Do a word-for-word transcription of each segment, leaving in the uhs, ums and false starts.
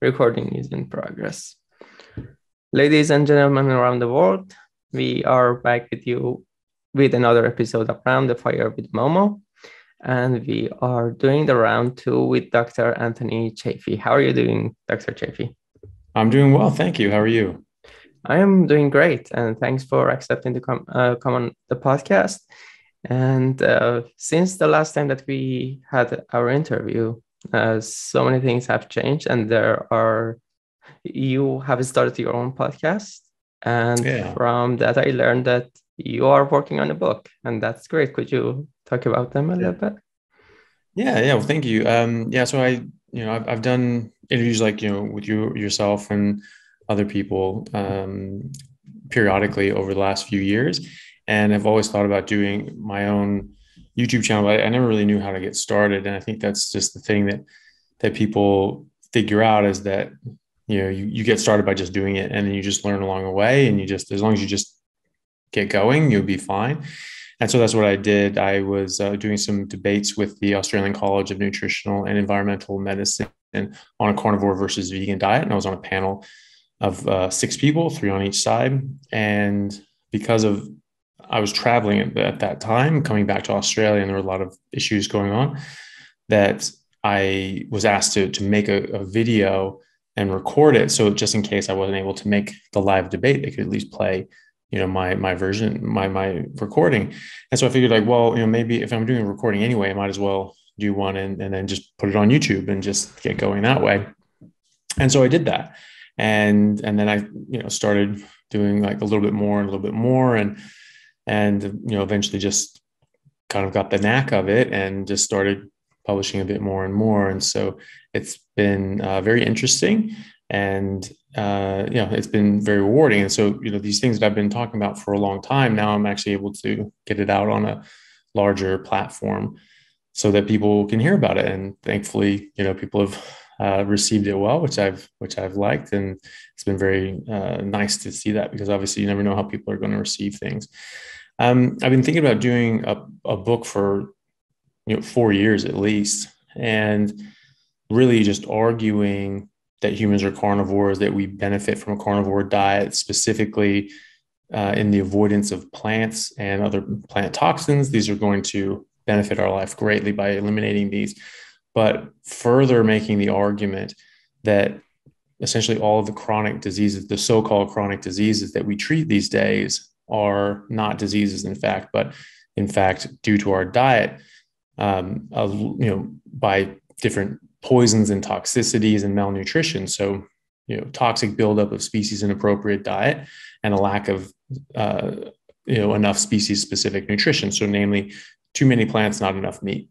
Recording is in progress. Ladies and gentlemen around the world, we are back with you with another episode of Round the Fire with Momo. And we are doing the round two with Doctor Anthony Chaffee. How are you doing, Doctor Chaffee? I'm doing well, thank you. How are you? I am doing great, and thanks for accepting to come, uh, come on the podcast. And uh, since the last time that we had our interview, Uh, so many things have changed, and there are you have started your own podcast, and yeah. From that I learned that you are working on a book, and that's great. Could you talk about them a little bit? Yeah, yeah. Well, thank you. Um, yeah. So I, you know, I've, I've done interviews like you know with you yourself and other people um, periodically over the last few years, and I've always thought about doing my own YouTube channel, but I never really knew how to get started. And I think that's just the thing that that people figure out, is that you know you, you get started by just doing it, and then you just learn along the way, and you just, as long as you just get going, you'll be fine. And so that's what I did. I was uh, doing some debates with the Australian College of Nutritional and Environmental Medicine on a carnivore versus vegan diet, and I was on a panel of uh, six people, three on each side. And because of I was traveling at, at that time, coming back to Australia, and there were a lot of issues going on, that I was asked to, to make a, a video and record it. So just in case I wasn't able to make the live debate, they could at least play, you know, my, my version, my, my recording. And so I figured, like, well, you know, maybe if I'm doing a recording anyway, I might as well do one and, and then just put it on YouTube and just get going that way. And so I did that. And, and then I, you know, started doing like a little bit more and a little bit more, and, And, you know, eventually just kind of got the knack of it and just started publishing a bit more and more. And so it's been uh, very interesting, and, uh, you know, it's been very rewarding. And so, you know, these things that I've been talking about for a long time, now I'm actually able to get it out on a larger platform so that people can hear about it. And thankfully, you know, people have uh, received it well, which I've, which I've liked. And it's been very uh, nice to see that, because obviously you never know how people are going to receive things. Um, I've been thinking about doing a, a book for, you know, four years at least, and really just arguing that humans are carnivores, that we benefit from a carnivore diet, specifically uh, in the avoidance of plants and other plant toxins. These are going to benefit our life greatly by eliminating these, but further making the argument that essentially all of the chronic diseases, the so-called chronic diseases that we treat these days, are not diseases, in fact, but in fact, due to our diet, um, uh, you know, by different poisons and toxicities and malnutrition. So, you know, toxic buildup of species inappropriate diet and a lack of, uh, you know, enough species specific nutrition. So namely, too many plants, not enough meat.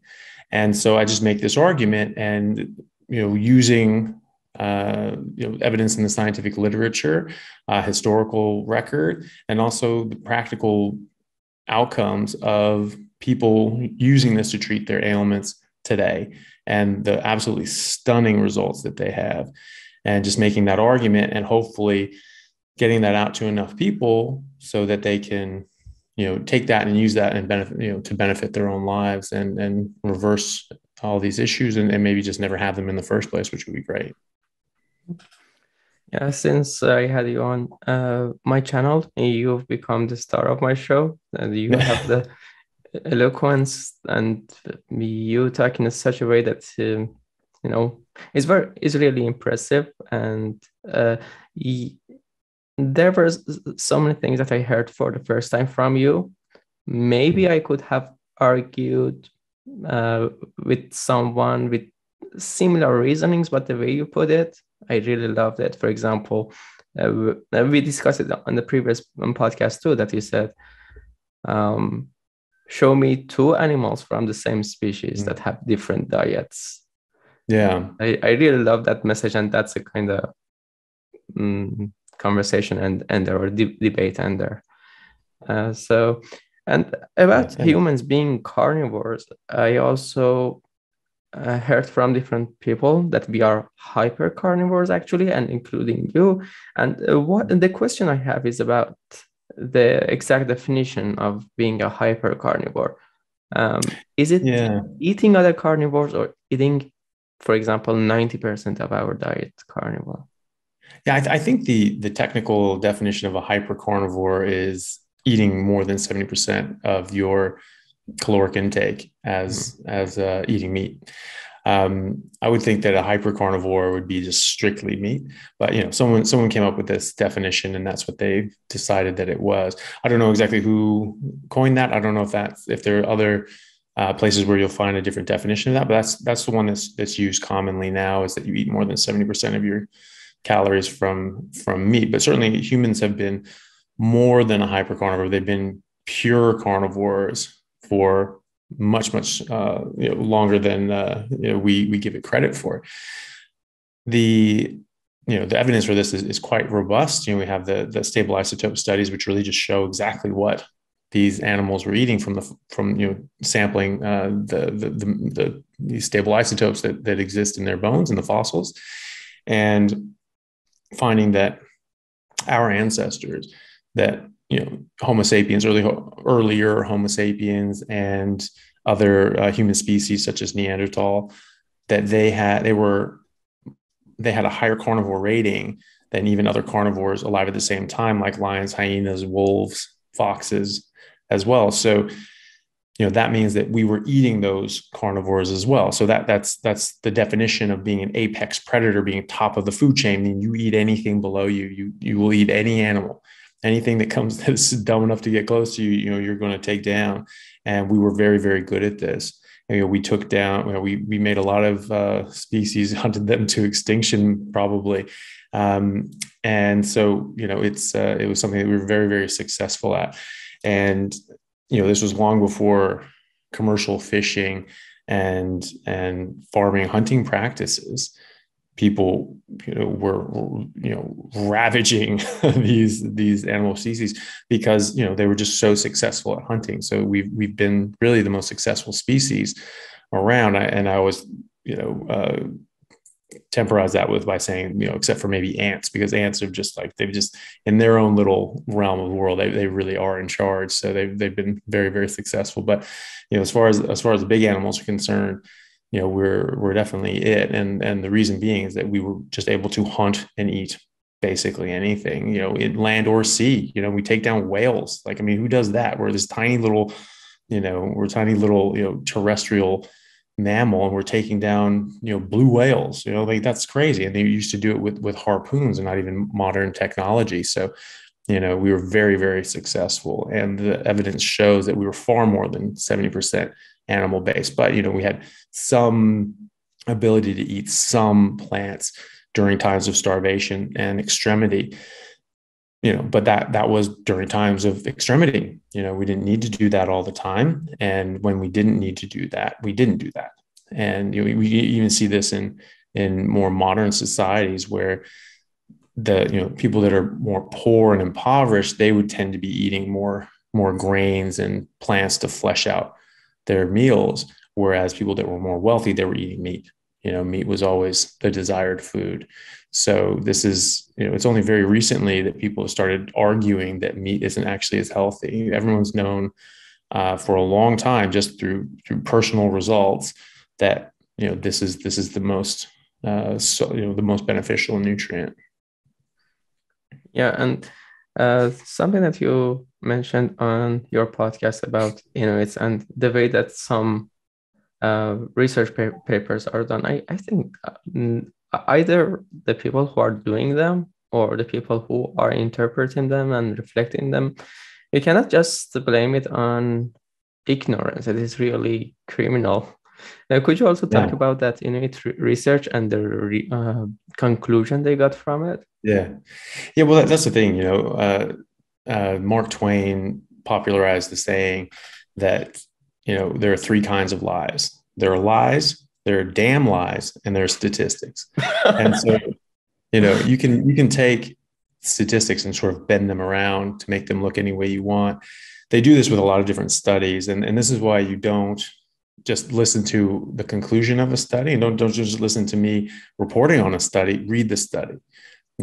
And so I just make this argument, and, you know, using Uh, you know, evidence in the scientific literature, uh, historical record, and also the practical outcomes of people using this to treat their ailments today, and the absolutely stunning results that they have, and just making that argument and hopefully getting that out to enough people so that they can, you know, take that and use that and benefit, you know, to benefit their own lives and, and reverse all these issues and, and maybe just never have them in the first place, which would be great. Yeah, since I had you on uh, my channel, you've become the star of my show, and you have the eloquence, and you talk in such a way that uh, you know it's very, it's really impressive. And uh, y- there were so many things that I heard for the first time from you. Maybe I could have argued uh, with someone with similar reasonings, but the way you put it, I really loved it. For example, uh, we discussed it on the previous podcast too, that you said, um, show me two animals from the same species mm. that have different diets. Yeah. I, I really love that message. And that's a kind of um, conversation and, and there or de- debate and there. Uh, so, and about yeah. humans being carnivores, I also I heard from different people that we are hyper carnivores, actually, and including you. And what the question I have is about the exact definition of being a hyper carnivore. Um, is it yeah. eating other carnivores, or eating for example, ninety percent of our diet carnivore? Yeah, I, th- I think the the technical definition of a hypercarnivore is eating more than seventy percent of your caloric intake as mm-hmm. as uh, eating meat. Um, I would think that a hypercarnivore would be just strictly meat, but you know, someone someone came up with this definition, and that's what they decided that it was. I don't know exactly who coined that. I don't know if that's if there are other uh, places where you'll find a different definition of that, but that's that's the one that's that's used commonly now, is that you eat more than seventy percent of your calories from from meat. But certainly humans have been more than a hypercarnivore; they've been pure carnivores for much, much uh, you know, longer than uh, you know, we we give it credit for. The you know the evidence for this is, is quite robust. You know, we have the the stable isotope studies, which really just show exactly what these animals were eating from the from you know sampling uh, the, the the the these stable isotopes that that exist in their bones and the fossils, and finding that our ancestors that. You know, Homo sapiens, early, earlier Homo sapiens, and other uh, human species such as Neanderthal, that they had, they were, they had a higher carnivore rating than even other carnivores alive at the same time, like lions, hyenas, wolves, foxes, as well. So, you know, that means that we were eating those carnivores as well. So that that's that's the definition of being an apex predator, being top of the food chain. I mean, you eat anything below you, you you will eat any animal. Anything that comes that's dumb enough to get close to you, you know, you're going to take down. And we were very, very good at this. And, you know, we took down, you know, we we made a lot of uh, species, hunted them to extinction, probably. Um, and so, you know, it's uh, it was something that we were very, very successful at. And you know, this was long before commercial fishing and and farming, hunting practices. People, you know, were, you know, ravaging these these animal species because, you know, they were just so successful at hunting. So we've we've been really the most successful species around. I, and I always, you know, uh, temporize that with by saying, you know, except for maybe ants, because ants are just like, they've just in their own little realm of the world, they they really are in charge. So they've they've been very, very successful. But you know, as far as as far as the big animals are concerned, you know, we're, we're definitely it. And, and the reason being is that we were just able to hunt and eat basically anything, you know, in land or sea. You know, we take down whales. Like, I mean, who does that? We're this tiny little, you know, we're tiny little, you know, terrestrial mammal, and we're taking down, you know, blue whales, you know, like that's crazy. And they used to do it with, with harpoons and not even modern technology. So, you know, we were very, very successful. And the evidence shows that we were far more than seventy percent animal based, but, you know, we had some ability to eat some plants during times of starvation and extremity, you know, but that, that was during times of extremity. You know, we didn't need to do that all the time. And when we didn't need to do that, we didn't do that. And you know, we even see this in, in more modern societies where the, you know, people that are more poor and impoverished, they would tend to be eating more, more grains and plants to flesh out their meals, whereas people that were more wealthy, they were eating meat. You know, meat was always the desired food. So this is, you know, it's only very recently that people have started arguing that meat isn't actually as healthy. Everyone's known uh, for a long time, just through through personal results, that you know this is this is the most uh, so, you know the most beneficial nutrient. Yeah, and uh, something that you mentioned on your podcast about Inuits and the way that some uh, research pa- papers are done. I, I think either the people who are doing them or the people who are interpreting them and reflecting them, you cannot just blame it on ignorance. It is really criminal. Now, could you also talk yeah. about that Inuit re- research and the re- uh, conclusion they got from it? Yeah. Yeah, well, that, that's the thing, you know, uh, Uh, Mark Twain popularized the saying that, you know, there are three kinds of lies. There are lies, there are damn lies, and there are statistics. And so, you know, you can, you can take statistics and sort of bend them around to make them look any way you want. They do this with a lot of different studies. And, and this is why you don't just listen to the conclusion of a study, and don't, don't just listen to me reporting on a study, read the study,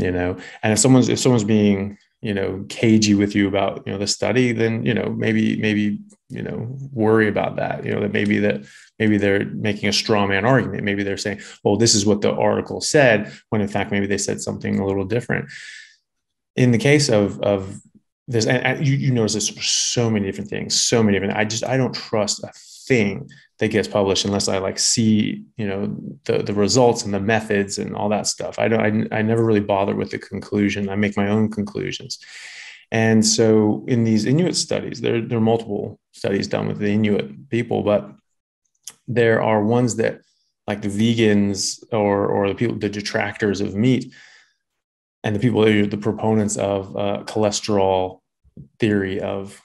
you know, and if someone's, if someone's being you know, cagey with you about, you know, the study, then, you know, maybe, maybe, you know, worry about that, you know, that maybe that maybe they're making a straw man argument. Maybe they're saying, well, this is what the article said, when in fact, maybe they said something a little different. In the case of, of this, and I, you, you notice this for so many different things, so many different, I just, I don't trust a thing that gets published unless I like see, you know, the, the results and the methods and all that stuff. I don't, I, I never really bother with the conclusion. I make my own conclusions. And so in these Inuit studies, there, there are multiple studies done with the Inuit people, but there are ones that like the vegans or, or the people, the detractors of meat and the people that are the proponents of uh, cholesterol theory of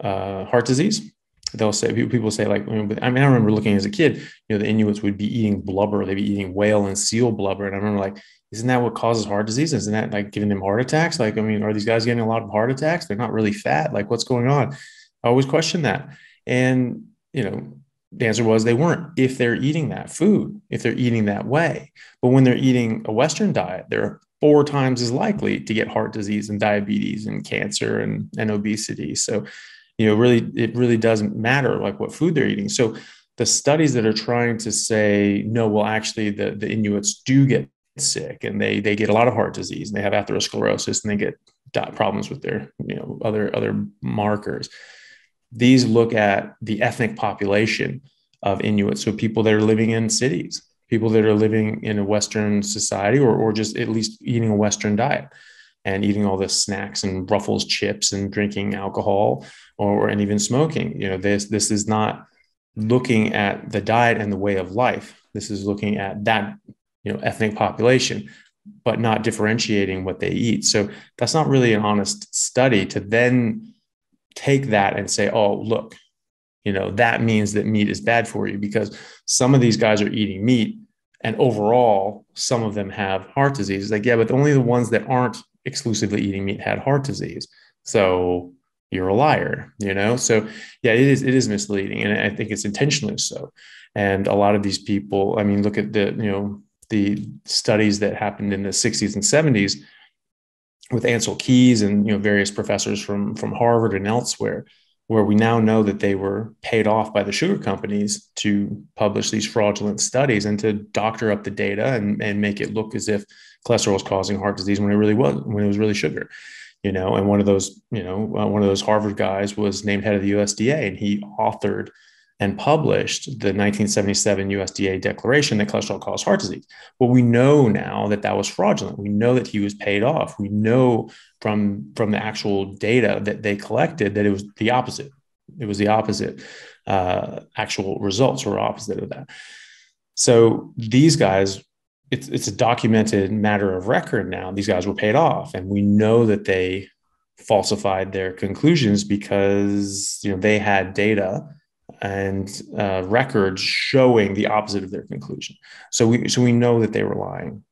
uh, heart disease. They'll say, people say like, I mean, I remember looking as a kid, you know, the Inuits would be eating blubber. They'd be eating whale and seal blubber. And I remember like, isn't that what causes heart disease? Isn't that like giving them heart attacks? Like, I mean, are these guys getting a lot of heart attacks? They're not really fat. Like what's going on? I always question that. And, you know, the answer was they weren't, if they're eating that food, if they're eating that way. But when they're eating a Western diet, they're four times as likely to get heart disease and diabetes and cancer and, and obesity. So, you know, really, it really doesn't matter like what food they're eating. So the studies that are trying to say, no, well, actually the, the Inuits do get sick and they, they get a lot of heart disease and they have atherosclerosis and they get problems with their, you know, other, other markers. These look at the ethnic population of Inuit. So people that are living in cities, people that are living in a Western society, or, or just at least eating a Western diet and eating all the snacks and Ruffles chips and drinking alcohol, or, and even smoking. You know, this, this is not looking at the diet and the way of life. This is looking at that, you know, ethnic population, but not differentiating what they eat. So that's not really an honest study to then take that and say, oh, look, you know, that means that meat is bad for you, because some of these guys are eating meat and overall, some of them have heart disease. Like, yeah, but only the ones that aren't exclusively eating meat had heart disease. So you're a liar, you know? So yeah, it is, it is misleading. And I think it's intentionally so. And a lot of these people, I mean, look at the, you know, the studies that happened in the sixties and seventies with Ancel Keys and, you know, various professors from, from Harvard and elsewhere, where we now know that they were paid off by the sugar companies to publish these fraudulent studies and to doctor up the data and, and make it look as if cholesterol is causing heart disease when it really was, when it was really sugar, you know. And one of those, you know, uh, one of those Harvard guys was named head of the U S D A, and he authored and published the nineteen seventy-seven U S D A declaration that cholesterol caused heart disease. Well, we know now that that was fraudulent. We know that he was paid off. We know from, from the actual data that they collected that it was the opposite. It was the opposite. Uh, actual results were opposite of that. So these guys, it's, it's a documented matter of record now. These guys were paid off, and we know that they falsified their conclusions because, you know, they had data and uh, records showing the opposite of their conclusion. So we, so we know that they were lying,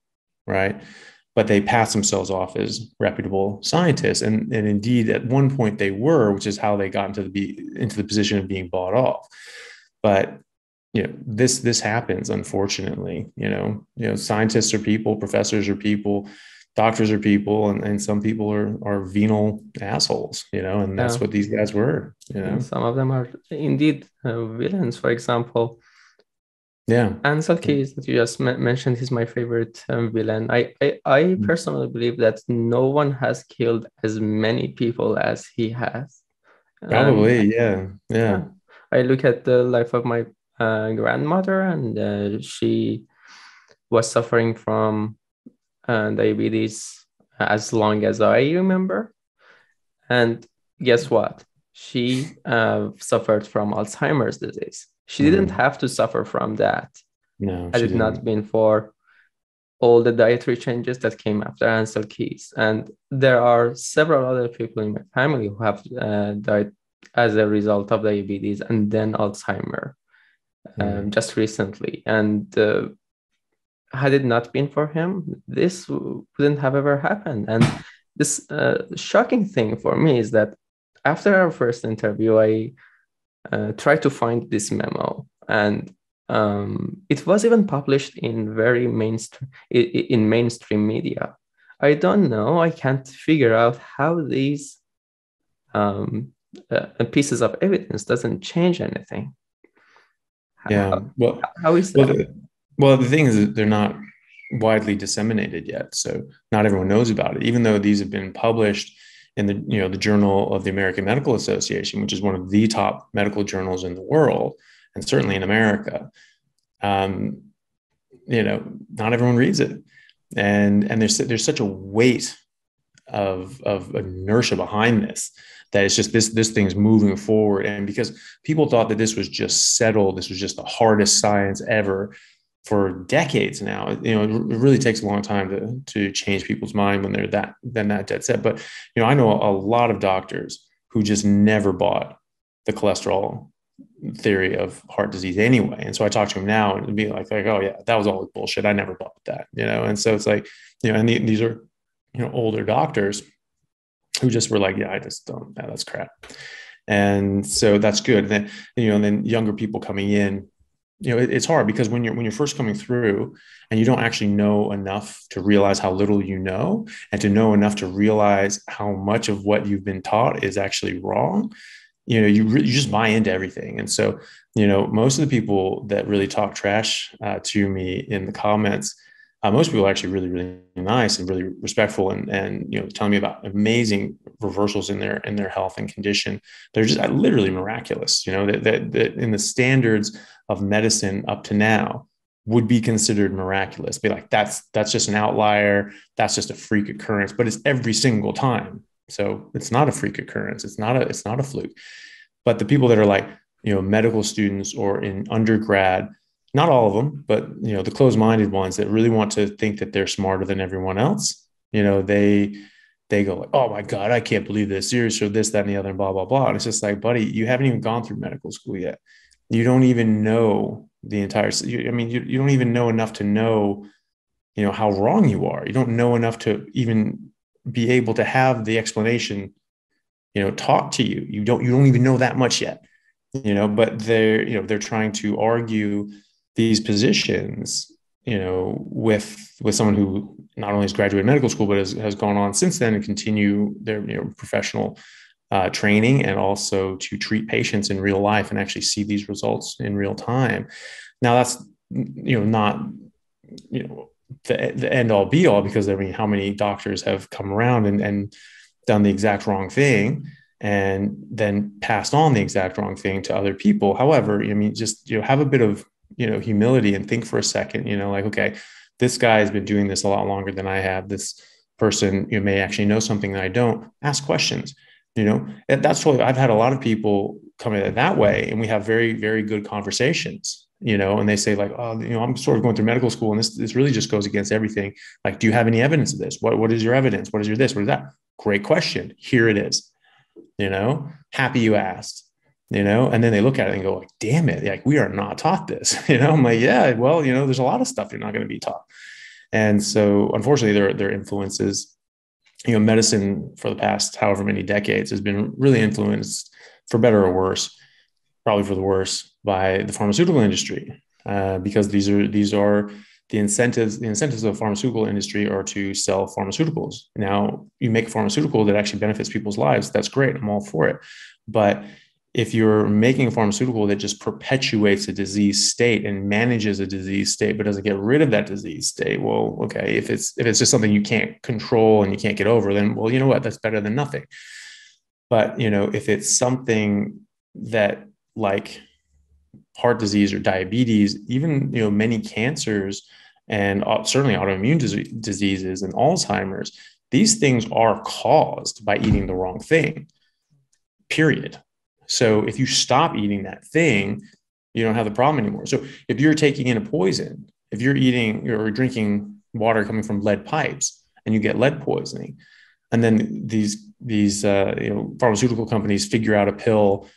right? But they passed themselves off as reputable scientists, and, and indeed at one point they were, which is how they got into the into the position of being bought off. But you know, this, this happens, unfortunately. You know, you know, scientists are people, professors are people, doctors are people, and, and some people are, are venal assholes, you know, and that's yeah. what these guys were, you know. And some of them are indeed uh, villains, for example. Yeah. Ancel Keys that you just mentioned is my favorite um, villain. I, I, I personally believe that no one has killed as many people as he has. Probably, um, yeah. yeah, yeah. I look at the life of my Uh, grandmother, and uh, she was suffering from uh, diabetes as long as I remember. And guess what? She uh, suffered from Alzheimer's disease. She mm-hmm. didn't have to suffer from that. No, had it not been for all the dietary changes that came after Ancel Keys. And there are several other people in my family who have uh, died as a result of diabetes and then Alzheimer's. Um, just recently, and uh, had it not been for him, this wouldn't have ever happened. And this uh, shocking thing for me is that after our first interview, I uh, tried to find this memo, and um, it was even published in very mainstream in mainstream media. I don't know. I can't figure out how these um, uh, pieces of evidence doesn't change anything. How, yeah. Well, how is that? Well, the, well, the thing is that they're not widely disseminated yet, so not everyone knows about it. Even though these have been published in the you know the Journal of the American Medical Association, which is one of the top medical journals in the world, and certainly in America, um, you know, not everyone reads it. And and there's there's such a weight of of inertia behind this that it's just this this thing's moving forward. And because people thought that this was just settled, this was just the hardest science ever for decades now. You know, it really takes a long time to to change people's mind when they're that then that dead set. But you know, I know a lot of doctors who just never bought the cholesterol theory of heart disease anyway. And so I talk to him now and it'd be like, like, oh yeah, that was all bullshit. I never bought that, you know? And so it's like, you know, and the, these are, you know, older doctors who just were like, yeah, I just don't, no, that's crap. And so that's good. And then, you know, and then younger people coming in, you know, it, it's hard because when you're, when you're first coming through and you don't actually know enough to realize how little you know, and to know enough to realize how much of what you've been taught is actually wrong, you know, you, re- you just buy into everything. And so, you know, most of the people that really talk trash uh, to me in the comments, uh, most people are actually really, really nice and really respectful and, and, you know, telling me about amazing reversals in their, in their health and condition. They're just uh, literally miraculous, you know, that, that, that in the standards of medicine up to now would be considered miraculous. Be like, that's, that's just an outlier. That's just a freak occurrence, but it's every single time. So it's not a freak occurrence. It's not a, it's not a fluke, but the people that are like, you know, medical students or in undergrad, not all of them, but you know, the closed-minded ones that really want to think that they're smarter than everyone else. You know, they, they go like, oh my God, I can't believe this, serious, or this, that, and the other, and blah, blah, blah. And it's just like, buddy, you haven't even gone through medical school yet. You don't even know the entire, I mean, you, you don't even know enough to know, you know, how wrong you are. You don't know enough to even be able to have the explanation, you know, taught to you. You don't, you don't even know that much yet, you know, but they're, you know, they're trying to argue these positions, you know, with, with someone who not only has graduated medical school, but has, has gone on since then and continue their, you know, professional uh, training, and also to treat patients in real life and actually see these results in real time. Now that's, you know, not, you know, The, the end all be all, because I mean, how many doctors have come around and, and done the exact wrong thing and then passed on the exact wrong thing to other people. However, I mean, just, you know, have a bit of, you know, humility and think for a second, you know, like, okay, this guy has been doing this a lot longer than I have. This person, you know, may actually know something that I don't. Ask questions, you know, and that's totally, I've had a lot of people come at it that way, and we have very, very good conversations. You know, and they say like, oh, you know, I'm sort of going through medical school and this, this really just goes against everything. Like, do you have any evidence of this? What, what is your evidence? What is your this? What is that? Great question. Here it is. You know, happy you asked, you know, and then they look at it and go like, damn it. Like, we are not taught this, you know, I'm like, yeah, well, you know, there's a lot of stuff you're not going to be taught. And so unfortunately there, there are influences, you know, medicine for the past however many decades has been really influenced, for better or worse, probably for the worse, by the pharmaceutical industry, uh, because these are these are the incentives. The incentives of the pharmaceutical industry are to sell pharmaceuticals. Now, you make a pharmaceutical that actually benefits people's lives. That's great. I'm all for it. But if you're making a pharmaceutical that just perpetuates a disease state and manages a disease state, but doesn't get rid of that disease state, well, okay. If it's if it's just something you can't control and you can't get over, then well, you know what? That's better than nothing. But you know, if it's something that like heart disease or diabetes, even, you know, many cancers and certainly autoimmune diseases and Alzheimer's, these things are caused by eating the wrong thing, period. So if you stop eating that thing, you don't have the problem anymore. So if you're taking in a poison, if you're eating or drinking water coming from lead pipes and you get lead poisoning, and then these, these uh, you know, pharmaceutical companies figure out a pill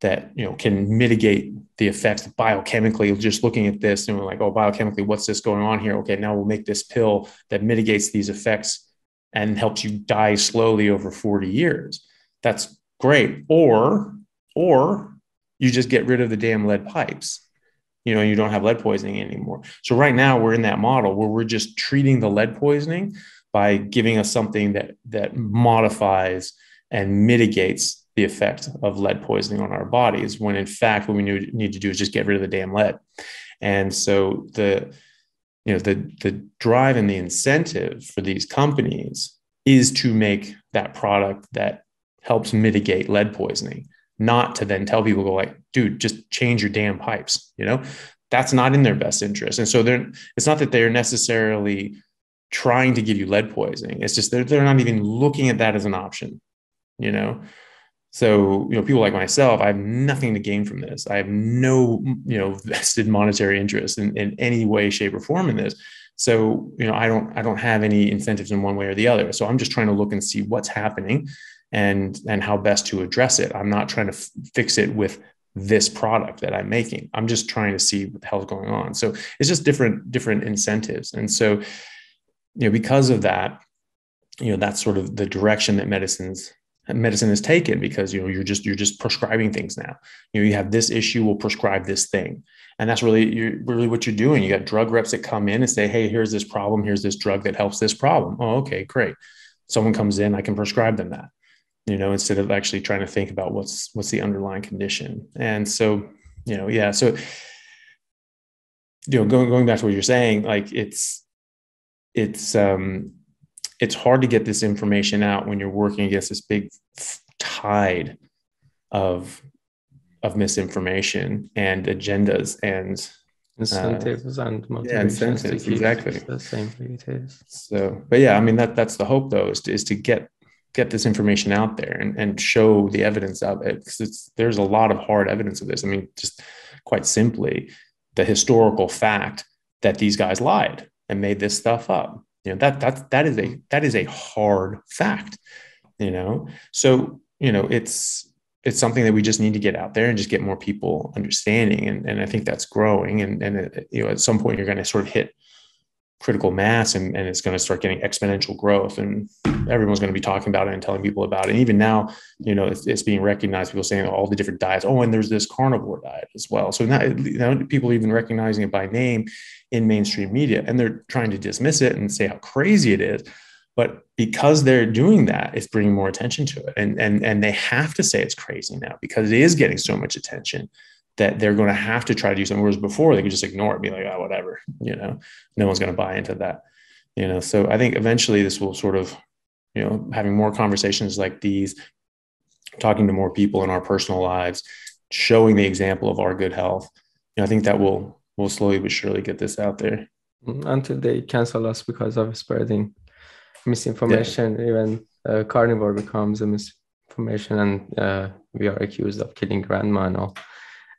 that, you know, can mitigate the effects biochemically, just looking at this and we're like, oh, biochemically, what's this going on here? Okay, now we'll make this pill that mitigates these effects and helps you die slowly over forty years. That's great. Or, or you just get rid of the damn lead pipes. you know, you don't have lead poisoning anymore. So right now we're in that model where we're just treating the lead poisoning by giving us something that that modifies and mitigates the effect of lead poisoning on our bodies, when in fact what we need to do is just get rid of the damn lead. And so the, you know, the the drive and the incentive for these companies is to make that product that helps mitigate lead poisoning, not to then tell people, go like, dude, just change your damn pipes. You know, that's not in their best interest. And so they're, it's not that they're necessarily trying to give you lead poisoning. It's just they're, they're not even looking at that as an option, you know? So, you know, people like myself, I have nothing to gain from this. I have no, you know, vested monetary interest in, in any way, shape, or form in this. So, you know, I don't, I don't have any incentives in one way or the other. So I'm just trying to look and see what's happening and, and how best to address it. I'm not trying to f- fix it with this product that I'm making. I'm just trying to see what the hell's going on. So it's just different, different incentives. And so, you know, because of that, you know, that's sort of the direction that medicine's medicine is taken, because, you know, you're just, you're just prescribing things now. You know, you have this issue, we'll prescribe this thing. And that's really, you're, really what you're doing. You got drug reps that come in and say, hey, here's this problem. Here's this drug that helps this problem. Oh, okay, great. Someone comes in, I can prescribe them that, you know, instead of actually trying to think about what's, what's the underlying condition. And so, you know, yeah. So, you know, going, going back to what you're saying, like it's, it's, um, it's hard to get this information out when you're working against this big tide of, of misinformation and agendas and incentives uh, and motivations. Yeah, incentives, exactly. The same for you too. So, but yeah, I mean, that, that's the hope though, is to, is to get, get this information out there and, and show the evidence of it. Cause it's, there's a lot of hard evidence of this. I mean, just quite simply the historical fact that these guys lied and made this stuff up. You know, that, that, that is a, that is a hard fact, you know? So, you know, it's, it's something that we just need to get out there and just get more people understanding. And, and I think that's growing. And, and, it, you know, at some point you're going to sort of hit critical mass and, and it's going to start getting exponential growth, and everyone's going to be talking about it and telling people about it. And even now, you know, it's, it's being recognized, people saying all the different diets. Oh, and there's this carnivore diet as well. So now, now people are even recognizing it by name in mainstream media, and they're trying to dismiss it and say how crazy it is. But because they're doing that, it's bringing more attention to it. And, and, and they have to say it's crazy now because it is getting so much attention that they're going to have to try to do something. Whereas before they could just ignore it, be like, oh, whatever, you know, no one's going to buy into that, you know? So I think eventually this will sort of, you know, having more conversations like these, talking to more people in our personal lives, showing the example of our good health. You know, I think that will, will slowly but surely get this out there. Until they cancel us because of spreading misinformation. Yeah. Even uh, carnivore becomes a misinformation, and uh, we are accused of killing grandma and all.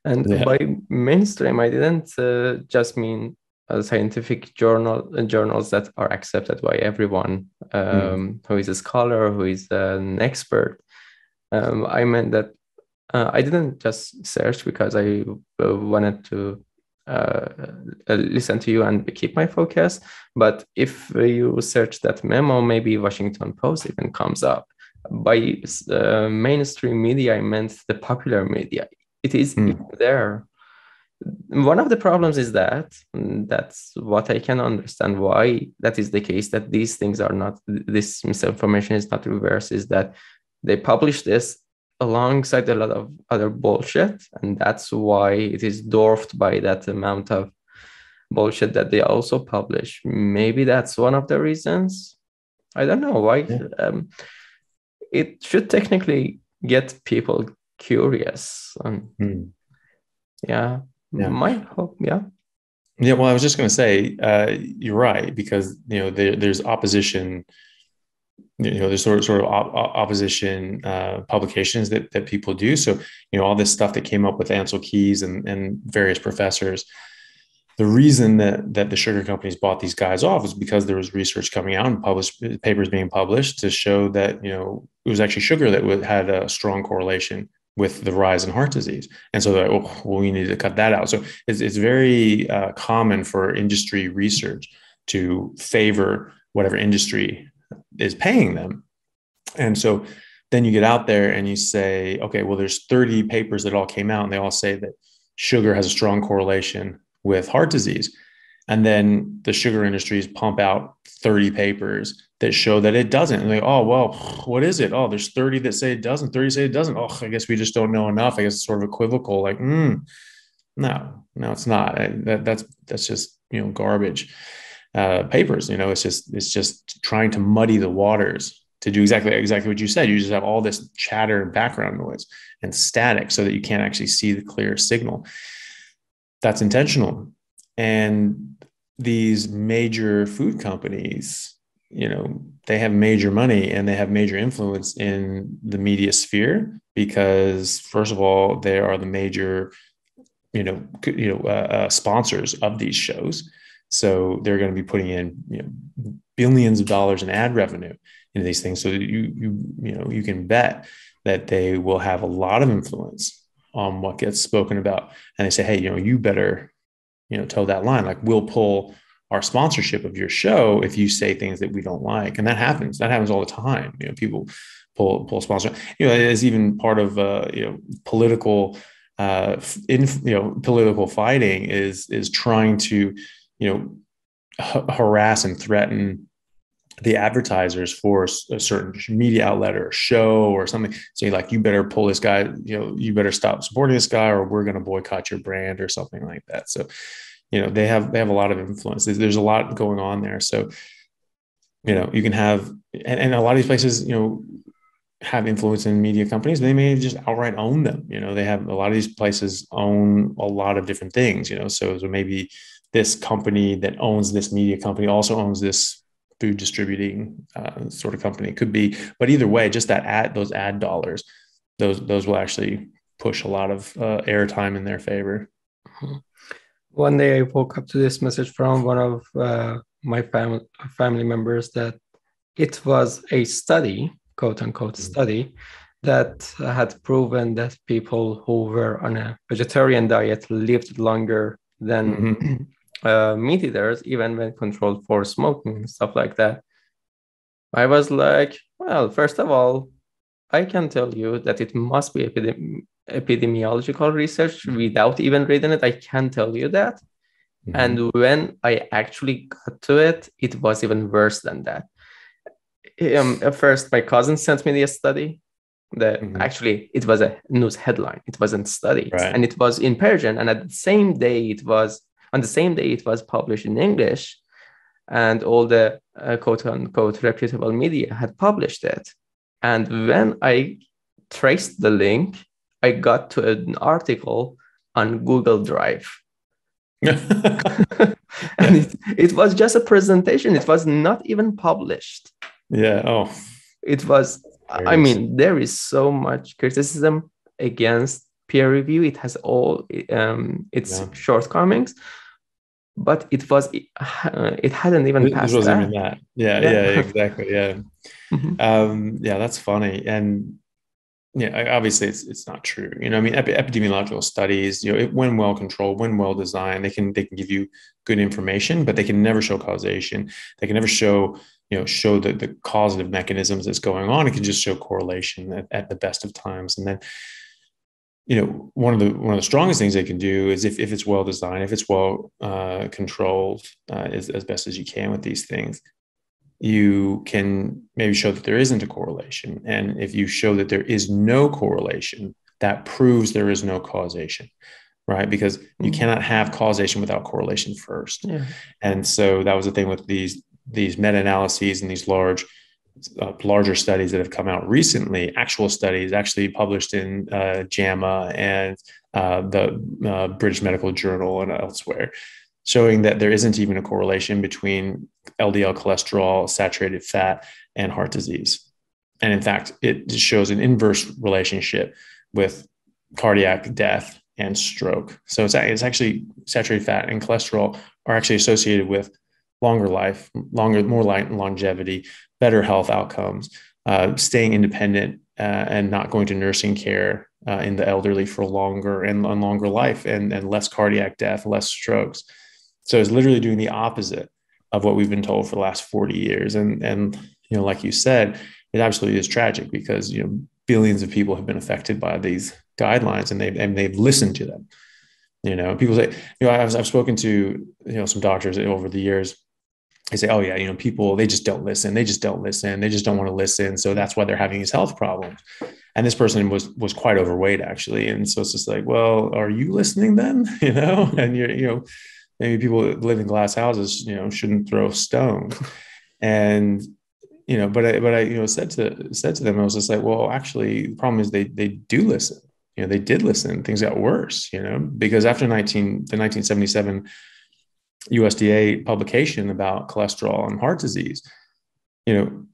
And yeah. By mainstream, I didn't uh, just mean uh, scientific journal uh, journals that are accepted by everyone um, mm. who is a scholar, who is an expert. Um, I meant that uh, I didn't just search because I uh, wanted to Uh, listen to you and keep my focus. But if you search that memo, maybe Washington Post even comes up. By uh, mainstream media, I meant the popular media. It is mm. there. One of the problems is that, that's what I can understand why that is the case, that these things are not, this misinformation is not reversed, is that they publish this alongside a lot of other bullshit. And that's why it is dwarfed by that amount of bullshit that they also publish. Maybe that's one of the reasons. I don't know why. Yeah. Um, it should technically get people curious. Um, mm. yeah. yeah. My hope. Yeah. Yeah. Well, I was just going to say, uh, you're right, because, you know, there, there's opposition, you know, there's sort of, sort of op- opposition uh, publications that, that people do. So, you know, all this stuff that came up with Ancel Keys and, and various professors, the reason that, that the sugar companies bought these guys off is because there was research coming out and published papers being published to show that, you know, it was actually sugar that would, had a strong correlation with the rise in heart disease. And so they're like, oh, well, we need to cut that out. So it's, it's very uh, common for industry research to favor whatever industry is paying them. And so then you get out there and you say, okay, well, there's thirty papers that all came out and they all say that sugar has a strong correlation with heart disease. And then the sugar industries pump out thirty papers that show that it doesn't. And they, oh, well, what is it? Oh, there's thirty that say it doesn't, thirty say it doesn't. Oh, I guess we just don't know enough. I guess it's sort of equivocal. Like, mm, no, no, it's not. I, that, that's that's just, you know, garbage uh, papers. You know, it's just it's just trying to muddy the waters to do exactly exactly what you said. You just have all this chatter and background noise and static so that you can't actually see the clear signal. That's intentional. And these major food companies, you know, they have major money and they have major influence in the media sphere because, first of all, they are the major, you know, you know, uh, sponsors of these shows. So they're going to be putting in, you know, billions of dollars in ad revenue into these things. So you you you know you can bet that they will have a lot of influence on what gets spoken about. And they say, hey, you know, you better, you know, toe that line. Like, we'll pull our sponsorship of your show if you say things that we don't like. And that happens. That happens all the time. You know, people pull, pull sponsor, you know, it's even part of, uh, you know, political, uh, in, you know, political fighting is, is trying to, you know, ha- harass and threaten the advertisers for a certain media outlet or show or something. So you're like, you better pull this guy, you know, you better stop supporting this guy or we're going to boycott your brand or something like that. So, you know, they have, they have a lot of influence. There's a lot going on there. So, you know, you can have, and, and a lot of these places, you know, have influence in media companies. They may just outright own them. You know, they have a lot of these places own a lot of different things, you know, so, so maybe this company that owns this media company also owns this food distributing uh, sort of company. It could be, but either way, just that ad, those ad dollars, those those will actually push a lot of uh, airtime in their favor. One day I woke up to this message from one of uh, my fam- family members that it was a study, quote unquote mm-hmm. study, that had proven that people who were on a vegetarian diet lived longer than mm-hmm. Uh, meat eaters, even when controlled for smoking and stuff like that. I was like, well, first of all, I can tell you that it must be epidemi- epidemiological research without even reading it. I can tell you that. Mm-hmm. And when I actually got to it, it was even worse than that. Um, at first, my cousin sent me this study. The, mm-hmm. Actually, it was a news headline. It wasn't study. Right. And it was in Persian. And at the same day, it was On the same day, it was published in English, and all the uh, quote-unquote reputable media had published it. And when I traced the link, I got to an article on Google Drive. And it, it was just a presentation. It was not even published. Yeah. Oh. It was, there I is. mean, there is so much criticism against peer review. It has all um, its yeah. shortcomings, but it was uh, it hadn't even it, passed it wasn't that. Even that. Yeah, yeah, yeah, exactly. Yeah, mm-hmm. um, yeah, that's funny. And yeah, obviously, it's it's not true. You know, I mean, ep- epidemiological studies, you know, it, when well controlled, when well designed, they can they can give you good information, but they can never show causation. They can never show you know show the the causative mechanisms that's going on. It can just show correlation at, at the best of times, and then. You know, one of the one of the strongest things they can do is if if it's well designed, if it's well uh, controlled uh, as, as best as you can with these things, you can maybe show that there isn't a correlation. And if you show that there is no correlation, that proves there is no causation, right? Because mm-hmm. you cannot have causation without correlation first. Yeah. And so that was the thing with these these meta-analyses and these large. Uh, larger studies that have come out recently, actual studies actually published in uh, JAMA and uh, the uh, British Medical Journal and elsewhere, showing that there isn't even a correlation between L D L cholesterol, saturated fat, and heart disease. And in fact, it shows an inverse relationship with cardiac death and stroke. So it's, it's actually saturated fat and cholesterol are actually associated with longer life, longer, more light longevity, better health outcomes, uh, staying independent uh, and not going to nursing care uh, in the elderly for longer and, and longer life and, and less cardiac death, less strokes. So it's literally doing the opposite of what we've been told for the last forty years. And, and, you know, like you said, it absolutely is tragic because, you know, billions of people have been affected by these guidelines and they've, and they've listened to them. You know, people say, you know, I've, I've spoken to, you know, some doctors over the years. They say, oh yeah, you know, people, they just don't listen. They just don't listen. They just don't want to listen. So that's why they're having these health problems. And this person was, was quite overweight actually. And so it's just like, well, are you listening then? You know, and you're, you know, maybe people that live in glass houses, you know, shouldn't throw stones. And, you know, but I, but I, you know, said to, said to them, I was just like, well, actually the problem is they, they do listen. You know, they did listen. Things got worse, you know, because after nineteen the nineteen seventy-seven U S D A publication about cholesterol and heart disease, you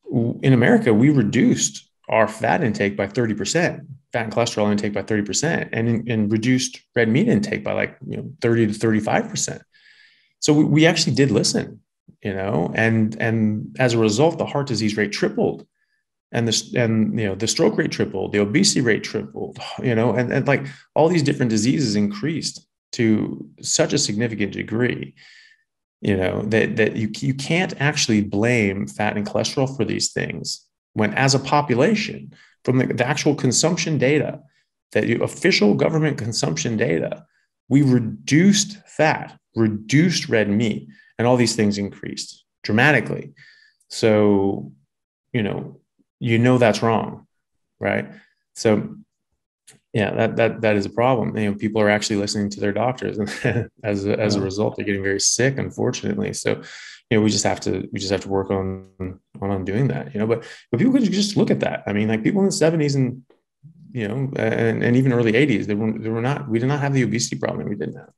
know, in America, we reduced our fat intake by thirty percent, fat and cholesterol intake by thirty percent, and, and reduced red meat intake by like, you know, thirty to thirty-five percent. So we, we actually did listen, you know, and, and as a result, the heart disease rate tripled. And the, and, you know, the stroke rate tripled, the obesity rate tripled, you know, and, and like all these different diseases increased to such a significant degree, you know, that, that you, you can't actually blame fat and cholesterol for these things when, as a population, from the, the actual consumption data, that you, official government consumption data, we reduced fat, reduced red meat, and all these things increased dramatically. So, you know, you know, that's wrong. Right. So yeah, that, that, that is a problem. You know, people are actually listening to their doctors, and as a, as a result, they're getting very sick, unfortunately. So, you know, we just have to, we just have to work on, on, on doing that, you know, but, but people could just look at that. I mean, like people in the seventies and, you know, and, and even early eighties, they were, they were not, we did not have the obesity problem we didn't have.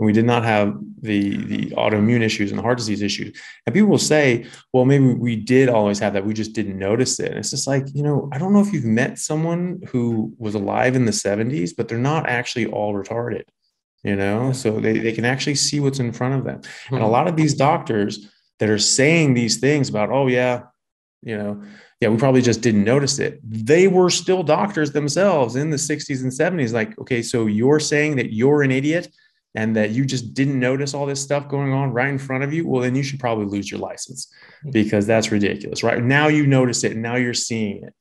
And we did not have the, the autoimmune issues and the heart disease issues. And people will say, well, maybe we did always have that. We just didn't notice it. And it's just like, you know, I don't know if you've met someone who was alive in the seventies, but they're not actually all retarded, you know, so they, they can actually see what's in front of them. And a lot of these doctors that are saying these things about, oh yeah, you know, yeah, we probably just didn't notice it. They were still doctors themselves in the sixties and seventies. Like, okay, so you're saying that you're an idiot and that you just didn't notice all this stuff going on right in front of you, well, then you should probably lose your license, because that's ridiculous. Right now you notice it and now you're seeing it,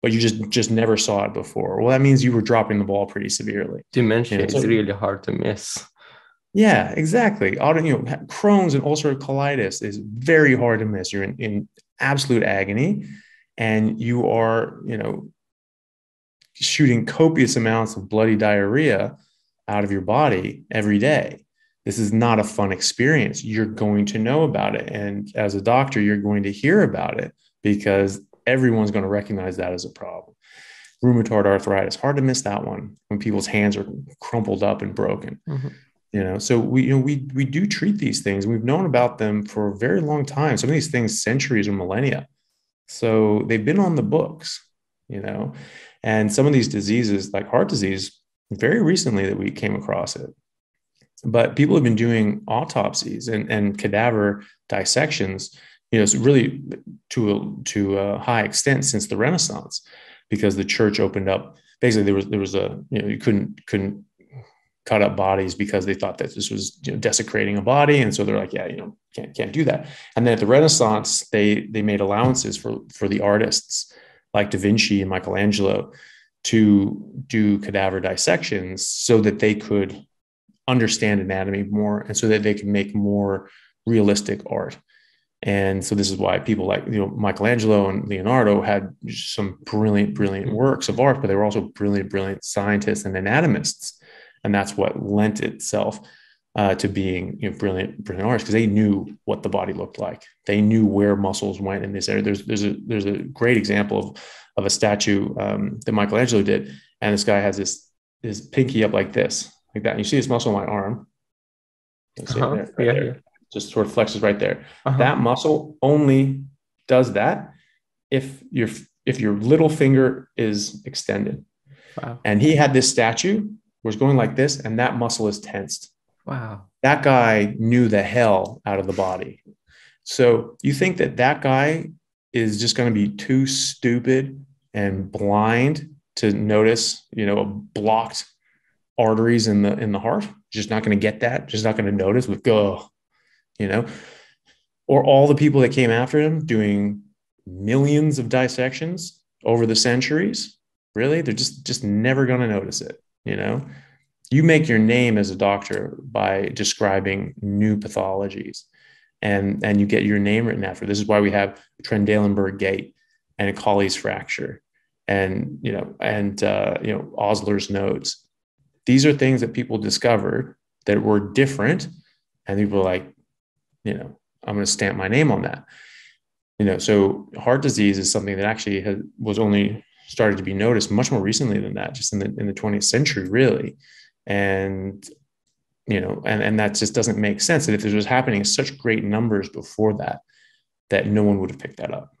but you just, just never saw it before. Well, that means you were dropping the ball pretty severely. Dementia you know, so, is really hard to miss. Yeah, exactly. Auto, you know, Crohn's and ulcerative colitis is very hard to miss. You're in, in absolute agony, and you are, you know, shooting copious amounts of bloody diarrhea out of your body every day. This is not a fun experience. You're going to know about it. And as a doctor, you're going to hear about it, because everyone's going to recognize that as a problem. Rheumatoid arthritis, hard to miss that one when people's hands are crumpled up and broken. Mm-hmm. You know, so we, you know, we, we do treat these things. We've known about them for a very long time. Some of these things, centuries or millennia. So they've been on the books, you know, and some of these diseases like heart disease, very recently that we came across it, but people have been doing autopsies and, and cadaver dissections, you know, so really to a, to a high extent since the Renaissance, because the church opened up. Basically there was, there was a, you know, you couldn't, couldn't cut up bodies because they thought that this was, you know, desecrating a body. And so they're like, yeah, you know, can't, can't do that. And then at the Renaissance, they, they made allowances for, for the artists like Da Vinci and Michelangelo to do cadaver dissections so that they could understand anatomy more and so that they could make more realistic art. And so this is why people like, you know, Michelangelo and Leonardo had some brilliant, brilliant works of art, but they were also brilliant, brilliant scientists and anatomists. And that's what lent itself uh, to being, you know, brilliant, brilliant artists, because they knew what the body looked like. They knew where muscles went in this area. There's, there's a, there's a great example of, of a statue um, that Michelangelo did. And this guy has this, his pinky up like this, like that. And you see this muscle on my arm. Uh-huh. There, right yeah. there. Just sort of flexes right there. Uh-huh. That muscle only does that if your, if your little finger is extended. Wow. And he had this statue was going like this, and that muscle is tensed. Wow. That guy knew the hell out of the body. So you think that that guy is just going to be too stupid and blind to notice, you know, blocked arteries in the, in the heart, just not going to get that, just not going to notice with go, you know, or all the people that came after him doing millions of dissections over the centuries, really, they're just, just never going to notice it. You know, You make your name as a doctor by describing new pathologies, and, and you get your name written after. This is why we have Trendelenburg gait and a Colles fracture and, you know, and, uh, you know, Osler's nodes. These are things that people discovered that were different. And people are like, you know, I'm going to stamp my name on that. You know, so heart disease is something that actually has, was only started to be noticed much more recently than that, just in the, in the twentieth century, really. And, you know, and, and that just doesn't make sense that if this was happening in such great numbers before that, that no one would have picked that up.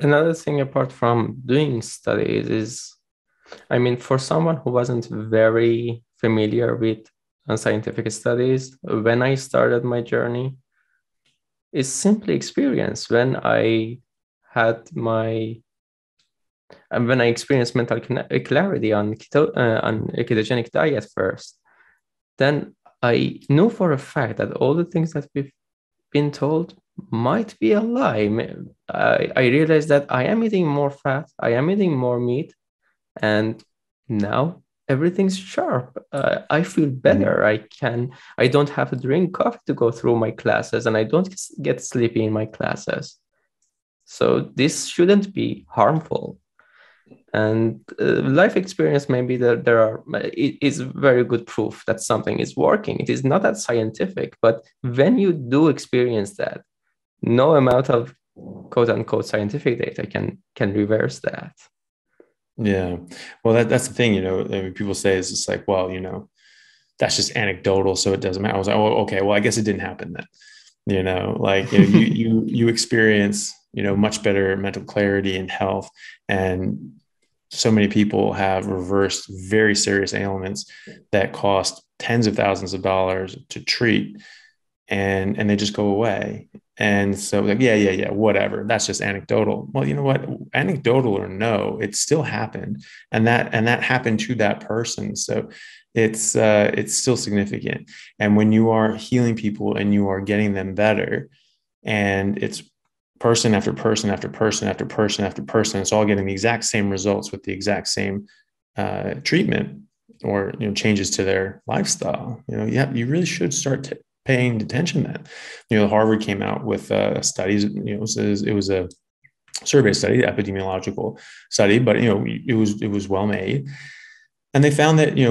Another thing, apart from doing studies, is, I mean, for someone who wasn't very familiar with scientific studies, when I started my journey, it's simply experience. When I had my, and when I experienced mental clarity on keto, uh, on a ketogenic diet first, then I knew for a fact that all the things that we've been told might be a lie. I, I realized that I am eating more fat, I am eating more meat, and now everything's sharp. Uh, I feel better. I can, I don't have to drink coffee to go through my classes, and I don't get sleepy in my classes. So this shouldn't be harmful. And uh, life experience, maybe there, there are, it is very good proof that something is working. It is not that scientific, but when you do experience that, no amount of quote unquote scientific data can, can reverse that. Yeah. Well, that, that's the thing, you know, I mean, people say is it's like, well, you know, that's just anecdotal, so it doesn't matter. I was like, oh, okay, well, I guess it didn't happen then, you know, like you, know, you, you, you experience, you know, much better mental clarity and health. And so many people have reversed very serious ailments that cost tens of thousands of dollars to treat, and, and they just go away. And so like, yeah, yeah, yeah, whatever. That's just anecdotal. Well, you know what, anecdotal or no, it still happened. And that, and that happened to that person. So it's, uh, it's still significant. And when you are healing people and you are getting them better, and it's person after person, after person, after person, after person, it's all getting the exact same results with the exact same uh, treatment or, you know, changes to their lifestyle. You know, yeah, you really should start to paying attention to that. You know, Harvard came out with uh, studies, you know, it was, it was a survey study, epidemiological study, but, you know, it was, it was well made. And they found that, you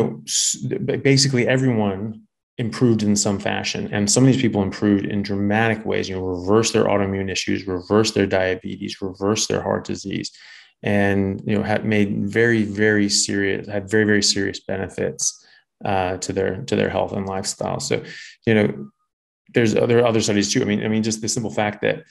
know, basically everyone improved in some fashion. And some of these people improved in dramatic ways, you know, reverse their autoimmune issues, reverse their diabetes, reverse their heart disease, and, you know, had made very, very serious, had very, very serious benefits uh, to their, to their health and lifestyle. So, you know, there's other, other studies too. I mean, I mean, just the simple fact that,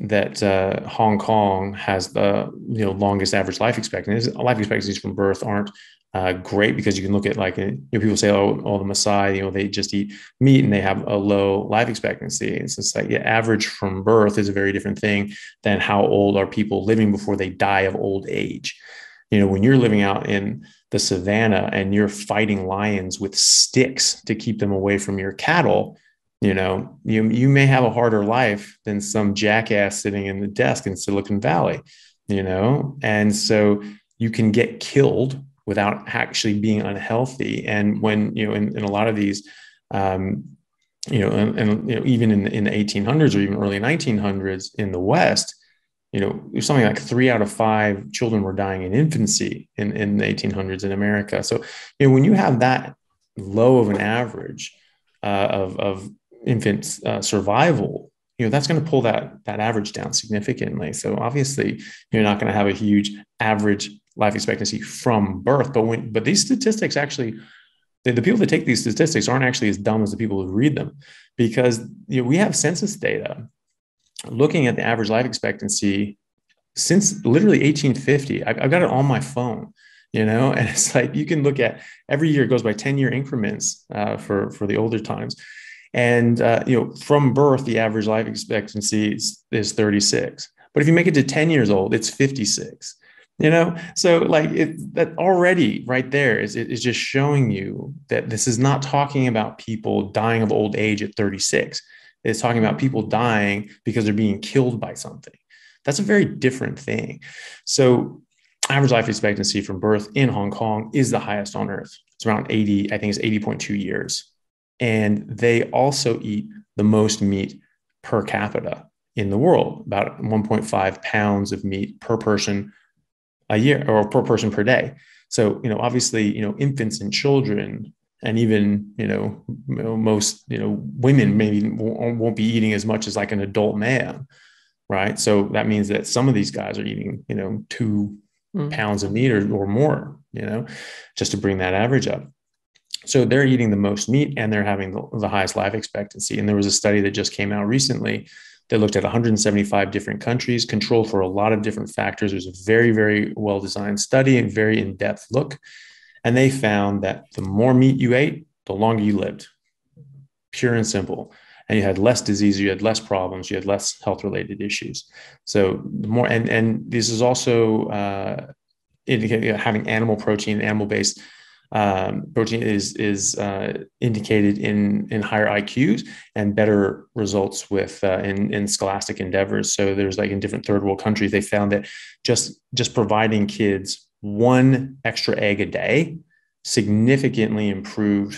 that, uh, Hong Kong has the, you know, longest average life expectancy. Life expectancies from birth aren't, uh, great, because you can look at, like, you know, people say, oh, all the Maasai, you know, they just eat meat and they have a low life expectancy. It's just like, yeah, average from birth is a very different thing than how old are people living before they die of old age. You know, when you're living out in the savannah and you're fighting lions with sticks to keep them away from your cattle, you know, you, you may have a harder life than some jackass sitting in the desk in Silicon Valley, you know? And so you can get killed without actually being unhealthy. And when, you know, in, in a lot of these, um, you know, and, and you know, even in, in the eighteen hundreds or even early nineteen hundreds in the West, you know, something like three out of five children were dying in infancy in, in the eighteen hundreds in America. So, you know, when you have that low of an average uh, of, of infant uh, survival, you know, that's going to pull that, that average down significantly. So obviously you're not going to have a huge average life expectancy from birth, but when, but these statistics actually, the, the people that take these statistics aren't actually as dumb as the people who read them, because, you know, we have census data looking at the average life expectancy since literally eighteen fifty. I've, I've got it on my phone, you know, and it's like, you can look at every year, it goes by ten year increments uh, for, for the older times. And, uh, you know, from birth, the average life expectancy is, is thirty-six, but if you make it to ten years old, it's fifty-six, you know? So like it, that already right there is, it is just showing you that this is not talking about people dying of old age at thirty-six. It's talking about people dying because they're being killed by something. That's a very different thing. So average life expectancy from birth in Hong Kong is the highest on earth. It's around eighty, I think it's eighty point two years. And they also eat the most meat per capita in the world, about one point five pounds of meat per person a year or per person per day. So, you know, obviously, you know, infants and children and even, you know, most, you know, women maybe won't be eating as much as like an adult man. Right. So that means that some of these guys are eating, you know, two mm. pounds of meat or, or more, you know, just to bring that average up. So they're eating the most meat and they're having the, the highest life expectancy. And there was a study that just came out recently that looked at one hundred seventy-five different countries, controlled for a lot of different factors. It was a very, very well-designed study and very in-depth look. And they found that the more meat you ate, the longer you lived, pure and simple. And you had less disease, you had less problems, you had less health-related issues. So the more, and, and this is also uh, indicated, having animal protein, animal-based Um, protein is is uh, indicated in in higher I Qs and better results with uh, in in scholastic endeavors. So there's like in different third world countries, they found that just just providing kids one extra egg a day significantly improved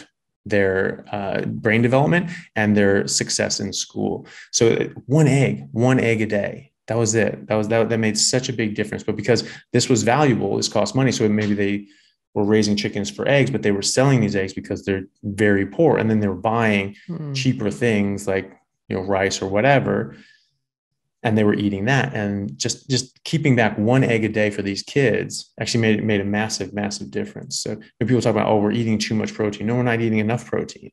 their uh, brain development and their success in school. So one egg, one egg a day. That was it. That was that. That made such a big difference. But because this was valuable, this cost money. So maybe they were raising chickens for eggs, but they were selling these eggs because they're very poor. And then they were buying mm. cheaper things like, you know, rice or whatever. And they were eating that. And just, just keeping back one egg a day for these kids actually made it made a massive, massive difference. So when people talk about, oh, we're eating too much protein. No, we're not eating enough protein.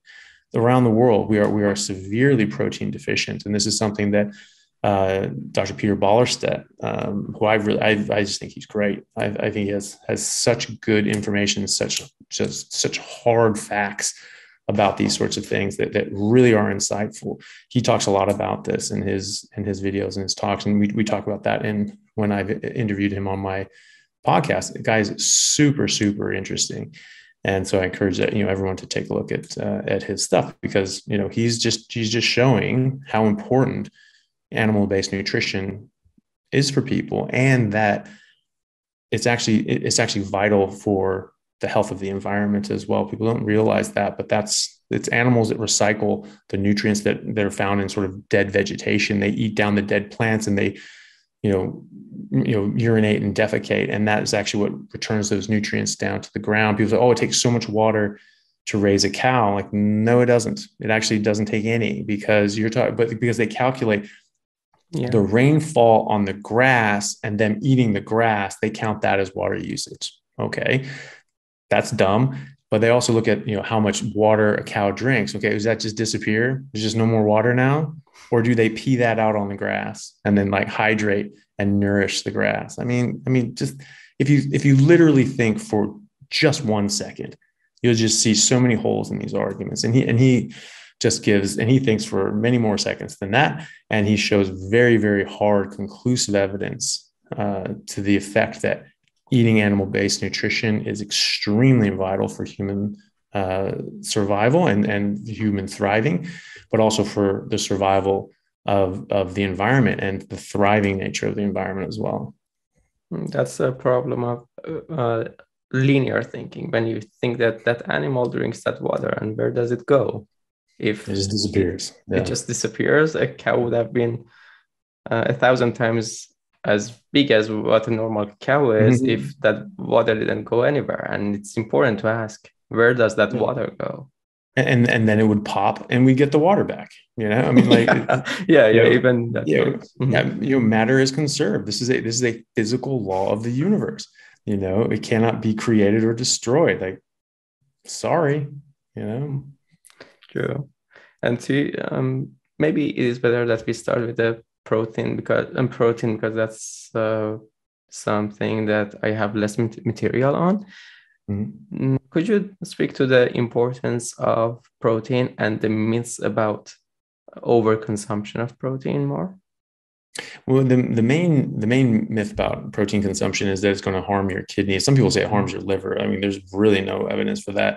Around the world, we are, we are severely protein deficient. And this is something that Uh, Doctor Peter Ballerstedt, um, who I really, I, I just think he's great. I, I think he has, has such good information, such, just such hard facts about these sorts of things that, that really are insightful. He talks a lot about this in his, in his videos and his talks. And we, we talk about that. And when I've interviewed him on my podcast, the guy is super, super interesting. And so I encourage that, you know, everyone to take a look at, uh, at his stuff, because, you know, he's just, he's just showing how important animal-based nutrition is for people, and that it's actually it's actually vital for the health of the environment as well. People don't realize that, but that's it's animals that recycle the nutrients that that are found in sort of dead vegetation. They eat down the dead plants, and they, you know, you know, urinate and defecate, and that is actually what returns those nutrients down to the ground. People say, "Oh, it takes so much water to raise a cow." I'm like, no, it doesn't. It actually doesn't take any, because you're talking, but because they calculate. Yeah. The rainfall on the grass and them eating the grass, they count that as water usage. Okay. That's dumb. But they also look at, you know, how much water a cow drinks. Okay. Does that just disappear? There's just no more water now? Or do they pee that out on the grass and then like hydrate and nourish the grass? I mean, I mean, just if you, if you literally think for just one second, you'll just see so many holes in these arguments. And he, and he, just gives, and he thinks for many more seconds than that. And he shows very, very hard, conclusive evidence uh, to the effect that eating animal-based nutrition is extremely vital for human uh, survival and, and human thriving, but also for the survival of, of the environment and the thriving nature of the environment as well. That's a problem of uh, linear thinking. When you think that that animal drinks that water, and where does it go? If it just disappears, yeah. it just disappears. A cow would have been uh, a thousand times as big as what a normal cow is mm-hmm. if that water didn't go anywhere. And it's important to ask, where does that yeah. water go? And and then it would pop, and we get the water back. You know, I mean, like yeah, yeah, you know, even that you know, mm-hmm. you know, matter is conserved. This is a this is a physical law of the universe. You know, it cannot be created or destroyed. Like, sorry, you know. True. And to, um, maybe it is better that we start with the protein because and protein because that's uh, something that I have less material on. Mm-hmm. Could you speak to the importance of protein and the myths about overconsumption of protein more? Well, the, the main the main myth about protein consumption is that it's going to harm your kidneys. Some people say it harms your liver. I mean, there's really no evidence for that.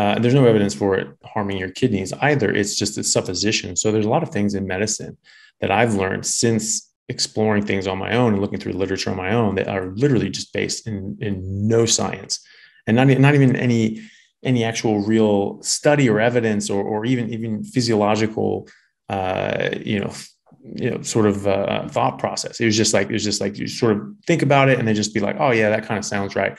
Uh, there's no evidence for it harming your kidneys either. It's just a supposition. So there's a lot of things in medicine that I've learned since exploring things on my own and looking through literature on my own that are literally just based in, in no science and not, not even any, any actual real study or evidence or, or even, even physiological, uh, you know, you know, sort of uh, thought process. It was just like, it was just like, you sort of think about it and then just be like, oh yeah, that kind of sounds right.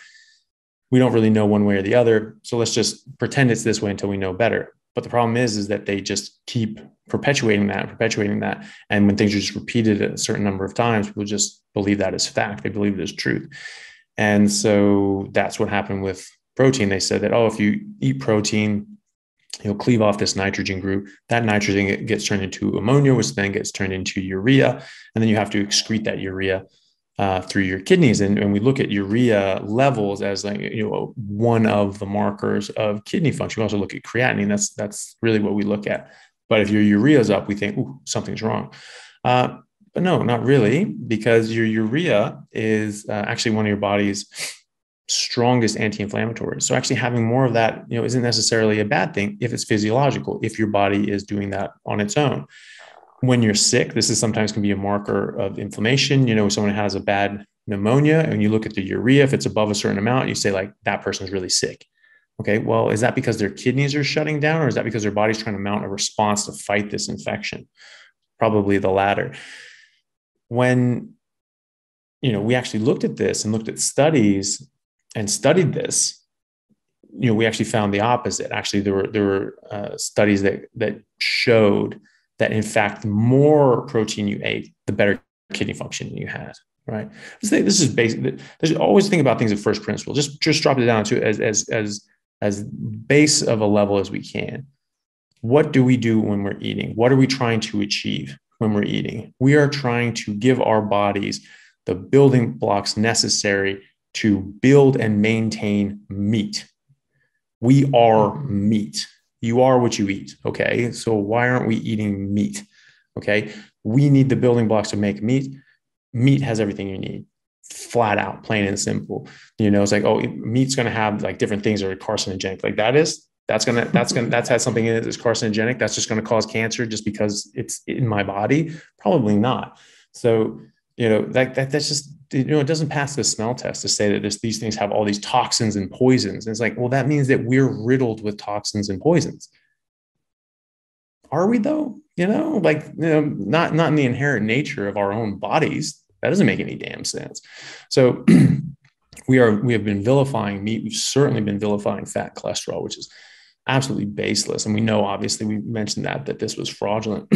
We don't really know one way or the other. So let's just pretend it's this way until we know better. But the problem is, is that they just keep perpetuating that, perpetuating that. And when things are just repeated a certain number of times, people just believe that as fact. They believe it as truth. And so that's what happened with protein. They said that, oh, if you eat protein, you'll cleave off this nitrogen group. That nitrogen gets turned into ammonia, which then gets turned into urea. And then you have to excrete that urea uh, through your kidneys. And, and we look at urea levels as like, you know, one of the markers of kidney function. We also look at creatinine. That's, that's really what we look at. But if your urea is up, we think, ooh, something's wrong. Uh, but no, not really, because your urea is uh, actually one of your body's strongest anti-inflammatories. So actually having more of that, you know, isn't necessarily a bad thing if it's physiological, if your body is doing that on its own. When you're sick, this is sometimes can be a marker of inflammation. You know, if someone has a bad pneumonia and you look at the urea, if it's above a certain amount, you say like, that person's really sick. Okay, well, is that because their kidneys are shutting down or is that because their body's trying to mount a response to fight this infection? Probably the latter. When, you know, we actually looked at this and looked at studies and studied this, you know, we actually found the opposite. Actually, there were there were uh, studies that that showed that in fact, the more protein you ate, the better kidney function you had. Right? This is basic. There's always think about things at first principle. Just just drop it down to as as as as base of a level as we can. What do we do when we're eating? What are we trying to achieve when we're eating? We are trying to give our bodies the building blocks necessary to build and maintain meat. We are meat. You are what you eat. Okay. So why aren't we eating meat? Okay. We need the building blocks to make meat. Meat has everything you need, flat out, plain and simple. You know, it's like, oh, meat's going to have like different things that are carcinogenic. Like that is, that's going to, that's going to, that's had something in it that's carcinogenic. That's just going to cause cancer just because it's in my body. Probably not. So, you know, that, that that's just, you know, it doesn't pass the smell test to say that this, these things have all these toxins and poisons. And it's like, well, that means that we're riddled with toxins and poisons. Are we though? You know, like, you know, not, not in the inherent nature of our own bodies. That doesn't make any damn sense. So we are, we have been vilifying meat. We've certainly been vilifying fat cholesterol, which is absolutely baseless. And we know, obviously we mentioned that, that this was fraudulent,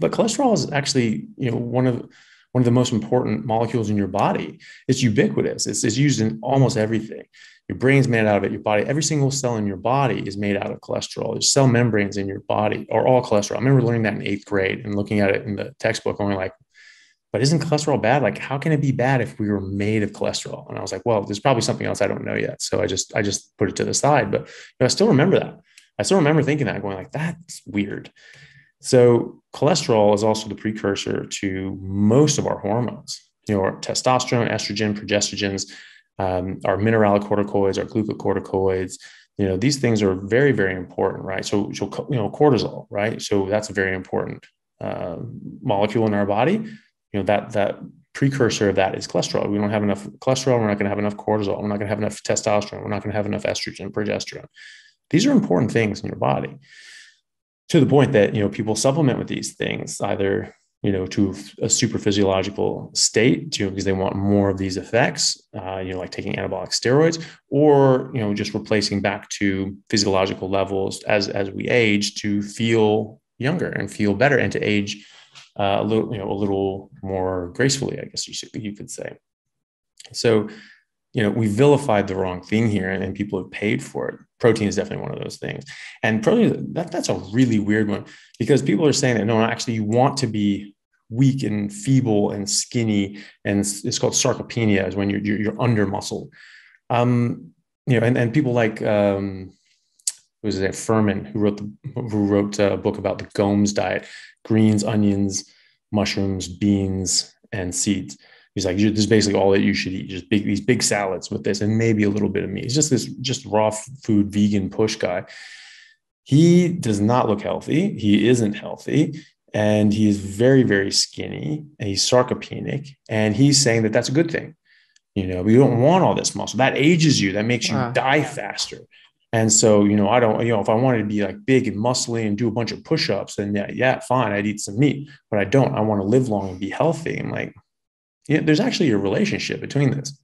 but cholesterol is actually, you know, one of one of the most important molecules in your body. It's ubiquitous. It's, it's used in almost everything. Your brain's made out of it. Your body, every single cell in your body is made out of cholesterol. Your cell membranes in your body are all cholesterol. I remember learning that in eighth grade and looking at it in the textbook and we're like, but isn't cholesterol bad? Like, how can it be bad if we were made of cholesterol? And I was like, well, there's probably something else I don't know yet. So I just, I just put it to the side, but you know, I still remember that. I still remember thinking that going like, that's weird. So cholesterol is also the precursor to most of our hormones, you know, our testosterone, estrogen, progestogens, um, our mineralocorticoids, our glucocorticoids, you know, these things are very, very important, right? So, so you know, cortisol, right? So that's a very important uh, molecule in our body. You know, that, that precursor of that is cholesterol. We don't have enough cholesterol. We're not going to have enough cortisol. We're not going to have enough testosterone. We're not going to have enough estrogen, progesterone. These are important things in your body. To the point that, you know, people supplement with these things either, you know, to a super physiological state, you know, because they want more of these effects, uh, you know, like taking anabolic steroids, or, you know, just replacing back to physiological levels as, as we age to feel younger and feel better and to age uh, a little, you know, a little more gracefully, I guess you should, you could say. So, you know, we vilified the wrong thing here and, and people have paid for it. Protein is definitely one of those things. And protein, that, that's a really weird one because people are saying that, no, actually you want to be weak and feeble and skinny. And it's, it's called sarcopenia is when you're, you're, you're under muscled. Um, you know, and, and people like, um, who was it? Furman, who wrote, the, who wrote a book about the Gomes diet, greens, onions, mushrooms, beans, and seeds. He's like, this is basically all that you should eat. Just big, these big salads with this and maybe a little bit of meat. It's just this just raw food, vegan push guy. He does not look healthy. He isn't healthy. and he is very, very skinny, and he's sarcopenic, and he's saying that that's a good thing. You know, we don't want all this muscle. That ages you. That makes you wow. die faster. And so, you know, I don't, you know, if I wanted to be like big and muscly and do a bunch of push-ups, then yeah, yeah, fine, I'd eat some meat, but I don't. I want to live long and be healthy. And like, yeah, there's actually a relationship between this.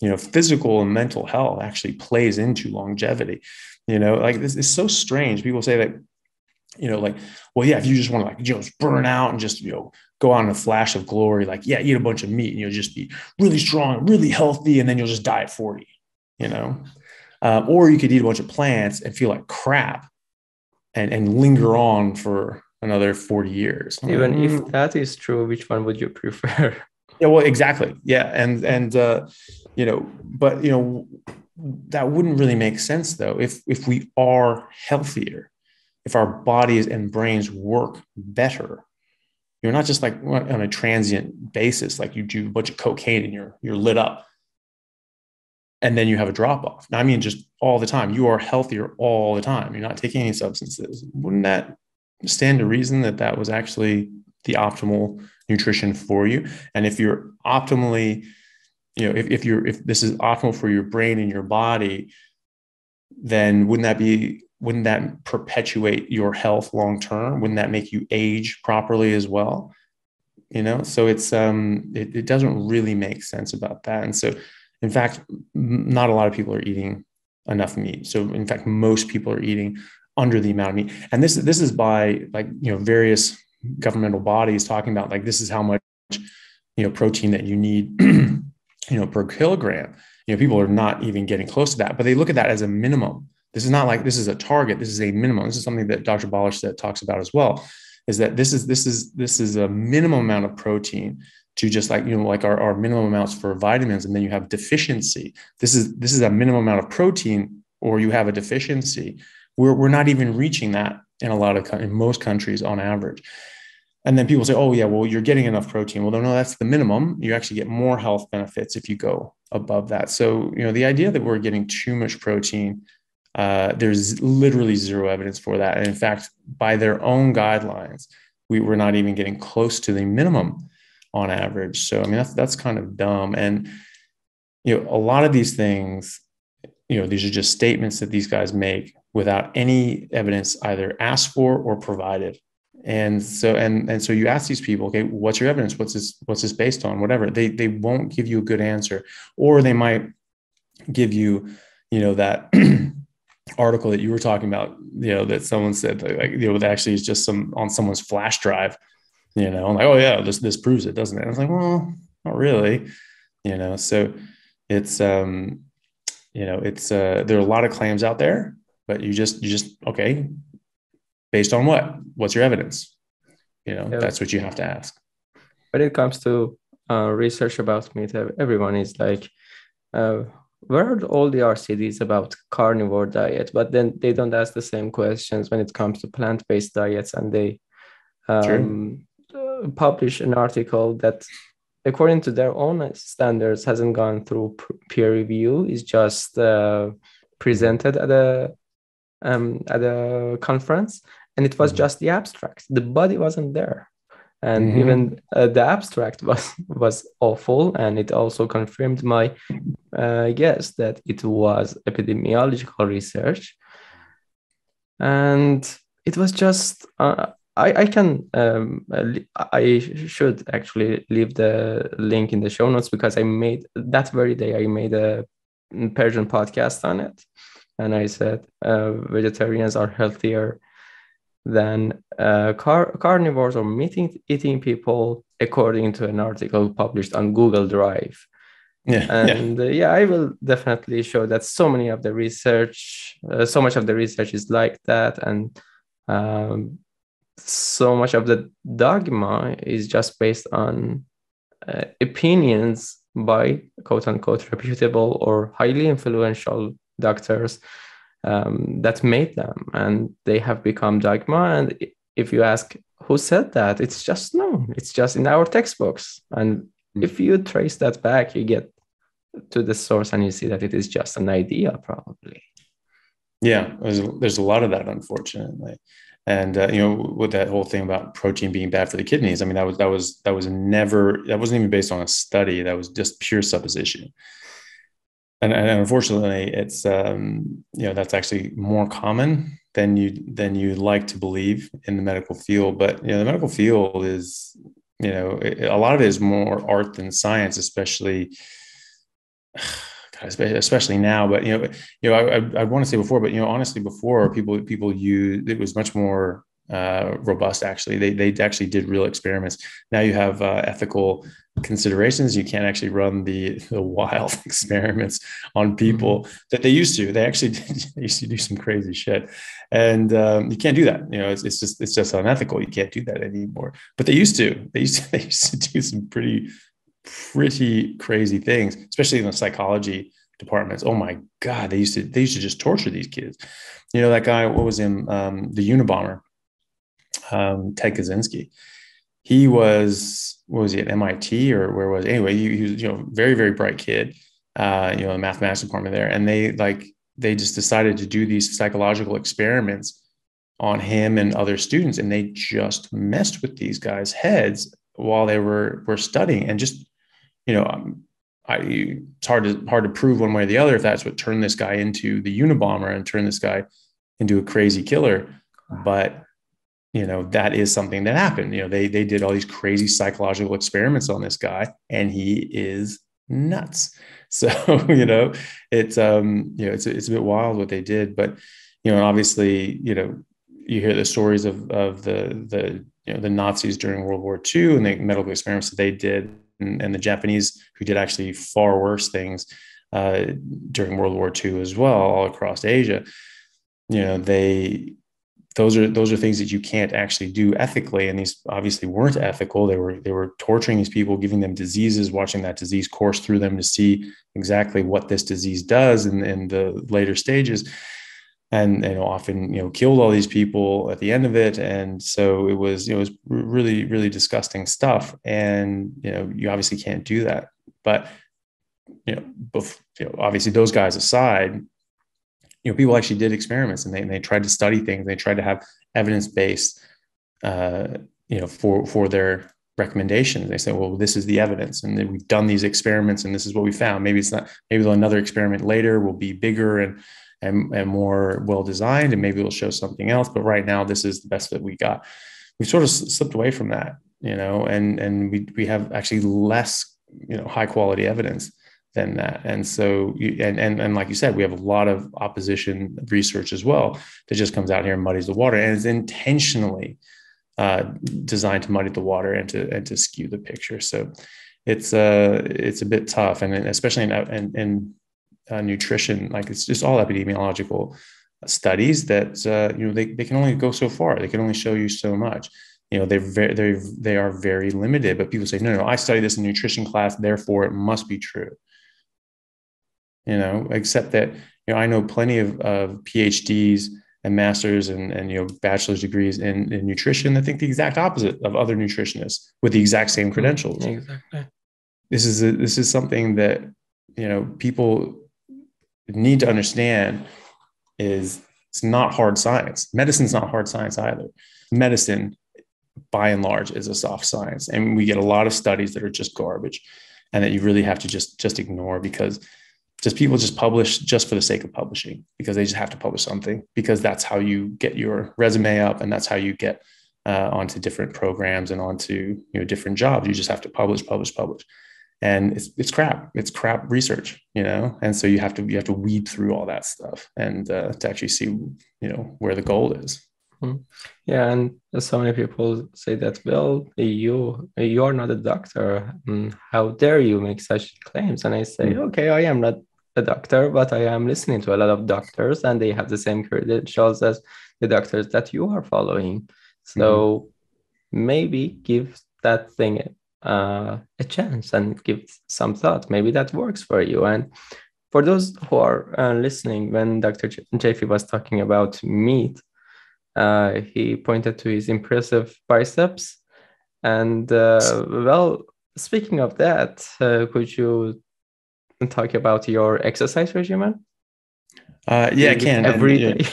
You know, physical and mental health actually plays into longevity. You know, like this is so strange. People say that, you know, like, well, yeah, if you just want to like, you know, just burn out and just, you know, go out in a flash of glory, like, yeah, eat a bunch of meat and you'll just be really strong, really healthy. And then you'll just die at forty, you know, um, or you could eat a bunch of plants and feel like crap and, and linger on for another forty years. Even like, mm. if that is true, which one would you prefer? Yeah, well, exactly. Yeah. And, and, uh, you know, but, you know, that wouldn't really make sense though. If, if we are healthier, if our bodies and brains work better, you're not just like on a transient basis, like you do a bunch of cocaine and you're, you're lit up and then you have a drop off. Now, I mean, just all the time, you are healthier all the time. You're not taking any substances. Wouldn't that stand to reason that that was actually the optimal nutrition for you? And if you're optimally, you know, if, if you're, if this is optimal for your brain and your body, then wouldn't that be, wouldn't that perpetuate your health long-term? Wouldn't that make you age properly as well? You know, so it's, um, it, it doesn't really make sense about that. And so in fact, not a lot of people are eating enough meat. So in fact, most people are eating under the amount of meat. And this, this is by like, you know, various governmental bodies talking about like, this is how much, you know, protein that you need, you know, per kilogram. You know, people are not even getting close to that, but they look at that as a minimum. This is not like this is a target. This is a minimum. This is something that Doctor Ballerstedt talks about as well, is that this is this is this is a minimum amount of protein to just like, you know, like our, our minimum amounts for vitamins, and then you have deficiency. This is this is a minimum amount of protein, or you have a deficiency. We're we're not even reaching that in a lot of in most countries on average. And then people say, oh yeah, well, you're getting enough protein. Well, no, no, that's the minimum. You actually get more health benefits if you go above that. So, you know, the idea that we're getting too much protein, Uh, there's literally zero evidence for that. And in fact, by their own guidelines, we were not even getting close to the minimum on average. So, I mean, that's, that's kind of dumb. And, you know, a lot of these things, you know, these are just statements that these guys make without any evidence either asked for or provided. And so, and, and so you ask these people, okay, what's your evidence? What's this, what's this based on? Whatever. They, they won't give you a good answer, or they might give you, you know, that article that you were talking about, you know, that someone said, like, you know, that actually is just some on someone's flash drive, you know, I'm like, oh yeah, this, this proves it, doesn't it? I was like, well, not really, you know? So it's, um, you know, it's, uh, there are a lot of claims out there, but you just, you just, okay, based on what, what's your evidence? You know, yeah. That's what you have to ask. When it comes to uh, research about meat, everyone is like, uh, where are all the R C Ds about carnivore diet? But then they don't ask the same questions when it comes to plant-based diets. And they um, sure. publish an article that, according to their own standards, hasn't gone through peer review. It's just uh, presented at a, um, at a conference. And it was mm-hmm. just the abstract. The body wasn't there. And mm-hmm. even uh, the abstract was, was awful. And it also confirmed my uh, guess that it was epidemiological research. And it was just, uh, I, I can, um, I should actually leave the link in the show notes, because I made, that very day, I made a Persian podcast on it. And I said, uh, vegetarians are healthier than uh, car- carnivores or meat eating people, according to an article published on Google Drive. Yeah, and yeah, uh, yeah I will definitely show that so many of the research, uh, so much of the research is like that, and um, so much of the dogma is just based on uh, opinions by quote unquote reputable or highly influential doctors. Um, that made them, and they have become dogma. And if you ask who said that, it's just known. It's just in our textbooks. And mm-hmm. if you trace that back, you get to the source and you see that it is just an idea, probably. Yeah, there's, there's a lot of that, unfortunately. And uh, you know, with that whole thing about protein being bad for the kidneys, I mean, that was that was that was never that wasn't even based on a study. That was just pure supposition. And, and unfortunately, it's um, you know, that's actually more common than you than you like to believe in the medical field. But you know, the medical field is, you know, it, a lot of it is more art than science, especially. especially now, but, you know, you know, I, I, I want to say before, but, you know, honestly, before people, people used, it was much more uh, robust. Actually, they, they actually did real experiments. Now you have uh, ethical considerations. You can't actually run the, the wild experiments on people that they used to, they actually did, they used to do some crazy shit. And um, you can't do that. You know, it's, it's just, it's just unethical. You can't do that anymore, but they used to, they used to, they used to do some pretty, pretty crazy things, especially in the psychology departments. Oh my God. They used to, they used to just torture these kids. You know, that guy, what was him? Um, the Unabomber, um, Ted Kaczynski, he was, what was he at M I T or where was, anyway, he, he was, you know, very, very bright kid, uh, you know, the mathematics department there. And they like, they just decided to do these psychological experiments on him and other students. And they just messed with these guys' heads while they were, were studying and just, you know, um, I, it's hard to hard to prove one way or the other if that's what turned this guy into the Unabomber and turned this guy into a crazy killer. But you know, that is something that happened. You know, they they did all these crazy psychological experiments on this guy, and he is nuts. So you know, it's um you know it's it's a bit wild what they did. But you know, and obviously, you know, you hear the stories of of the the you know the Nazis during World War Two and the medical experiments that they did. And, and the Japanese, who did actually far worse things uh, during World War Two as well, all across Asia, you know, they those are those are things that you can't actually do ethically. And these obviously weren't ethical. They were they were torturing these people, giving them diseases, watching that disease course through them to see exactly what this disease does in, in the later stages, and you know, often you know killed all these people at the end of it. And so it was it was really really disgusting stuff. And you know, you obviously can't do that. But you know, bef- you know obviously those guys aside, you know, people actually did experiments, and they and they tried to study things. They tried to have evidence based, uh, you know, for for their recommendations. They said, well, this is the evidence, and then we've done these experiments, and this is what we found. Maybe it's not. Maybe another experiment later will be bigger and. And, and more well-designed, and maybe it'll show something else. But right now, this is the best that we got. We've sort of slipped away from that, you know, and, and we, we have actually less, you know, high quality evidence than that. And so, you, and, and, and like you said, we have a lot of opposition research as well that just comes out here and muddies the water, and is intentionally uh, designed to muddy the water and to, and to skew the picture. So it's uh it's a bit tough. And especially in, in, in Uh, nutrition, like it's just all epidemiological studies that uh, you know they, they can only go so far. They can only show you so much. You know, they're very they they are very limited. But people say, no, no, I studied this in nutrition class, therefore it must be true. You know, except that you know I know plenty of, of PhDs and masters and and you know bachelor's degrees in, in nutrition that think the exact opposite of other nutritionists with the exact same credentials. Exactly. This is a, this is something that you know people need to understand is it's not hard science. Medicine's not hard science either. Medicine, by and large, is a soft science. And we get a lot of studies that are just garbage and that you really have to just, just ignore because just people just publish just for the sake of publishing because they just have to publish something because that's how you get your resume up and that's how you get uh, onto different programs and onto you know different jobs. You just have to publish, publish, publish. And it's it's crap. It's crap research, you know. And so you have to you have to weed through all that stuff and uh, to actually see, you know, where the gold is. Yeah, and so many people say that, well, you you are not a doctor. How dare you make such claims? And I say, mm-hmm. okay, I am not a doctor, but I am listening to a lot of doctors, and they have the same credentials as the doctors that you are following. So mm-hmm. maybe give that thing a Uh, a chance and give some thought. Maybe that works for you. And for those who are uh, listening, when Doctor Chaffee was talking about meat, uh, he pointed to his impressive biceps. And uh, well, speaking of that, uh, could you talk about your exercise regimen? Uh, yeah, I can. Every day.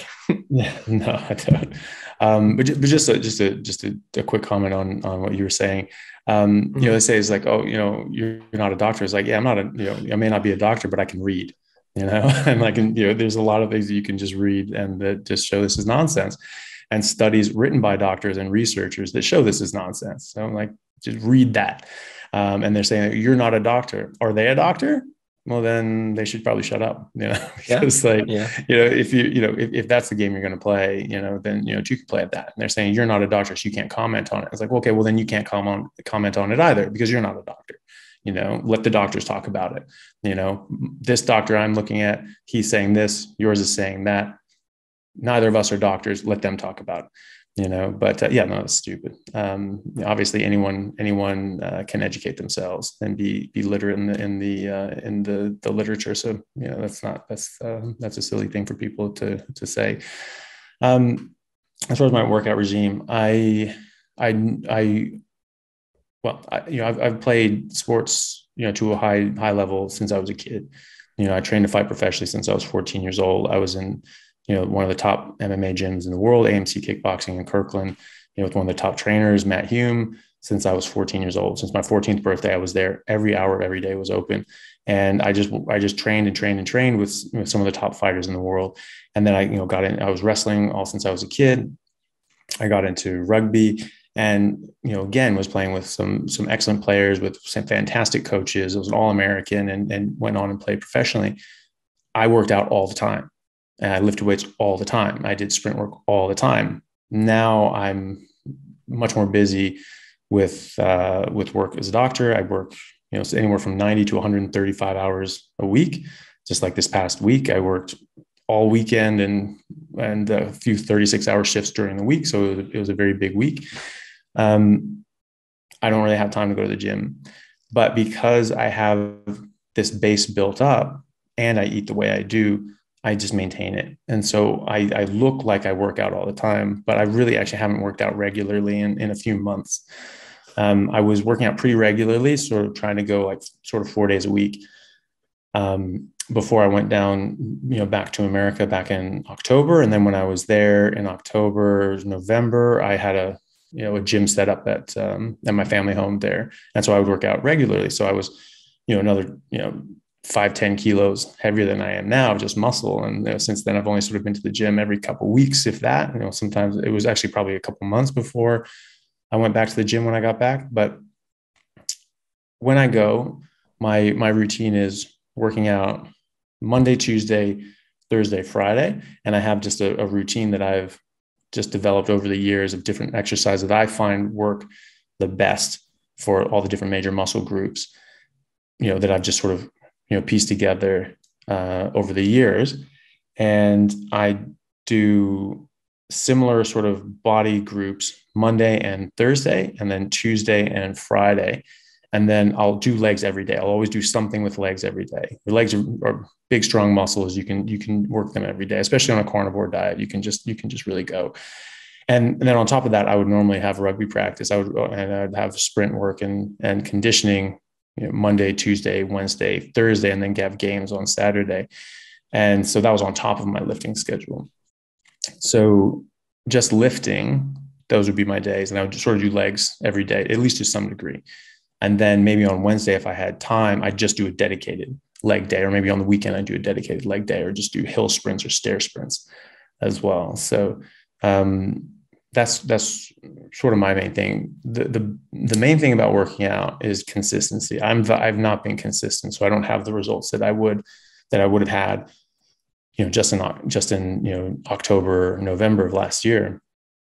Yeah, no, I don't. Um, but, but just a, just a just a, a quick comment on on what you were saying. Um, mm-hmm. You know, they say it's like, oh, you know, you're not a doctor. It's like, yeah, I'm not a, you know, I may not be a doctor, but I can read. You know, and I can, you know, there's a lot of things that you can just read and that just show this is nonsense, and studies written by doctors and researchers that show this is nonsense. So I'm like, just read that. Um, and they're saying you're not a doctor. Are they a doctor? Well, then they should probably shut up. You know, because yeah. like, yeah. you know, if you, you know, if, if that's the game you're going to play, you know, then, you know, you can play at that. And they're saying, you're not a doctor, so you can't comment on it. It's like, well, okay, well then you can't comment, comment on it either, because you're not a doctor. You know, let the doctors talk about it. You know, this doctor I'm looking at, he's saying this, yours is saying that. Neither of us are doctors. Let them talk about it. You know, but uh, yeah, no, it's stupid. Um, obviously, anyone anyone uh, can educate themselves and be be literate in the in the uh, in the the literature. So you know, that's not that's uh, that's a silly thing for people to to say. Um, as far as my workout regime, I I I well, I, you know, I've, I've played sports, you know, to a high high level since I was a kid. You know, I trained to fight professionally since I was fourteen years old. I was in, you know, one of the top M M A gyms in the world, A M C Kickboxing in Kirkland, you know, with one of the top trainers, Matt Hume, since I was fourteen years old. Since my fourteenth birthday, I was there. Every hour of every day was open. And I just, I just trained and trained and trained with, with some of the top fighters in the world. And then I, you know, got in, I was wrestling all since I was a kid. I got into rugby and, you know, again, was playing with some, some excellent players, with some fantastic coaches. I was an All-American and, and went on and played professionally. I worked out all the time. And I lifted weights all the time. I did sprint work all the time. Now I'm much more busy with uh, with work as a doctor. I work, you know, anywhere from ninety to one hundred thirty-five hours a week. Just like this past week, I worked all weekend and and a few thirty-six hour shifts during the week. So it was, it was a very big week. Um, I don't really have time to go to the gym, but because I have this base built up and I eat the way I do, I just maintain it. And so I, I look like I work out all the time, but I really actually haven't worked out regularly in, in a few months. Um, I was working out pretty regularly, sort of trying to go like sort of four days a week um, before I went down, you know, back to America back in October. And then when I was there in October, November, I had a, you know, a gym set up at, um, at my family home there. And so I would work out regularly. So I was, you know, another, you know, five, ten kilos heavier than I am now, just muscle. And you know, since then, I've only sort of been to the gym every couple of weeks, if that. You know, sometimes it was actually probably a couple months before I went back to the gym when I got back. But when I go, my my routine is working out Monday, Tuesday, Thursday, Friday. And I have just a, a routine that I've just developed over the years of different exercises that I find work the best for all the different major muscle groups, you know, that I've just sort of, you know, pieced together uh, over the years. And I do similar sort of body groups Monday and Thursday, and then Tuesday and Friday. And then I'll do legs every day. I'll always do something with legs every day. The legs are, are big, strong muscles. You can, you can work them every day, especially on a carnivore diet. You can just, you can just really go. And, and then on top of that, I would normally have rugby practice. I would, and I'd have sprint work and, and conditioning, you know, Monday, Tuesday, Wednesday, Thursday, and then have games on Saturday. And so that was on top of my lifting schedule. So just lifting, those would be my days. And I would just sort of do legs every day, at least to some degree. And then maybe on Wednesday, if I had time, I'd just do a dedicated leg day, or maybe on the weekend, I do a dedicated leg day, or just do hill sprints or stair sprints as well. So, um, that's, that's sort of my main thing. The, the, the main thing about working out is consistency. I'm, I've not been consistent, so I don't have the results that I would, that I would have had, you know, just in, just in, you know, October, November of last year,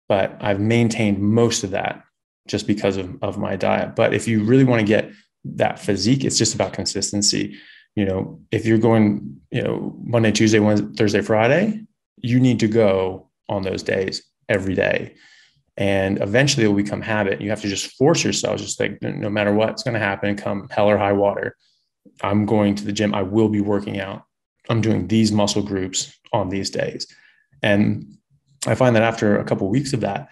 but I've maintained most of that just because of, of my diet. But if you really want to get that physique, it's just about consistency. You know, if you're going, you know, Monday, Tuesday, Wednesday, Thursday, Friday, you need to go on those days every day. And eventually it will become habit. You have to just force yourself, just like, no matter what's going to happen, come hell or high water, I'm going to the gym. I will be working out. I'm doing these muscle groups on these days. And I find that after a couple of weeks of that,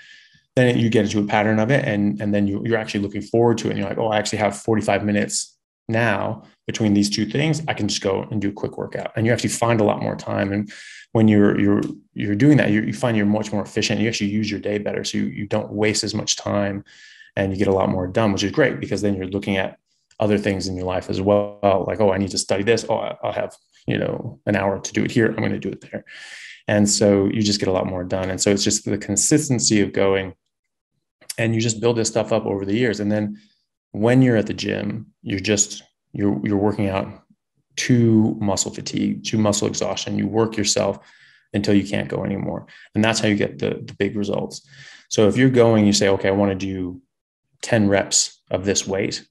then you get into a pattern of it. And, and then you, you're actually looking forward to it. And you're like, oh, I actually have forty-five minutes now between these two things, I can just go and do a quick workout. And you actually find a lot more time. And when you're you're you're doing that, you, you find you're much more efficient. You actually use your day better. So you, you don't waste as much time and you get a lot more done, which is great because then you're looking at other things in your life as well. Like, oh, I need to study this. Oh, I'll have, you know, an hour to do it here. I'm going to do it there. And so you just get a lot more done. And so it's just the consistency of going, and you just build this stuff up over the years. And then when you're at the gym, you're just, you're, you're working out to muscle fatigue, to muscle exhaustion. You work yourself until you can't go anymore. And that's how you get the, the big results. So if you're going, you say, okay, I want to do ten reps of this weight,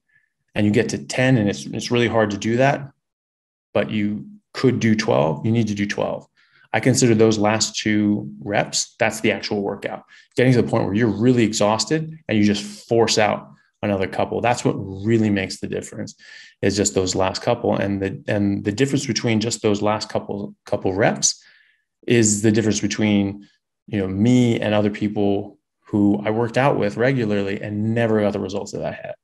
and you get to ten, and it's, it's really hard to do that, but you could do twelve. You need to do twelve. I consider those last two reps, that's the actual workout. Getting to the point where you're really exhausted and you just force out another couple. That's what really makes the difference, is just those last couple. And the, and the difference between just those last couple, couple reps is the difference between, you know, me and other people who I worked out with regularly and never got the results that I had,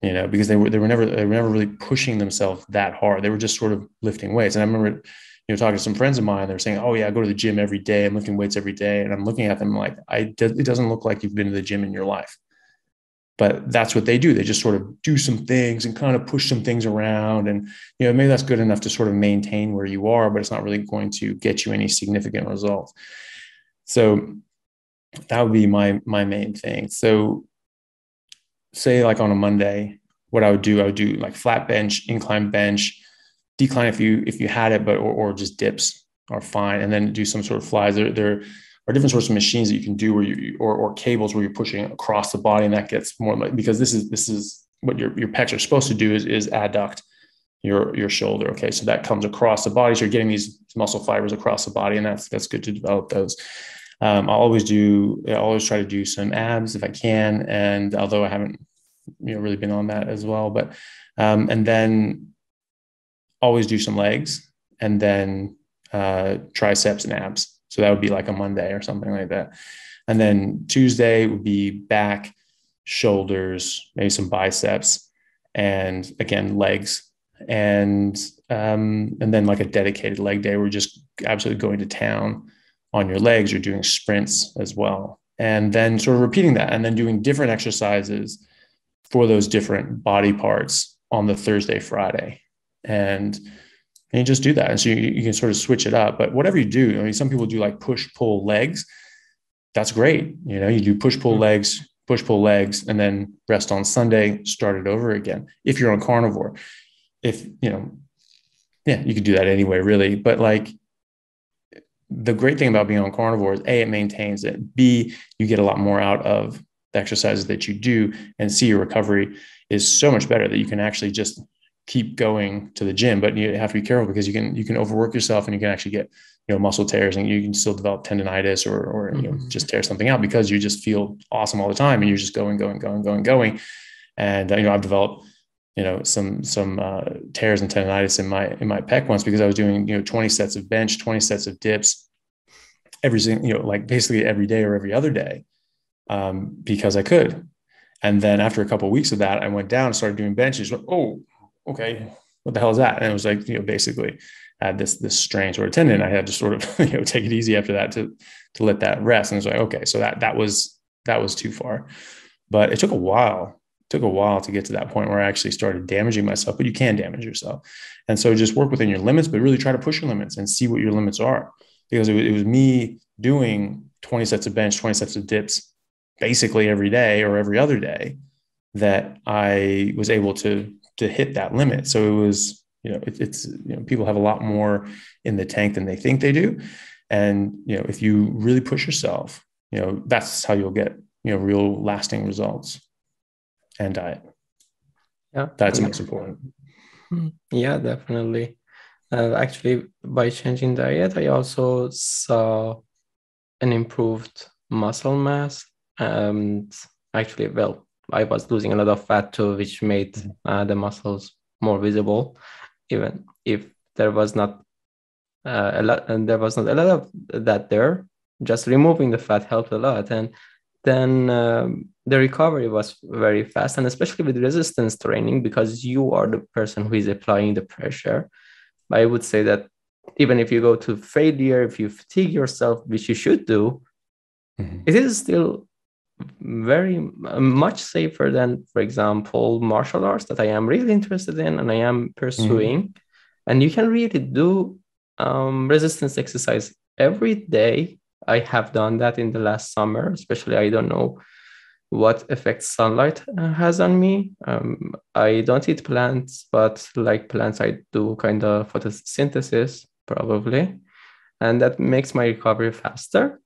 you know, because they were, they were never, they were never really pushing themselves that hard. They were just sort of lifting weights. And I remember, you know, talking to some friends of mine, they're saying, oh yeah, I go to the gym every day. I'm lifting weights every day. And I'm looking at them like, I, it doesn't look like you've been to the gym in your life, but that's what they do. They just sort of do some things and kind of push some things around. And, you know, maybe that's good enough to sort of maintain where you are, but it's not really going to get you any significant results. So that would be my, my main thing. So say like on a Monday, what I would do, I would do like flat bench, incline bench, decline if you if you had it, but or, or just dips are fine, and then do some sort of flies. There, there are different sorts of machines that you can do where you or or cables where you're pushing across the body, and that gets more like, because this is this is what your, your pecs are supposed to do is, is adduct your your shoulder. Okay, so that comes across the body. So you're getting these muscle fibers across the body, and that's that's good to develop those. Um, I always do. I always try to do some abs if I can, and although I haven't you know really been on that as well, but um, and then. Always do some legs and then uh, triceps and abs. So that would be like a Monday or something like that. And then Tuesday would be back, shoulders, maybe some biceps, and again, legs. And, um, and then like a dedicated leg day, we're just absolutely going to town on your legs. You're doing sprints as well. And then sort of repeating that and then doing different exercises for those different body parts on the Thursday, Friday. And, and you just do that. And so you, you can sort of switch it up, but whatever you do, I mean, some people do like push, pull, legs. That's great. You know, you do push, pull, legs, push, pull, legs, and then rest on Sunday, start it over again. If you're on carnivore, if, you know, yeah, you could do that anyway, really. But like the great thing about being on carnivore is A, it maintains it. B, you get a lot more out of the exercises that you do, and C, your recovery is so much better that you can actually just keep going to the gym. But you have to be careful because you can, you can overwork yourself and you can actually get, you know, muscle tears, and you can still develop tendonitis or, or, you know, mm-hmm. just tear something out because you just feel awesome all the time. And you're just going, going, going, going, going. And, uh, you know, I've developed, you know, some, some, uh, tears and tendonitis in my, in my pec once because I was doing, you know, twenty sets of bench, twenty sets of dips, every single, you know, like basically every day or every other day, um, because I could. And then after a couple of weeks of that, I went down and started doing benches. Oh, okay, what the hell is that? And it was like, you know, basically I had this, this strain to a tendon. I had to sort of, you know, take it easy after that to, to let that rest. And it's like, okay, so that, that was, that was too far, but it took a while, it took a while to get to that point where I actually started damaging myself, but you can damage yourself. And so just work within your limits, but really try to push your limits and see what your limits are, because it was, it was me doing twenty sets of bench, twenty sets of dips, basically every day or every other day, that I was able to to hit that limit. So it was, you know, it, it's, you know, people have a lot more in the tank than they think they do. And, you know, if you really push yourself, you know, that's how you'll get, you know, real lasting results and diet. Yeah. That's most important. Yeah, definitely. Uh, actually by changing diet, I also saw an improved muscle mass, and actually, well, I was losing a lot of fat too, which made uh, the muscles more visible, even if there was not uh, a lot, and there was not a lot of that there. Just removing the fat helped a lot, and then um, the recovery was very fast, and especially with resistance training, because you are the person who is applying the pressure. I would say that even if you go to failure, if you fatigue yourself, which you should do, mm-hmm. it is still very much safer than, for example, martial arts that I am really interested in and I am pursuing. Mm-hmm. And you can really do um, resistance exercise every day. I have done that in the last summer, especially. I don't know what effect sunlight has on me. Um, I don't eat plants, but like plants, I do kind of photosynthesis probably. And that makes my recovery faster.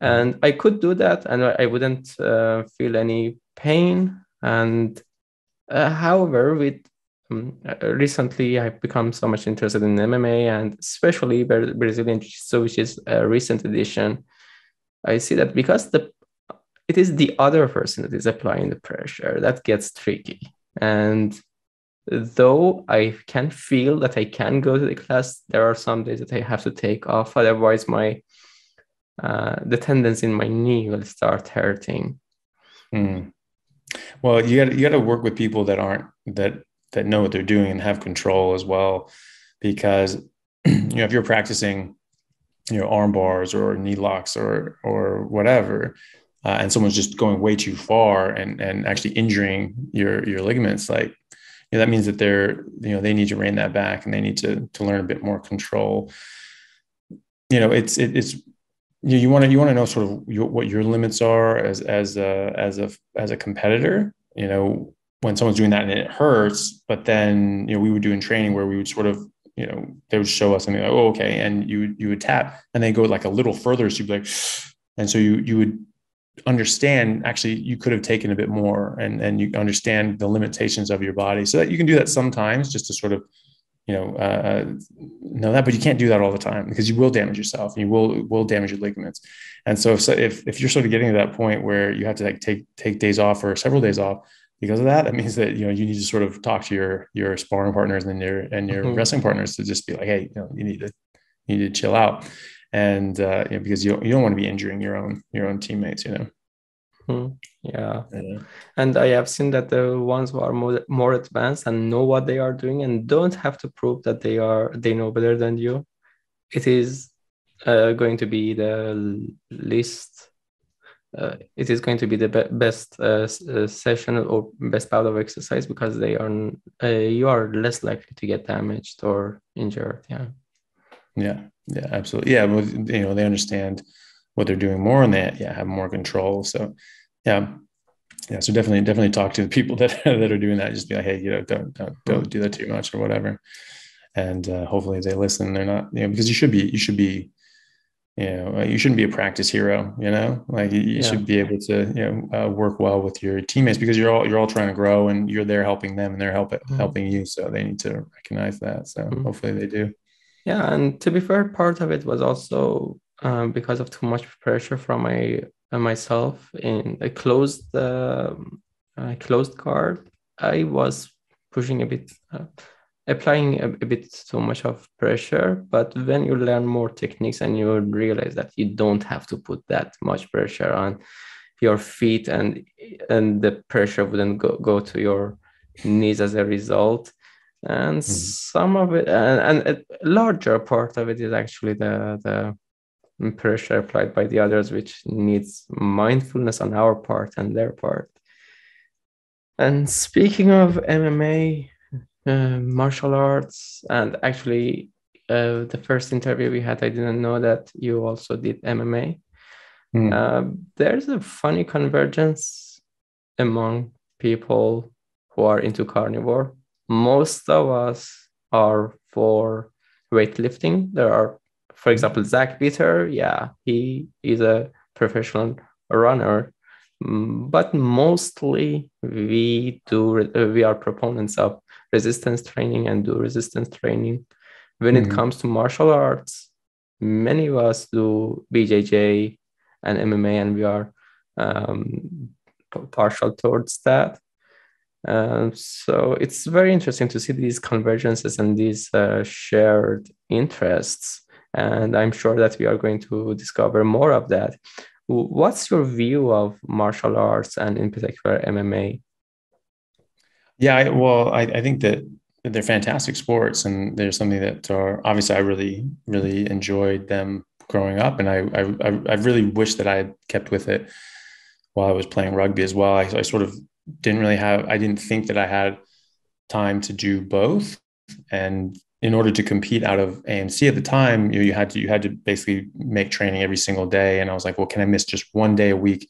And I could do that and I wouldn't uh, feel any pain. And uh, however, with um, recently, I've become so much interested in M M A and especially Brazilian Jiu-Jitsu, which is a recent addition. I see that because the it is the other person that is applying the pressure that gets tricky. And though I can feel that I can go to the class, there are some days that I have to take off. Otherwise, my uh, the tendons in my knee will start hurting. Mm. Well, you got you got to work with people that aren't that that know what they're doing and have control as well, because you know if you're practicing, you know, arm bars or knee locks or or whatever. Uh, and someone's just going way too far and, and actually injuring your, your ligaments, like, you know, that means that they're, you know, they need to rein that back and they need to, to learn a bit more control. You know, it's, it, it's, you want to, you want to know sort of your, what your limits are as, as a, as a, as a competitor, you know, when someone's doing that and it hurts, but then, you know, we would do in training where we would sort of, you know, they would show us something like, oh, okay. And you, you would tap and they go like a little further. So you'd be like, and so you, you would understand actually you could have taken a bit more and and you understand the limitations of your body, so that you can do that sometimes just to sort of, you know, uh, know that, but you can't do that all the time because you will damage yourself and you will, will damage your ligaments. And so if, so if, if you're sort of getting to that point where you have to like take, take days off or several days off because of that, that means that, you know, you need to sort of talk to your, your sparring partners and your, and your mm-hmm. wrestling partners to just be like, hey, you know, you need to, you need to chill out. And uh, you know, because you don't, you don't want to be injuring your own your own teammates, you know. Mm-hmm. Yeah. yeah, and I have seen that the ones who are more, more advanced and know what they are doing and don't have to prove that they are they know better than you, it is uh, going to be the least. Uh, it is going to be the be- best uh, session or best bout of exercise because they are uh, you are less likely to get damaged or injured. Yeah. Yeah. Yeah, absolutely. Yeah. Well, you know, they understand what they're doing more and they yeah, have more control. So yeah. Yeah. So definitely, definitely talk to the people that, that are doing that. Just be like, hey, you know, don't, don't, don't do that too much or whatever. And uh, hopefully they listen. They're not, you know, because you should be, you should be, you know, you shouldn't be a practice hero, you know, like you, you yeah. should be able to, you know, uh, work well with your teammates because you're all, you're all trying to grow and you're there helping them and they're helping, mm-hmm. helping you. So they need to recognize that. So mm-hmm. hopefully they do. Yeah, and to be fair, part of it was also um, because of too much pressure from my uh, myself in a closed uh, uh, closed guard. I was pushing a bit, uh, applying a, a bit too much of pressure. But when you learn more techniques and you realize that you don't have to put that much pressure on your feet, and and the pressure wouldn't go, go to your knees as a result. And mm-hmm. some of it, and, and a larger part of it is actually the, the pressure applied by the others, which needs mindfulness on our part and their part. And speaking of M M A, uh, martial arts, and actually uh, the first interview we had, I didn't know that you also did M M A. Mm. Uh, there's a funny convergence among people who are into carnivore. Most of us are for weightlifting. There are, for example, Zach Bitter. Yeah, he is a professional runner, but mostly we do. We are proponents of resistance training and do resistance training. When mm-hmm. it comes to martial arts, many of us do B J J and M M A, and we are um, partial towards that. Um, so it's very interesting to see these convergences and these uh, shared interests. And I'm sure that we are going to discover more of that. What's your view of martial arts and in particular M M A? Yeah, I, well, I, I think that they're fantastic sports, and they're something that are obviously I really, really enjoyed them growing up. And I, I, I really wish that I had kept with it while I was playing rugby as well. I, I sort of didn't really have, I didn't think that I had time to do both. And in order to compete out of A M C at the time, you, you had to, you had to basically make training every single day. And I was like, well, can I miss just one day a week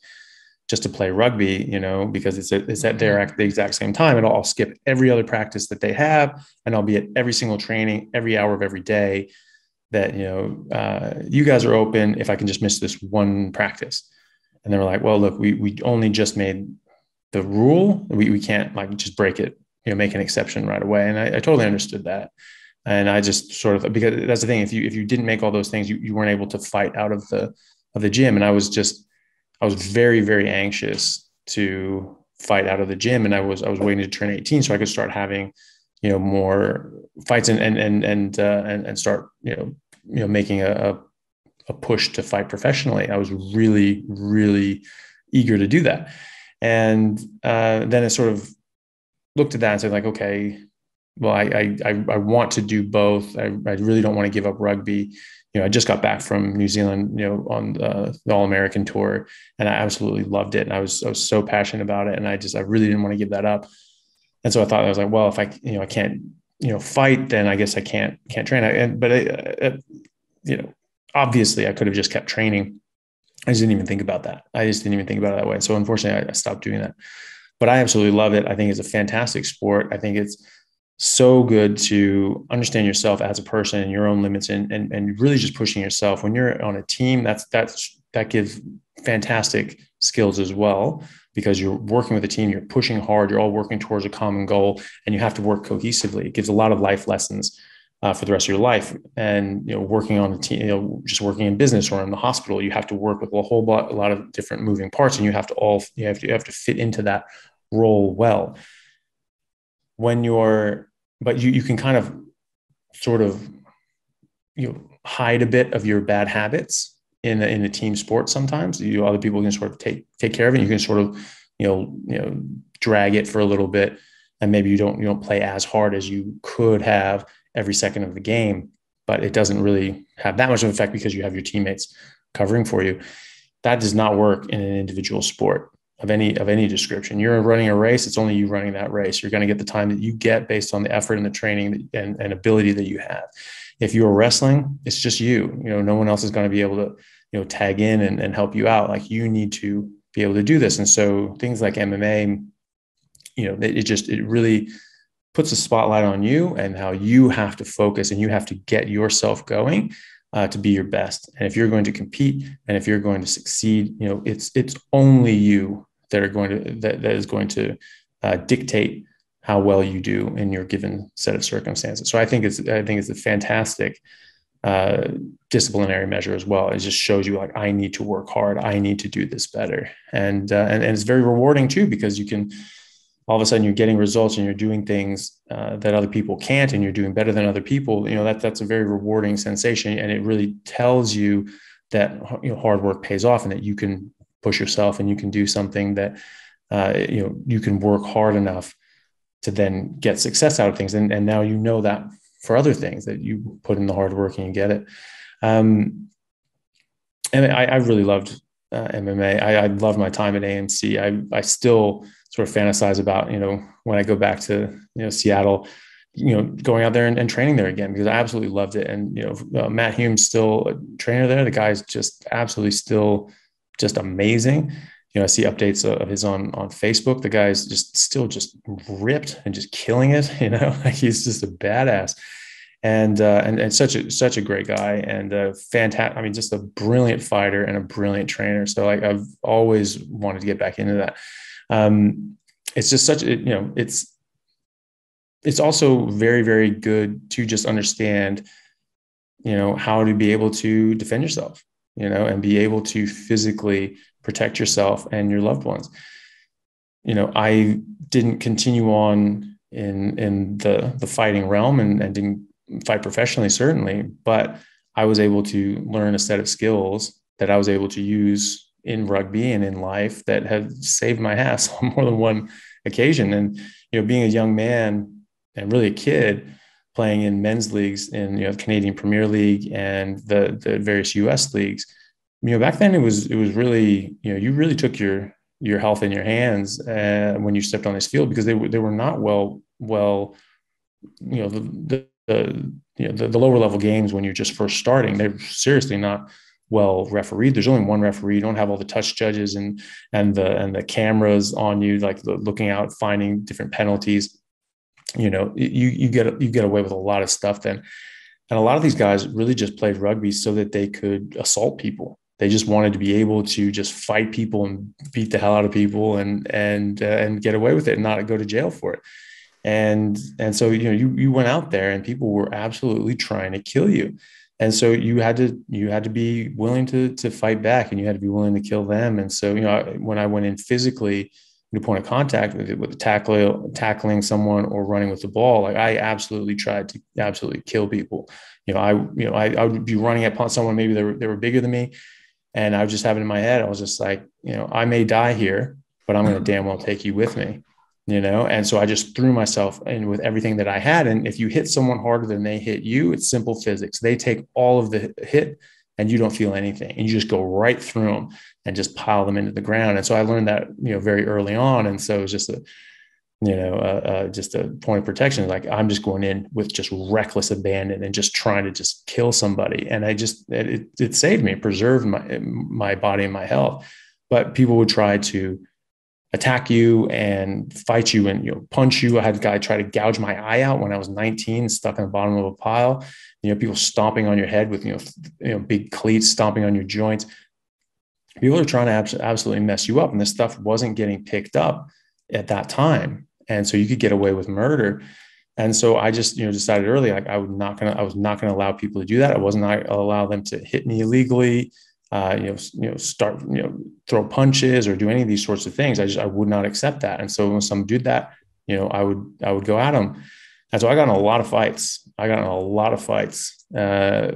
just to play rugby, you know, because it's a, it's at their the exact same time. And I'll skip every other practice that they have, and I'll be at every single training, every hour of every day that, you know, uh, you guys are open, if I can just miss this one practice. And they were like, well, look, we we only just made the rule. We we can't like just break it, you know, make an exception right away. And I, I totally understood that. And I just sort of, because that's the thing, if you if you didn't make all those things, you, you weren't able to fight out of the of the gym. And I was just I was very, very anxious to fight out of the gym. And I was, I was waiting to turn eighteen so I could start having, you know, more fights and, and, and, and, uh, and, and start, you know, you know, making a, a push to fight professionally. I was really, really eager to do that. And, uh, then I sort of looked at that and said like, okay, well, I, I, I want to do both. I, I really don't want to give up rugby. You know, I just got back from New Zealand, you know, on the, the All-American tour, and I absolutely loved it. And I was, I was so passionate about it. And I just, I really didn't want to give that up. And so I thought, I was like, well, if I, you know, I can't, you know, fight, then I guess I can't, can't train. I, and, but, I, I, you know, obviously I could have just kept training. I just didn't even think about that. I just didn't even think about it that way. So unfortunately I, I stopped doing that, but I absolutely love it. I think it's a fantastic sport. I think it's so good to understand yourself as a person and your own limits, and, and, and really just pushing yourself when you're on a team. That's, that's, that gives fantastic skills as well, because you're working with a team, you're pushing hard, you're all working towards a common goal, and you have to work cohesively. It gives a lot of life lessons uh, for the rest of your life. And, you know, working on a team, you know, just working in business or in the hospital, you have to work with a whole lot, a lot of different moving parts, and you have to all, you have to, you have to fit into that role well. When you're, but you, you can kind of sort of, you know, hide a bit of your bad habits in a, in a team sport. Sometimes you, other people can sort of take, take care of it. You can sort of, you know, you know, drag it for a little bit, and maybe you don't, you don't play as hard as you could have every second of the game, but it doesn't really have that much of an effect because you have your teammates covering for you. That does not work in an individual sport of any, of any description. You're running a race. It's only you running that race. You're going to get the time that you get based on the effort and the training and, and ability that you have. If you're wrestling, it's just you, you know, no one else is going to be able to, you know, tag in and, and help you out. Like, you need to be able to do this. And so things like M M A, you know, it, it just, it really puts a spotlight on you and how you have to focus, and you have to get yourself going Uh, to be your best. And if you're going to compete, and if you're going to succeed, you know, it's, it's only you that are going to, that, that is going to uh, dictate how well you do in your given set of circumstances. So I think it's, I think it's a fantastic uh, disciplinary measure as well. It just shows you like, I need to work hard. I need to do this better. And, uh, and, and it's very rewarding too, because you can, all of a sudden you're getting results, and you're doing things uh, that other people can't, and you're doing better than other people. You know, that that's a very rewarding sensation. And it really tells you that, you know, hard work pays off, and that you can push yourself, and you can do something that, uh, you know, you can work hard enough to then get success out of things. And, and now, you know, that for other things that you put in the hard work and you get it. Um, and I, I really loved uh, M M A. I, I loved my time at A M C. I, I still sort of fantasize about, you know, when I go back to, you know, Seattle, you know, going out there and, and training there again, because I absolutely loved it. And, you know, uh, Matt Hume, still a trainer there. The guy's just absolutely still just amazing. You know, I see updates of his on, on Facebook. The guy's just still just ripped and just killing it. You know, like, he's just a badass, and, uh, and, and such a, such a great guy, and a fantastic, I mean, just a brilliant fighter and a brilliant trainer. So like, I've always wanted to get back into that. Um, it's just such, you know, it's, it's also very, very good to just understand, you know, how to be able to defend yourself, you know, and be able to physically protect yourself and your loved ones. You know, I didn't continue on in, in the, the fighting realm, and, and didn't fight professionally, certainly, but I was able to learn a set of skills that I was able to use in rugby and in life that have saved my ass on more than one occasion. And, you know, being a young man and really a kid playing in men's leagues in, you know, the Canadian Premier League and the, the various U S leagues, you know, back then it was, it was really, you know, you really took your, your health in your hands uh, when you stepped on this field, because they were, they were not well, well, you know, the, the, the you know, the, the lower level games when you're just first starting, they're seriously not well refereed. There's only one referee. You don't have all the touch judges and, and the, and the cameras on you, like the, looking out, finding different penalties. You know, you, you get, you get away with a lot of stuff then. And a lot of these guys really just played rugby so that they could assault people. They just wanted to be able to just fight people and beat the hell out of people and, and, uh, and get away with it and not go to jail for it. And, and so, you know, you, you went out there and people were absolutely trying to kill you. And so you had to, you had to be willing to, to fight back, and you had to be willing to kill them. And so, you know, I, when I went in physically to point of contact with it, with tackling, tackling someone or running with the ball, like I absolutely tried to absolutely kill people. You know, I, you know, I, I would be running upon someone, maybe they were, they were bigger than me. And I would just have it in my head. I was just like, you know, I may die here, but I'm going to damn well take you with me, you know? And so I just threw myself in with everything that I had. And if you hit someone harder than they hit you, it's simple physics. They take all of the hit and you don't feel anything. And you just go right through them and just pile them into the ground. And so I learned that, you know, very early on. And so it was just a, you know, uh, uh, just a point of protection. Like I'm just going in with just reckless abandon and just trying to just kill somebody. And I just, it, it saved me, preserved my, my body and my health. But people would try to attack you and fight you and, you know, punch you. I had a guy try to gouge my eye out when I was nineteen, stuck in the bottom of a pile, you know, people stomping on your head with, you know, you know, big cleats stomping on your joints. People are trying to abs- absolutely mess you up. And this stuff wasn't getting picked up at that time. And so you could get away with murder. And so I just, you know, decided early, like I would not gonna, I was not going to allow people to do that. I wasn't going to allow them to hit me illegally, uh, you know, you know, start, you know, throw punches or do any of these sorts of things. I just, I would not accept that. And so when some did that, you know, I would, I would go at them. And so I got in a lot of fights. I got in a lot of fights, uh,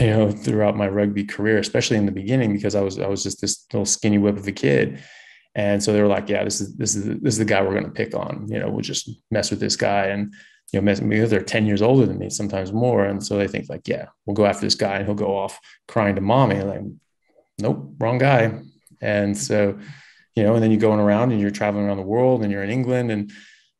you know, throughout my rugby career, especially in the beginning, because I was, I was just this little skinny whip of a kid. And so they were like, yeah, this is, this is, this is the guy we're going to pick on, you know, we'll just mess with this guy. And, you know, mess, because they're ten years older than me, sometimes more. And so they think like, yeah, we'll go after this guy and he'll go off crying to mommy. And like, nope, wrong guy. And so, you know, and then you're going around and you're traveling around the world and you're in England and,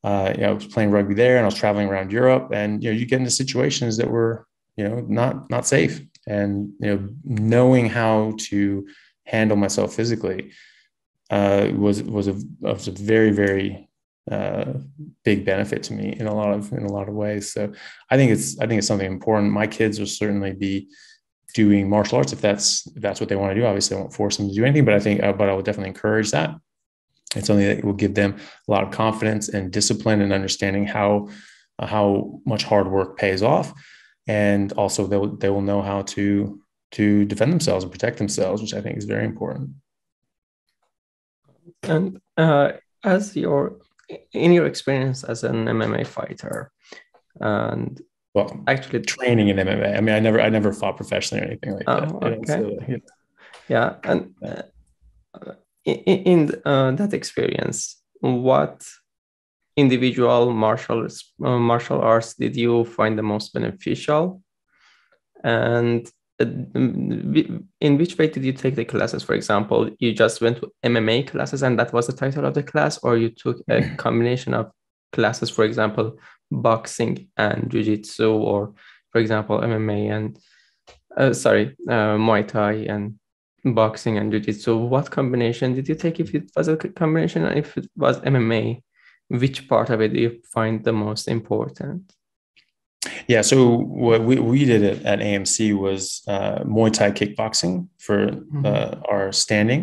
uh, you know, I was playing rugby there and I was traveling around Europe and, you know, you get into situations that were, you know, not, not safe. And, you know, knowing how to handle myself physically, Uh, was was a was a very very uh, big benefit to me in a lot of in a lot of ways. So I think it's I think it's something important. My kids will certainly be doing martial arts if that's if that's what they want to do. Obviously, I won't force them to do anything, but I think but I will definitely encourage that. It's something that will give them a lot of confidence and discipline and understanding how uh, how much hard work pays off, and also they will they will know how to to defend themselves and protect themselves, which I think is very important. And uh, as your in your experience as an M M A fighter, and well, actually training in M M A. I mean, I never, I never fought professionally or anything like oh, that. Okay. So, yeah. yeah, and uh, in, in uh, that experience, what individual martial arts, uh, martial arts did you find the most beneficial? And in which way did you take the classes? For example, you just went to M M A classes and that was the title of the class, or you took a combination of classes, for example, boxing and jiu-jitsu, or for example, M M A and, uh, sorry, uh, Muay Thai and boxing and jiu-jitsu. What combination did you take? If it was a combination and if it was M M A, which part of it do you find the most important? Yeah, so what we, we did at, at A M C was uh, Muay Thai kickboxing for mm-hmm. uh, our standing,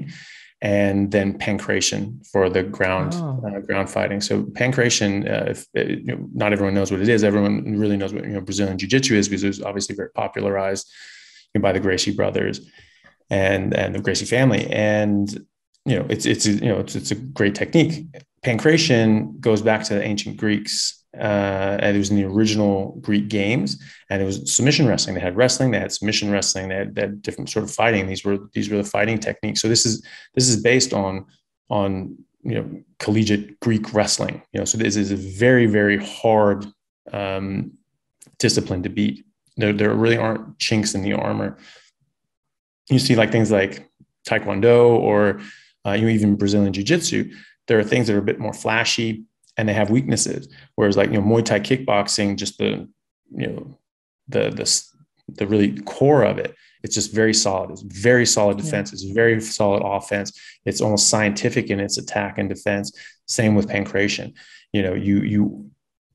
and then pancration for the ground oh. uh, ground fighting. So pancration, uh, if it, you know, not everyone knows what it is. Everyone really knows what you know Brazilian jiu-jitsu is, because it was obviously very popularized you know, by the Gracie brothers and and the Gracie family. And you know, it's it's you know it's it's a great technique. Pancration goes back to the ancient Greeks. Uh, and it was in the original Greek games, and it was submission wrestling. They had wrestling, they had submission wrestling, they had, they had different sort of fighting. These were these were the fighting techniques. So this is this is based on on you know collegiate Greek wrestling. You know, so this is a very very hard um, discipline to beat. There there really aren't chinks in the armor. You see like things like Taekwondo or uh, you know, even Brazilian Jiu-Jitsu. There are things that are a bit more flashy, and they have weaknesses. Whereas like, you know, Muay Thai kickboxing, just the, you know, the, the, the really core of it, it's just very solid. It's very solid defense. Yeah. It's very solid offense. It's almost scientific in its attack and defense. Same with pancration. You know, you, you,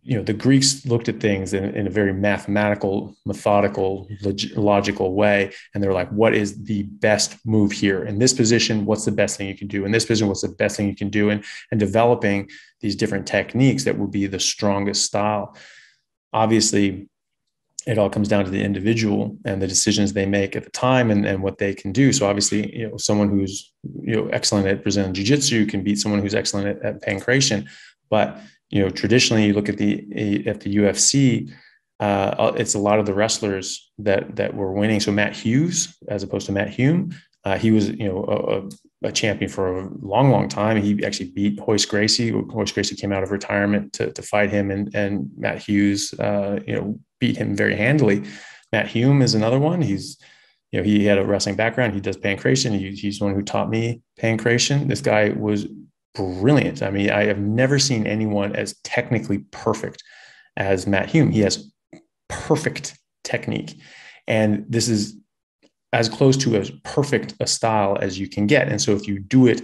you know, the Greeks looked at things in, in a very mathematical, methodical, log- logical way. And they're like, what is the best move here in this position? What's the best thing you can do in this position? What's the best thing you can do? And, and developing these different techniques that will be the strongest style. Obviously, it all comes down to the individual and the decisions they make at the time and, and what they can do. So obviously, you know, someone who's you know excellent at Brazilian Jiu-Jitsu can beat someone who's excellent at, at pancration. But you know, traditionally, you look at the at the U F C, uh, it's a lot of the wrestlers that that were winning. So Matt Hughes, as opposed to Matt Hume, uh, he was you know a, a a champion for a long, long time. He actually beat Royce Gracie. Royce Gracie came out of retirement to, to fight him, and, and Matt Hughes, uh, you know, beat him very handily. Matt Hume is another one. He's, you know, he had a wrestling background. He does pancration. He, he's the one who taught me pancration. This guy was brilliant. I mean, I have never seen anyone as technically perfect as Matt Hume. He has perfect technique. And this is as close to as perfect a style as you can get. And so if you do it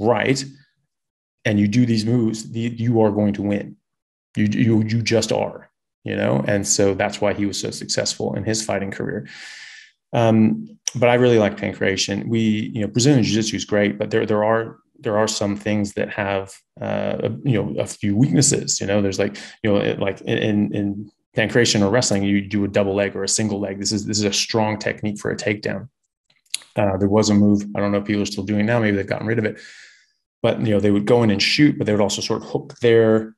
right and you do these moves, you are going to win. You, you, you just are, you know? And so that's why he was so successful in his fighting career. Um, but I really like pancration. We, you know, Brazilian Jiu-Jitsu is great, but there, there are, there are some things that have, uh, you know, a few weaknesses, you know, there's like, you know, like in, in, pancration or wrestling, you do a double leg or a single leg. This is this is a strong technique for a takedown. Uh, there was a move, I don't know if people are still doing it now, maybe they've gotten rid of it, but you know they would go in and shoot, but they would also sort of hook their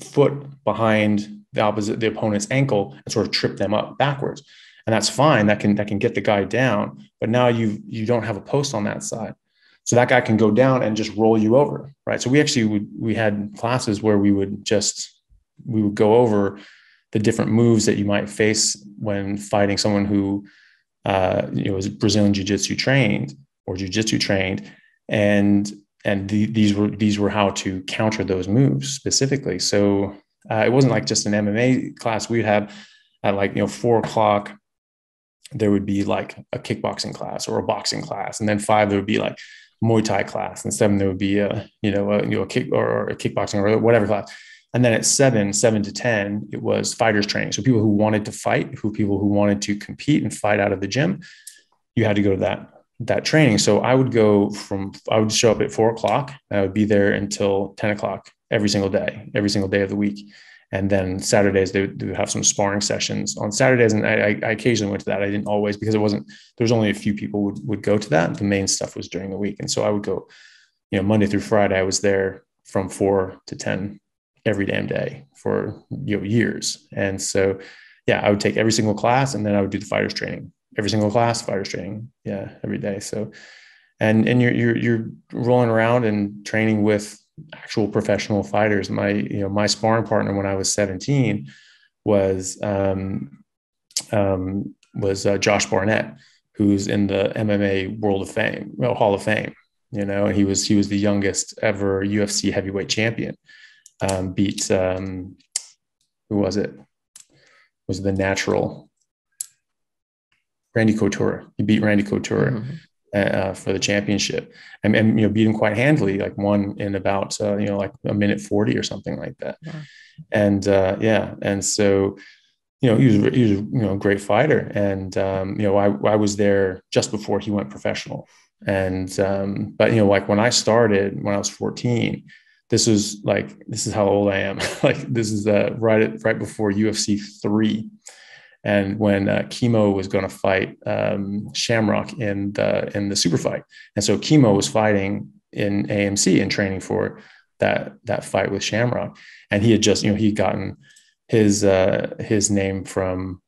foot behind the opposite the opponent's ankle and sort of trip them up backwards. And that's fine. That can that can get the guy down. But now you you don't have a post on that side, so that guy can go down and just roll you over, right? So we actually would we had classes where we would just we would go over the different moves that you might face when fighting someone who, uh, you know, is Brazilian Jiu-Jitsu trained or Jiu-Jitsu trained, and and the, these were these were how to counter those moves specifically. So uh, it wasn't like just an M M A class. We'd have at like you know four o'clock, there would be like a kickboxing class or a boxing class, and then five there would be like Muay Thai class, and seven there would be a you know a, you know a kick or, or a kickboxing or whatever class. And then at seven, seven to ten, it was fighters training. So people who wanted to fight, who people who wanted to compete and fight out of the gym, you had to go to that, that training. So I would go from, I would show up at four o'clock and I would be there until ten o'clock every single day, every single day of the week. And then Saturdays, they would, they would have some sparring sessions on Saturdays. And I, I occasionally went to that. I didn't always, because it wasn't, there was only a few people would, would go to that. The main stuff was during the week. And so I would go, you know, Monday through Friday, I was there from four to ten every damn day for you know, years. And so, yeah, I would take every single class and then I would do the fighters training, every single class, fighters training. Yeah. Every day. So, and, and you're, you're, you're rolling around and training with actual professional fighters. My, you know, my sparring partner when I was seventeen was, um, um, was uh, Josh Barnett, who's in the M M A World of Fame, well, Hall of Fame, you know, and he was, he was the youngest ever U F C heavyweight champion. Um, beat, um, who was it? Was the natural Randy Couture. He beat Randy Couture mm-hmm. uh, for the championship and, and, you know, beat him quite handily, like won in about, uh, you know, like a minute forty or something like that. Yeah. And, uh, yeah. And so, you know, he was, he was, you know, a great fighter. And, um, you know, I, I was there just before he went professional. And, um, but, you know, like when I started, when I was fourteen, This is like, this is how old I am. Like this is uh, right at, right before U F C three. And when uh, Chemo was going to fight um, Shamrock in the, in the super fight. And so Chemo was fighting in A M C and training for that, that fight with Shamrock. And he had just, you know, he'd gotten his, uh, his name from,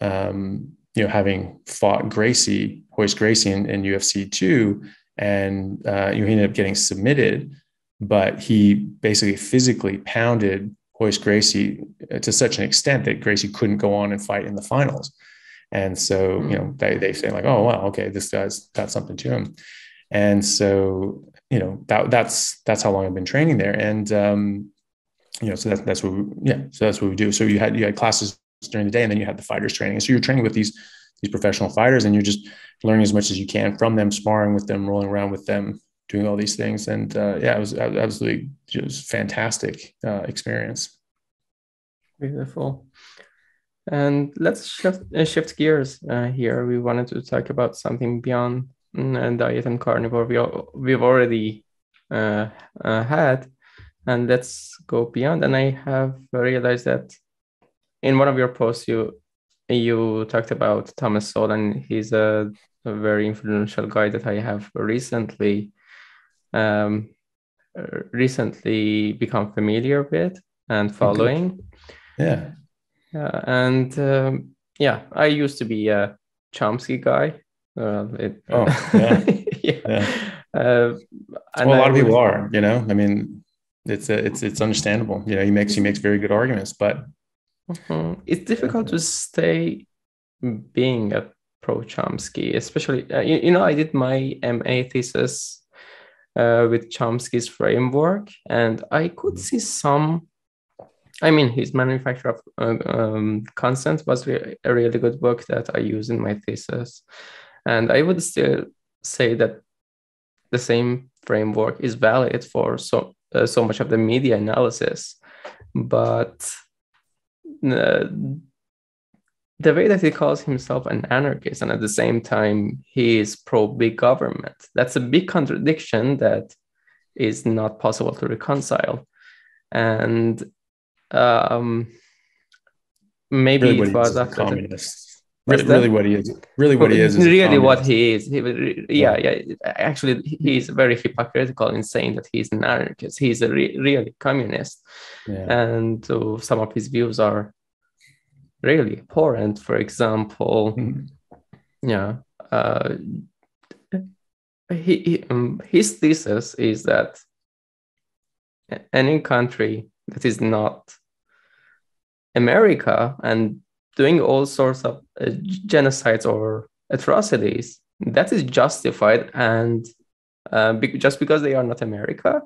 um, you know, having fought Gracie, Royce Gracie in, in U F C two. And, uh, you know, he ended up getting submitted, but he basically physically pounded Royce Gracie to such an extent that Gracie couldn't go on and fight in the finals. And so, you know, they, they say like, oh, wow, okay, this guy's got something to him. And so, you know, that, that's, that's how long I've been training there. And, um, you know, so that's, that's what, we, yeah, so that's what we do. So you had, you had classes during the day, and then you had the fighters training. So you're training with these, these professional fighters, and you're just learning as much as you can from them, sparring with them, rolling around with them, doing all these things. And, uh, yeah, it was absolutely just fantastic, uh, experience. Beautiful. And let's shift, uh, shift gears uh, here. We wanted to talk about something beyond uh, diet and carnivore. We all, we've already uh, uh, had, and let's go beyond. And I have realized that in one of your posts, you you talked about Thomas Sowell, and he's a, a very influential guy that I have recently um, recently become familiar with and following. Okay. Yeah. Yeah, and um, yeah, I used to be a Chomsky guy. Uh, it, oh, yeah. yeah. yeah. Uh, and well, a lot I, of people are, you know. I mean, it's a, it's it's understandable. You know, he makes he makes very good arguments, but mm-hmm. it's difficult to stay being a pro Chomsky, especially. Uh, you, you know, I did my M A thesis uh, with Chomsky's framework, and I could see some. I mean, his Manufacture of uh, um, Consent was re- a really good book that I use in my thesis. And I would still say that the same framework is valid for so, uh, so much of the media analysis. But uh, the way that he calls himself an anarchist, and at the same time, he is pro-big government, that's a big contradiction that is not possible to reconcile. And Um, maybe really it was after communists. Really, really, what he is, really what he is, is really what he is. He, yeah, yeah. Actually, he is very hypocritical in saying that he's an anarchist. He's a re- really communist, yeah. And so some of his views are really abhorrent. For example, mm-hmm. yeah, uh, he, he um, his thesis is that any country that is not America and doing all sorts of uh, genocides or atrocities, that is justified, and uh, be- just because they are not America,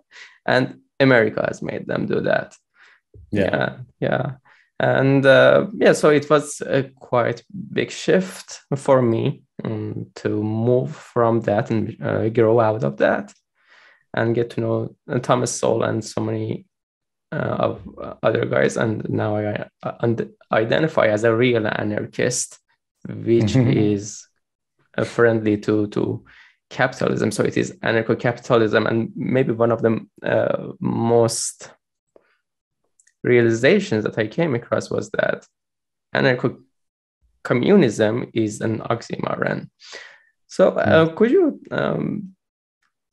and America has made them do that. Yeah, yeah, yeah. and uh, yeah. So it was a quite big shift for me um, to move from that and uh, grow out of that, and get to know uh, Thomas Sowell and so many. Uh, of uh, other guys, and now I uh, und- identify as a real anarchist, which mm-hmm. is uh, friendly to to capitalism. So it is anarcho-capitalism, and maybe one of the uh, most realizations that I came across was that anarcho-communism is an oxymoron. So uh, mm. could you um,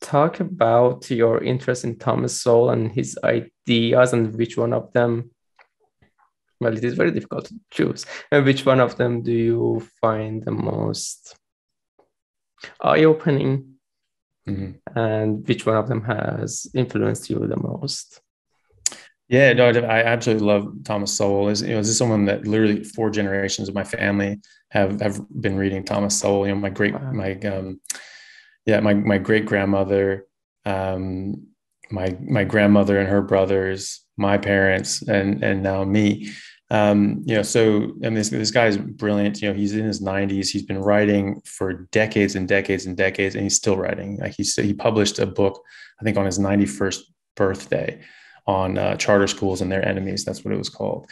talk about your interest in Thomas Sowell and his ideas, and which one of them, well, it is very difficult to choose, and which one of them do you find the most eye-opening, mm-hmm. and which one of them has influenced you the most? Yeah, no, I absolutely love Thomas Sowell. Is, you know, this is someone that literally four generations of my family have, have been reading Thomas Sowell. You know, my great, wow. my, um, Yeah, my my great grandmother, um, my my grandmother and her brothers, my parents, and and now me. Um, you know, so and this this guy is brilliant. You know, he's in his nineties. He's been writing for decades and decades and decades, and he's still writing. Like he he published a book, I think, on his ninety-first birthday, on uh, charter schools and their enemies. That's what it was called.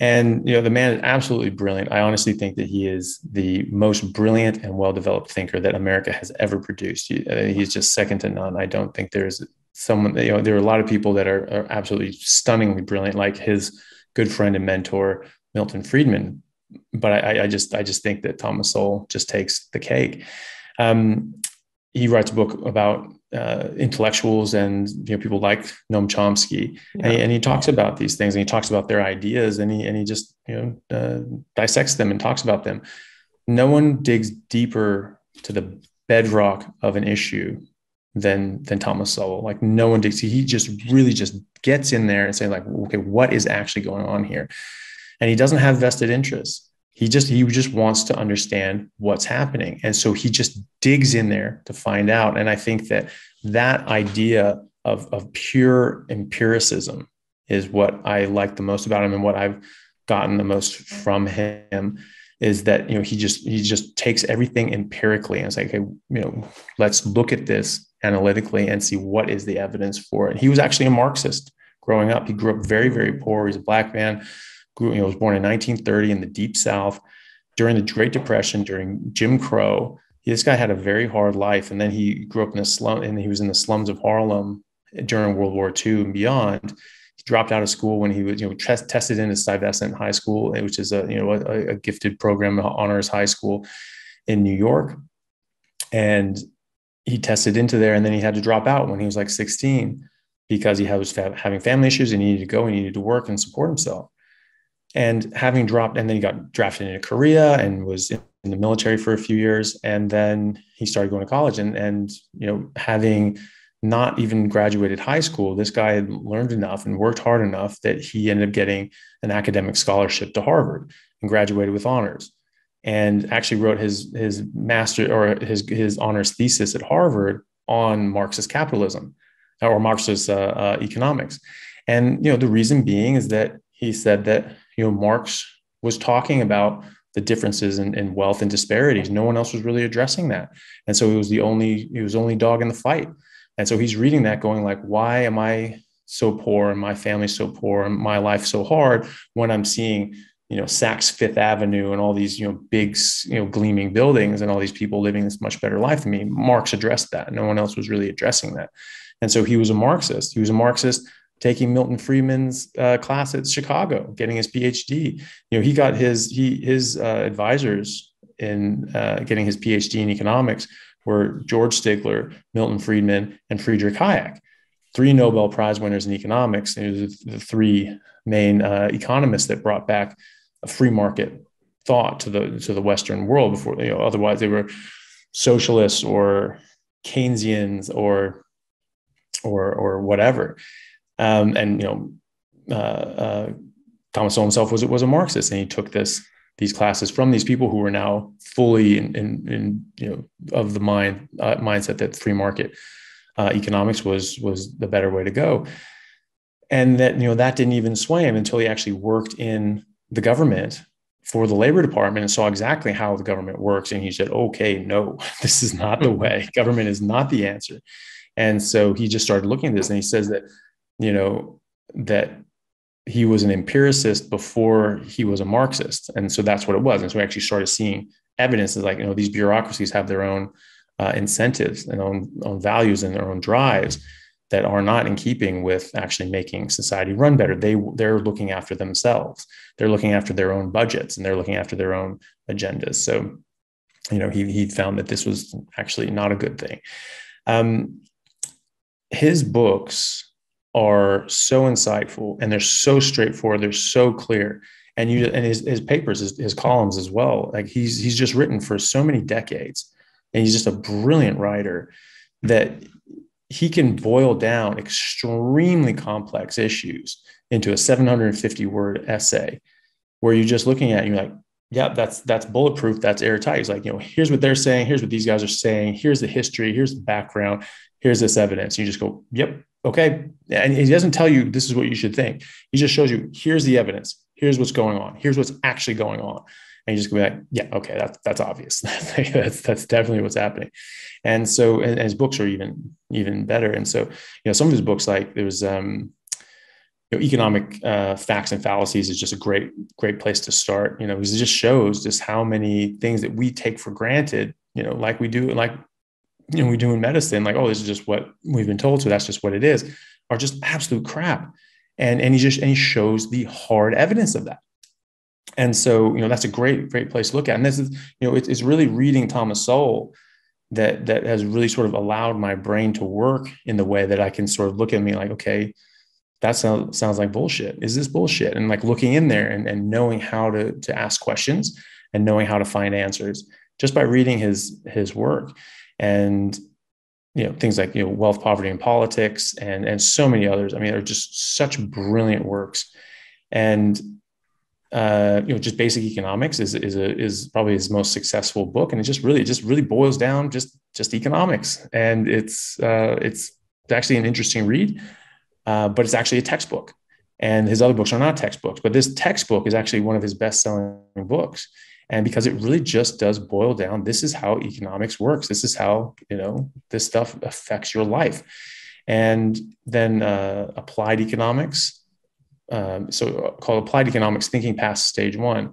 And, you know, the man is absolutely brilliant. I honestly think that he is the most brilliant and well-developed thinker that America has ever produced. He, uh, he's just second to none. I don't think there's someone, you know, there are a lot of people that are, are absolutely stunningly brilliant, like his good friend and mentor, Milton Friedman. But I, I just, I just think that Thomas Sowell just takes the cake. Um, he writes a book about uh, intellectuals and, you know, people like Noam Chomsky, yeah. and, he, and he talks about these things, and he talks about their ideas, and he and he just, you know, uh, dissects them and talks about them. No one digs deeper to the bedrock of an issue than than Thomas Sowell. Like, no one digs. He just really just gets in there and say, like, okay, what is actually going on here? And he doesn't have vested interests. He just he just wants to understand what's happening, and so he just digs in there to find out. And I think that that idea of of pure empiricism is what I like the most about him, and what I've gotten the most from him is that, you know, he just he just takes everything empirically and it's like, okay, you know, let's look at this analytically and see what is the evidence for it. And he was actually a Marxist growing up. He grew up very, very poor. He's a black man. Grew, you know, was born in nineteen thirty in the Deep South during the Great Depression, during Jim Crow. He, this guy had a very hard life, and then he grew up in the slum, and he was in the slums of Harlem during World War Two and beyond. He dropped out of school when he was, you know, test, tested into Stuyvesant High School, which is a, you know, a, a gifted program, honors high school in New York, and he tested into there, and then he had to drop out when he was like sixteen because he was having family issues and he needed to go, and he needed to work and support himself. And having dropped, and then he got drafted into Korea and was in the military for a few years. And then he started going to college, and, and, you know, having not even graduated high school, this guy had learned enough and worked hard enough that he ended up getting an academic scholarship to Harvard and graduated with honors, and actually wrote his, his master or his, his honors thesis at Harvard on Marxist capitalism or Marxist uh, uh, economics. And, you know, the reason being is that he said that, you know, Marx was talking about the differences in, in wealth and disparities. No one else was really addressing that. And so he was the only, he was only dog in the fight. And so he's reading that going like, why am I so poor and my family so poor and my life so hard when I'm seeing, you know, Saks Fifth Avenue and all these, you know, big, you know, gleaming buildings and all these people living this much better life than me? Marx addressed that. No one else was really addressing that. And so he was a Marxist. He was a Marxist taking Milton Friedman's uh, class at Chicago, getting his PhD. You know, he got his he his uh, advisors in uh, getting his PhD in economics were George Stigler, Milton Friedman, and Friedrich Hayek, three Nobel Prize winners in economics. It was the three main uh, economists that brought back a free market thought to the to the Western world. Before, you know, otherwise they were socialists or Keynesians or or or whatever. Um, and, you know, uh, uh, Thomas Sowell himself was, was a Marxist, and he took this, these classes from these people who were now fully in, in, in you know, of the mind uh, mindset that free market uh, economics was, was the better way to go. And that, you know, that didn't even sway him until he actually worked in the government for the Labor Department and saw exactly how the government works. And he said, okay, no, this is not the way. Government is not the answer. And so he just started looking at this, and he says that, you know, that he was an empiricist before he was a Marxist. And so that's what it was. And so we actually started seeing evidence is like, you know, these bureaucracies have their own uh, incentives and own, own values and their own drives that are not in keeping with actually making society run better. They, they're looking after themselves. They're looking after their own budgets, and they're looking after their own agendas. So, you know, he, he found that this was actually not a good thing. Um, his books are so insightful, and they're so straightforward. They're so clear. And you, and his, his papers, his, his columns as well. Like, he's, he's just written for so many decades, and he's just a brilliant writer that he can boil down extremely complex issues into a seven hundred fifty word essay where you're just looking at it and you're like, yeah, that's, that's bulletproof. That's airtight. He's like, you know, here's what they're saying. Here's what these guys are saying. Here's the history. Here's the background. Here's this evidence. You just go, yep. Okay. And he doesn't tell you this is what you should think. He just shows you, here's the evidence. Here's what's going on. Here's what's actually going on. And you just go like, yeah, okay, that's, that's obvious. that's, that's definitely what's happening. And so, and, and his books are even, even better. And so, you know, some of his books, like there was, um, you know, economic uh, facts and fallacies is just a great, great place to start, you know, because it just shows just how many things that we take for granted, you know, like we do, like, you know, we do in medicine, like, oh, this is just what we've been told, so that's just what it is, are just absolute crap. And, and he just, and he shows the hard evidence of that. And so, you know, that's a great, great place to look at. And this is, you know, it's, it's really reading Thomas Sowell that that has really sort of allowed my brain to work in the way that I can sort of look at me like, okay, that sounds sounds like bullshit. Is this bullshit? And like looking in there and, and knowing how to, to ask questions and knowing how to find answers just by reading his, his work. And, you know, things like, you know, Wealth, Poverty, and Politics, and, and so many others. I mean, they're just such brilliant works. And, uh, you know, just Basic Economics is, is a, is probably his most successful book. And it just really, it just really boils down just, just economics. And it's, uh, it's actually an interesting read. Uh, but it's actually a textbook, and his other books are not textbooks, but this textbook is actually one of his best-selling books. And because it really just does boil down, this is how economics works. This is how, you know, this stuff affects your life. And then uh, Applied Economics, um, so called Applied Economics, Thinking Past Stage One.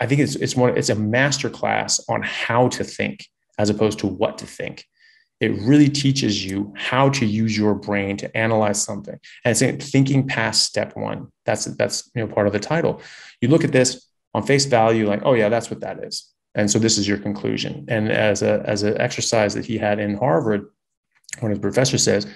I think it's it's one it's a masterclass on how to think as opposed to what to think. It really teaches you how to use your brain to analyze something. And it's Thinking Past Step One. That's, that's, you know, part of the title. You look at this on face value, like, oh yeah, that's what that is. And so this is your conclusion. And as a, as an exercise that he had in Harvard, one of the professors says,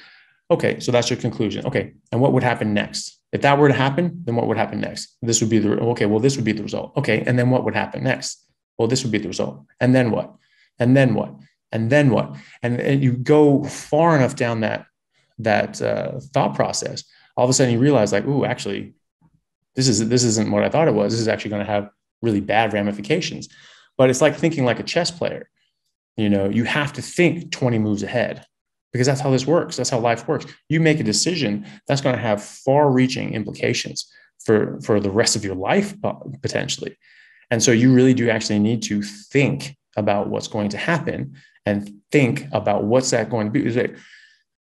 okay, so that's your conclusion. Okay. And what would happen next? If that were to happen, then what would happen next? This would be the, okay, well, this would be the result. Okay. And then what would happen next? Well, this would be the result. And then what? And then what? And then what? And, and you go far enough down that that uh, thought process, all of a sudden you realize, like, ooh, actually, this is this isn't what I thought it was. This is actually going to have really bad ramifications. But it's like thinking like a chess player. You know, you have to think twenty moves ahead because that's how this works. That's how life works. You make a decision that's going to have far-reaching implications for for the rest of your life potentially. And so you really do actually need to think about what's going to happen. And think about what's that going to be.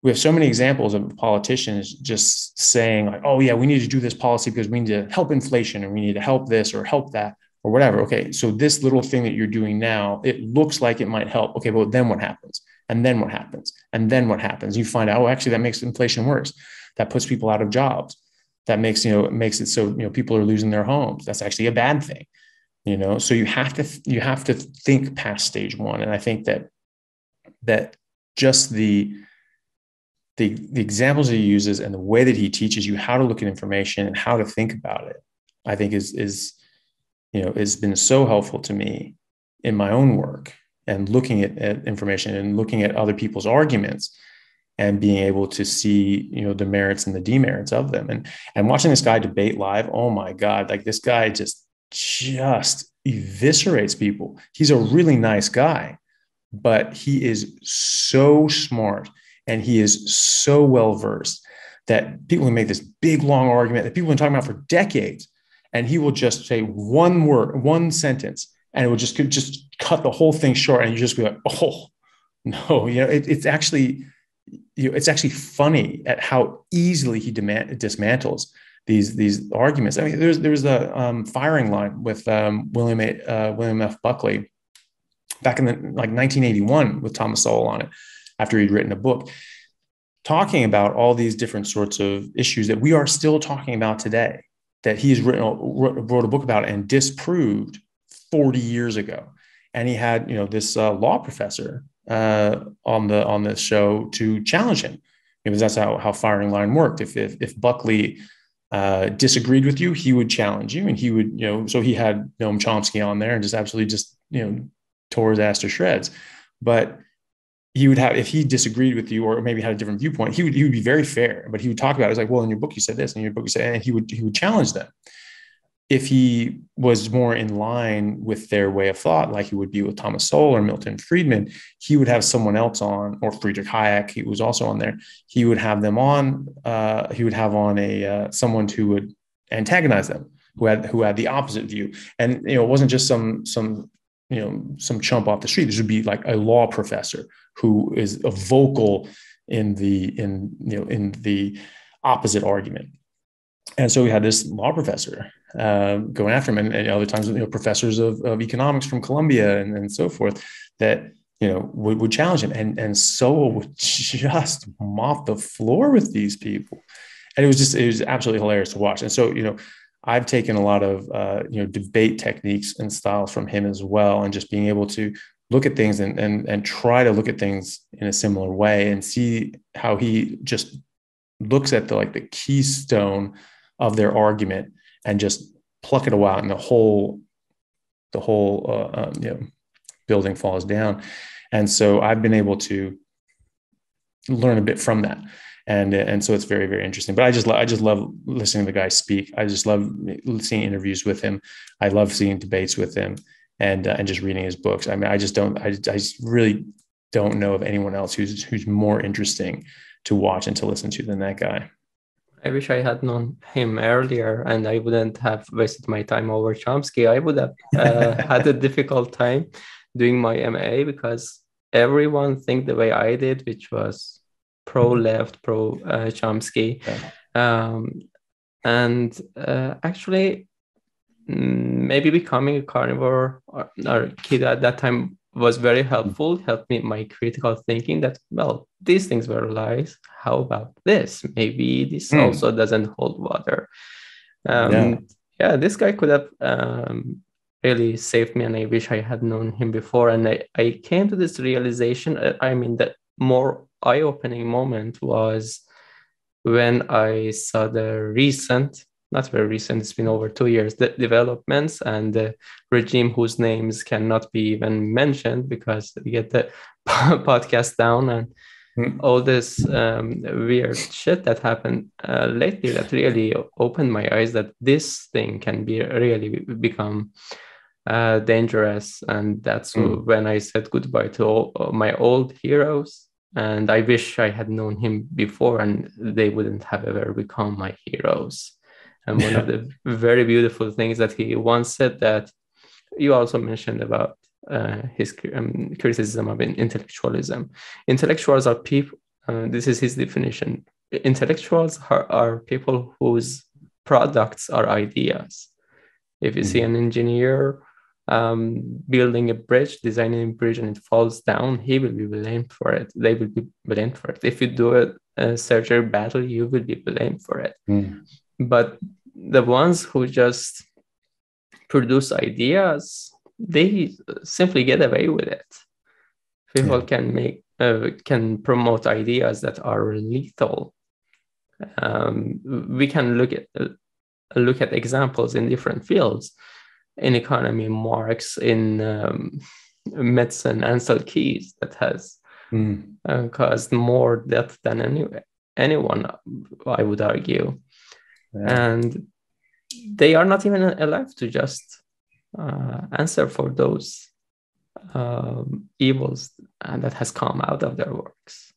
We have so many examples of politicians just saying, like, oh yeah, we need to do this policy because we need to help inflation, or we need to help this or help that or whatever. Okay, so this little thing that you're doing now, it looks like it might help. Okay, but then what happens? And then what happens? And then what happens? You find out, oh, actually that makes inflation worse. That puts people out of jobs. That makes, you know, it makes it so, you know, people are losing their homes. That's actually a bad thing. You know, so you have to, you have to think past stage one. And I think that that just the, the, the examples he uses and the way that he teaches you how to look at information and how to think about it, I think is, is, you know, has been so helpful to me in my own work and looking at, at information and looking at other people's arguments and being able to see, you know, the merits and the demerits of them. And, and watching this guy debate live, oh my God, like this guy just, just eviscerates people. He's a really nice guy, but he is so smart and he is so well-versed that people can make this big, long argument that people have been talking about for decades. And he will just say one word, one sentence, and it will just, just cut the whole thing short. And you just be like, oh no, you know, it, it's actually, you know, it's actually funny at how easily he demand, dismantles these, these arguments. I mean, there's, there's a um, Firing Line with um, William, uh, William F. Buckley, back in the, like nineteen eighty-one with Thomas Sowell on it, after he'd written a book talking about all these different sorts of issues that we are still talking about today, that he has written, wrote a book about and disproved forty years ago. And he had, you know, this uh, law professor uh, on the, on the show to challenge him, because that's how, how Firing Line worked. If, if, if Buckley uh, disagreed with you, he would challenge you, and he would, you know, so he had Noam Chomsky on there and just absolutely just, you know, tore his ass to shreds. But he would have, if he disagreed with you or maybe had a different viewpoint, he would, he would be very fair, but he would talk about it. It's like, well, in your book, you said this, and in your book, you said, and he would, he would challenge them. If he was more in line with their way of thought, like he would be with Thomas Sowell or Milton Friedman, he would have someone else on, or Friedrich Hayek, he was also on there. He would have them on, uh, he would have on a, uh, someone who would antagonize them, who had, who had the opposite view. And, you know, it wasn't just some, some, you know, some chump off the street. This would be like a law professor who is a vocal in the, in, you know, in the opposite argument. And so we had this law professor uh, going after him, and, and other times, you know, professors of, of economics from Columbia and, and so forth that, you know, would, would challenge him. And, and Sowell would just mop the floor with these people. And it was just, it was absolutely hilarious to watch. And so, you know, I've taken a lot of, uh, you know, debate techniques and styles from him as well. And just being able to look at things and, and, and try to look at things in a similar way, and see how he just looks at the, like the keystone of their argument and just pluck it all out, and the whole, the whole, uh, um, you know, building falls down. And so I've been able to learn a bit from that. And, and so it's very, very interesting, but I just, I just love listening to the guy speak. I just love seeing interviews with him. I love seeing debates with him, and, uh, and just reading his books. I mean, I just don't, I, I just really don't know of anyone else who's, who's more interesting to watch and to listen to than that guy. I wish I had known him earlier, and I wouldn't have wasted my time over Chomsky. I would have uh, had a difficult time doing my M A, because everyone think the way I did, which was pro-left, pro-Chomsky. Uh, yeah. um, and uh, actually, maybe becoming a carnivore or, or keto at that time was very helpful, helped me my critical thinking that, well, these things were lies. How about this? Maybe this mm. also doesn't hold water. Um, yeah. yeah, this guy could have um, really saved me, and I wish I had known him before. And I, I came to this realization, I mean, that more eye-opening moment was when I saw the recent, not very recent, it's been over two years, the developments and the regime whose names cannot be even mentioned because they get the podcast down, and mm. all this um, weird shit that happened uh, lately that really opened my eyes that this thing can be really become uh, dangerous. And that's mm. when I said goodbye to all my old heroes. And I wish I had known him before, and they wouldn't have ever become my heroes. And one yeah. of the very beautiful things that he once said, that you also mentioned about uh, his um, criticism of intellectualism. Intellectuals are people, uh, this is his definition. Intellectuals are, are people whose products are ideas. If you mm-hmm. see an engineer um, building a bridge, designing a bridge, and it falls down, he will be blamed for it. They will be blamed for it. If you do a, a surgery battle, you will be blamed for it. Mm. But the ones who just produce ideas, they simply get away with it. People yeah. can make, uh, can promote ideas that are lethal. Um, we can look at uh, look at examples in different fields, in economy, Marx, in um, medicine, Ancel Keys, that has mm. uh, caused more death than any anyone, I would argue. Yeah. And they are not even alive to just uh, answer for those um, evils that has come out of their works.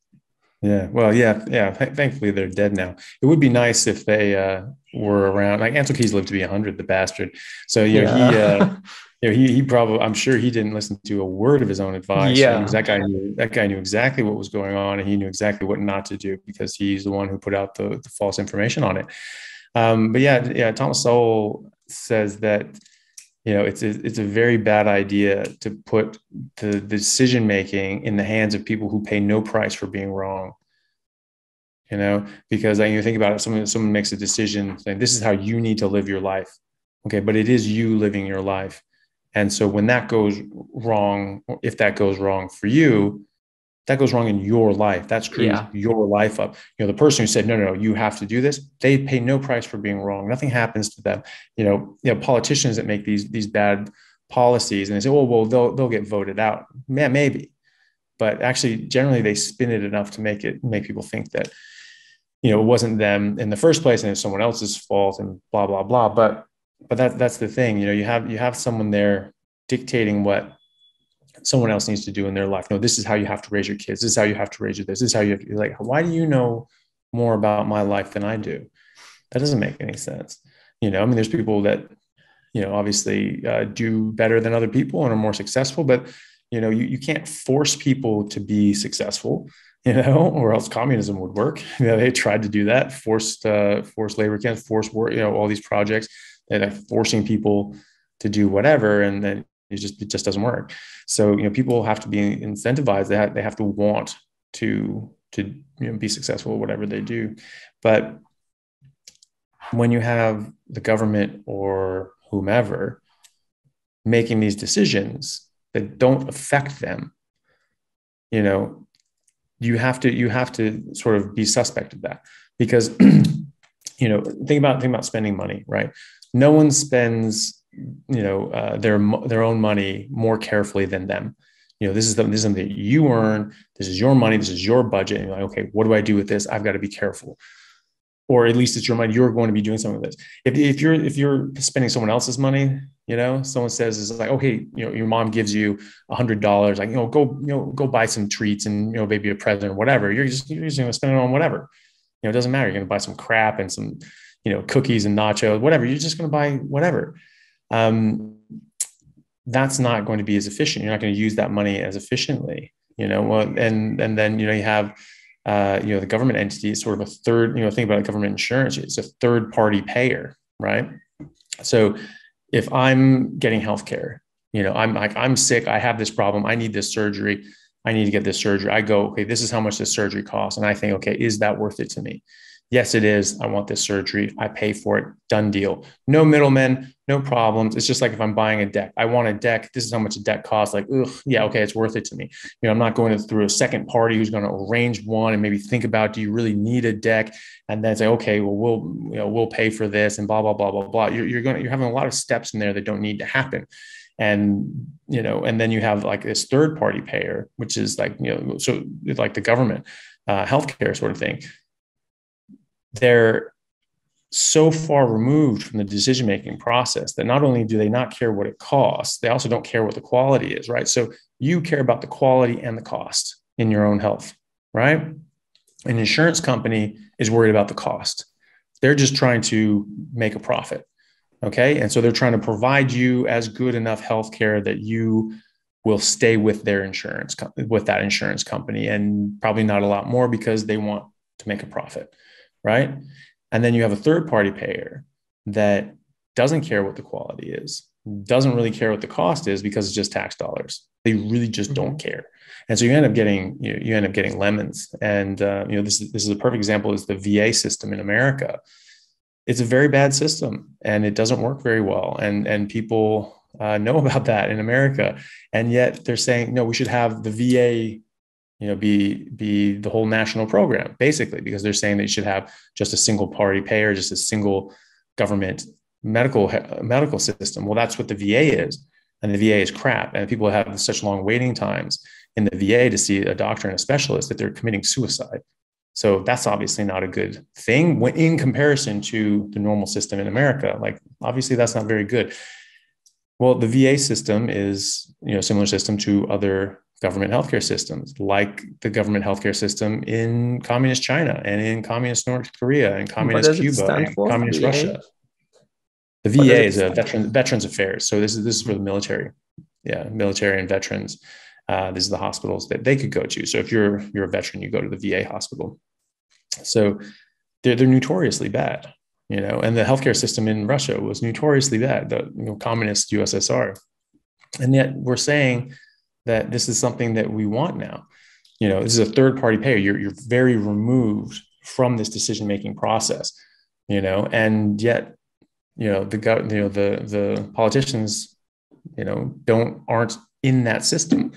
Yeah, well, yeah, yeah. Th- thankfully, they're dead now. It would be nice if they uh, were around. Like Ancel Keys lived to be one hundred, the bastard. So you know, yeah. he, uh, you know, he he probably, I'm sure he didn't listen to a word of his own advice. Yeah, that guy knew, that guy knew exactly what was going on, and he knew exactly what not to do, because he's the one who put out the, the false information on it. Um, but yeah, yeah. Thomas Sowell says that, you know, it's, it's a very bad idea to put the decision making in the hands of people who pay no price for being wrong. You know, because I, you think about it, someone, someone makes a decision saying, this is how you need to live your life. Okay. But it is you living your life. And so when that goes wrong, if that goes wrong for you, that goes wrong in your life. That screws yeah. your life up. You know, the person who said, no, no, no, you have to do this, they pay no price for being wrong. Nothing happens to them. You know, you know, politicians that make these, these bad policies, and they say, oh, well, they'll, they'll get voted out. Yeah, maybe. But actually, generally, they spin it enough to make it, make people think that, you know, it wasn't them in the first place, and it's someone else's fault, and blah, blah, blah. But, but that, that's the thing, you know, you have, you have someone there dictating what someone else needs to do in their life. No, this is how you have to raise your kids. This is how you have to raise your this. This is how you have to, you're like, why do you know more about my life than I do? That doesn't make any sense. You know, I mean, there's people that, you know, obviously uh, do better than other people and are more successful, but you know, you, you can't force people to be successful, you know, or else communism would work. You know, they tried to do that, forced, uh, forced labor camps, forced work, you know, all these projects that are forcing people to do whatever. And then, It just it just doesn't work. So you know, people have to be incentivized. They have, they have to want to to you know, be successful, whatever they do. But when you have the government or whomever making these decisions, that don't affect them, you know, you have to, you have to sort of be suspect of that, because, you know, think about, think about spending money, right? No one spends, you know, uh, their, their own money more carefully than them. You know, this is the, this is something that you earn. This is your money. This is your budget. And you're like, okay, what do I do with this? I've got to be careful. Or at least it's your money. You're going to be doing something with this. If, if you're, if you're spending someone else's money, you know, someone says, is like, okay, you know, your mom gives you a hundred dollars, like, you know, go, you know, go buy some treats and, you know, maybe a present or whatever. You're just, you're just going to spend it on whatever, you know, it doesn't matter. You're going to buy some crap and some, you know, cookies and nachos, whatever. You're just going to buy whatever. Um, that's not going to be as efficient. You're not going to use that money as efficiently, you know, well, and, and then, you know, you have, uh, you know, the government entity is sort of a third, you know, think about government insurance. It's a third party payer, right? So if I'm getting healthcare, you know, I'm like, I'm sick. I have this problem. I need this surgery. I need to get this surgery. I go, okay, this is how much this surgery costs. And I think, okay, is that worth it to me? Yes, it is. I want this surgery. I pay for it. Done deal. No middlemen, no problems. It's just like if I'm buying a deck, I want a deck. This is how much a deck costs. Like, ugh, yeah, okay, it's worth it to me. You know, I'm not going through a second party who's going to arrange one and maybe think about, do you really need a deck? And then say, okay, well, we'll, you know, we'll pay for this and blah, blah, blah, blah, blah. You're, you're going to, you're having a lot of steps in there that don't need to happen. And, you know, and then you have like this third party payer, which is like, you know, so like the government, uh, healthcare sort of thing. They're so far removed from the decision-making process that not only do they not care what it costs, they also don't care what the quality is, right? So you care about the quality and the cost in your own health, right? An insurance company is worried about the cost. They're just trying to make a profit, okay? And so they're trying to provide you as good enough healthcare that you will stay with their insurance, with that insurance company, and probably not a lot more because they want to make a profit. Right. And then you have a third party payer that doesn't care what the quality is, doesn't really care what the cost is because it's just tax dollars. They really just don't care. And so you end up getting, you know, you end up getting lemons. And, uh, you know, this is, this is a perfect example is the V A system in America. It's a very bad system and it doesn't work very well. And, and people uh, know about that in America. And yet they're saying, no, we should have the V A, you know, be, be the whole national program, basically, because they're saying that you should have just a single party payer, just a single government medical, medical system. Well, that's what the V A is. And the V A is crap. And people have such long waiting times in the V A to see a doctor and a specialist that they're committing suicide. So that's obviously not a good thing when in comparison to the normal system in America. Like, obviously that's not very good. Well, the V A system is, you know, similar system to other government healthcare systems, like the government healthcare system in communist China and in communist North Korea and communist Cuba and communist Russia. The V A is a veteran, Veterans Affairs. So this is this is for the military, yeah, military and veterans. Uh, this is the hospitals that they could go to. So if you're you're a veteran, you go to the V A hospital. So they're they're notoriously bad, you know. And the healthcare system in Russia was notoriously bad, the you know, communist U S S R, and yet we're saying that this is something that we want now. You know, this is a third party payer. You're, you're very removed from this decision-making process, you know, and yet, you know, the, you know, the, the politicians, you know, don't, aren't in that system.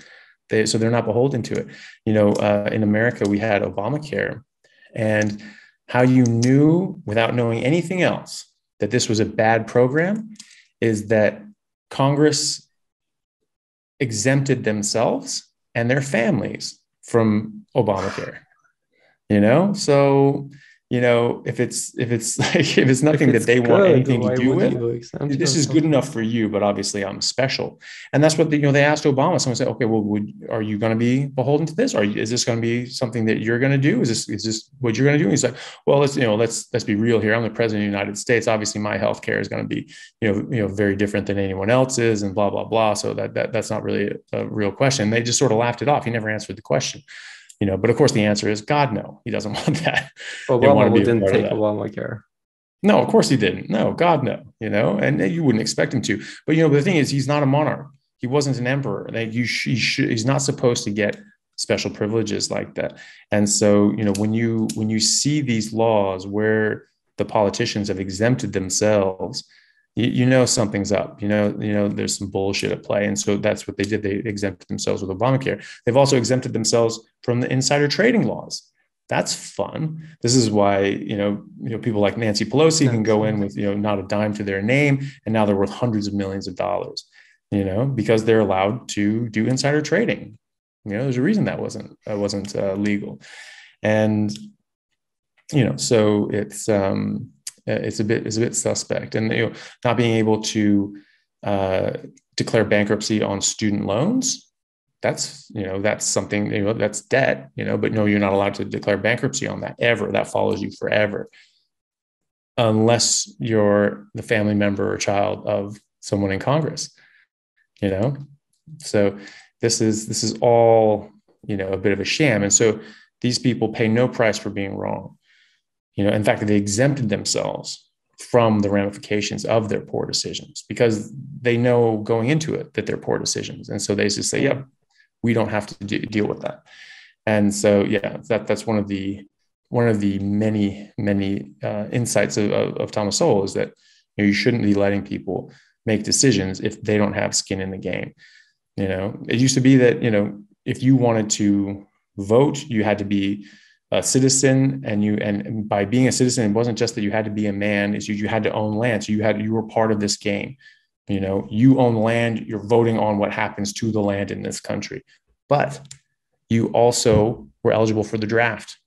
They, so they're not beholden to it. You know, uh, in America, we had Obamacare, and how you knew without knowing anything else that this was a bad program is that Congress exempted themselves and their families from Obamacare, you know? So, you know, if it's, if it's like, if it's nothing if it's that they good, want anything to do with, this is good enough for you, but obviously I'm special. And that's what, the, you know, they asked Obama, someone said, okay, well, would, are you going to be beholden to this? Or is this going to be something that you're going to do? Is this, is this what you're going to do? And he's like, well, let's, you know, let's, let's be real here. I'm the president of the United States. Obviously my healthcare is going to be, you know, you know, very different than anyone else's and blah, blah, blah. So that, that that's not really a, a real question. They just sort of laughed it off. He never answered the question. You know, but of course the answer is God, no, he doesn't want that. Obama didn't take Obamacare. No, of course he didn't. No, God, no, you know, and you wouldn't expect him to. But, you know, the thing is, he's not a monarch. He wasn't an emperor. Like you, sh- you sh- he's not supposed to get special privileges like that. And so, you know, when you when you see these laws where the politicians have exempted themselves you, you know something's up. You know, you know there's some bullshit at play. And so that's what they did. They exempted themselves with Obamacare. They've also exempted themselves from the insider trading laws. That's fun. This is why, you know, you know, people like Nancy Pelosi can go in with, you know, not a dime to their name, and now they're worth hundreds of millions of dollars, you know, because they're allowed to do insider trading. You know, there's a reason that wasn't, uh, wasn't uh, legal. And, you know, so it's, um, it's a bit, it's a bit suspect. And, you know, not being able to uh, declare bankruptcy on student loans, that's, you know, that's something, you know, that's debt, you know, but no, you're not allowed to declare bankruptcy on that ever. That follows you forever, unless you're the family member or child of someone in Congress, you know? So this is, this is all, you know, a bit of a sham. And so these people pay no price for being wrong. You know, in fact, they exempted themselves from the ramifications of their poor decisions because they know going into it that they're poor decisions. And so they just say, yeah, we don't have to do, deal with that. And so, yeah, that that's one of the one of the many, many uh, insights of, of, of Thomas Sowell is that you know, you shouldn't be letting people make decisions if they don't have skin in the game. You know, it used to be that, you know, if you wanted to vote, you had to be a citizen, and you, and by being a citizen, it wasn't just that you had to be a man, it's you, you had to own land. So you had, you were part of this game. You know, you own land, you're voting on what happens to the land in this country, but you also were eligible for the draft.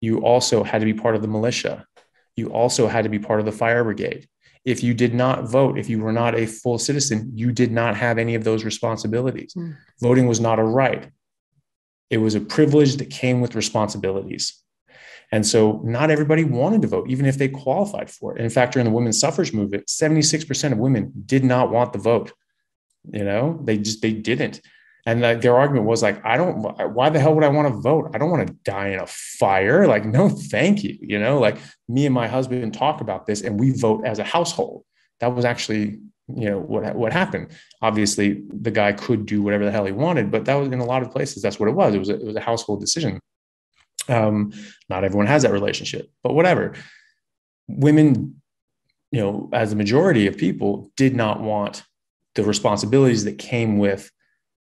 You also had to be part of the militia. You also had to be part of the fire brigade. If you did not vote, if you were not a full citizen, you did not have any of those responsibilities. Mm. Voting was not a right. It was a privilege that came with responsibilities. And so not everybody wanted to vote, even if they qualified for it. And in fact, during the women's suffrage movement, seventy-six percent of women did not want the vote. You know, they just, they didn't. And like, their argument was like, I don't, why the hell would I want to vote? I don't want to die in a fire. Like, no, thank you. You know, like me and my husband talk about this and we vote as a household. That was actually, you know, what, what happened. Obviously the guy could do whatever the hell he wanted, but that was in a lot of places. That's what it was. It was a, it was a household decision. Um, not everyone has that relationship, but whatever. Women, you know, as a majority of people, did not want the responsibilities that came with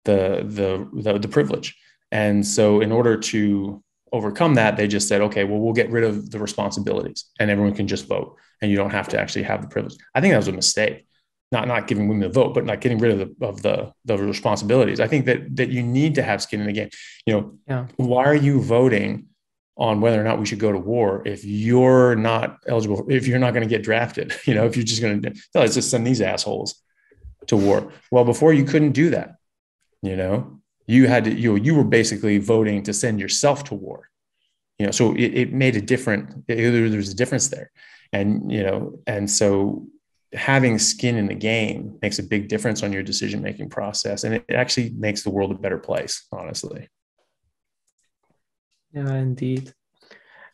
the, the, the, the privilege. And so in order to overcome that, they just said, okay, well, we'll get rid of the responsibilities and everyone can just vote and you don't have to actually have the privilege. I think that was a mistake, not, not giving women the vote, but not getting rid of the, of the, the responsibilities. I think that, that you need to have skin in the game. You know, yeah. Why are you voting on whether or not we should go to war if you're not eligible, if you're not going to get drafted? You know, if you're just going to, no, let's just send these assholes to war. Well, before you couldn't do that. You know, you had to, you, you were basically voting to send yourself to war, you know, so it, it made a different, it, there's a difference there. And, you know, and so having skin in the game makes a big difference on your decision-making process. And it actually makes the world a better place, honestly. Yeah, indeed.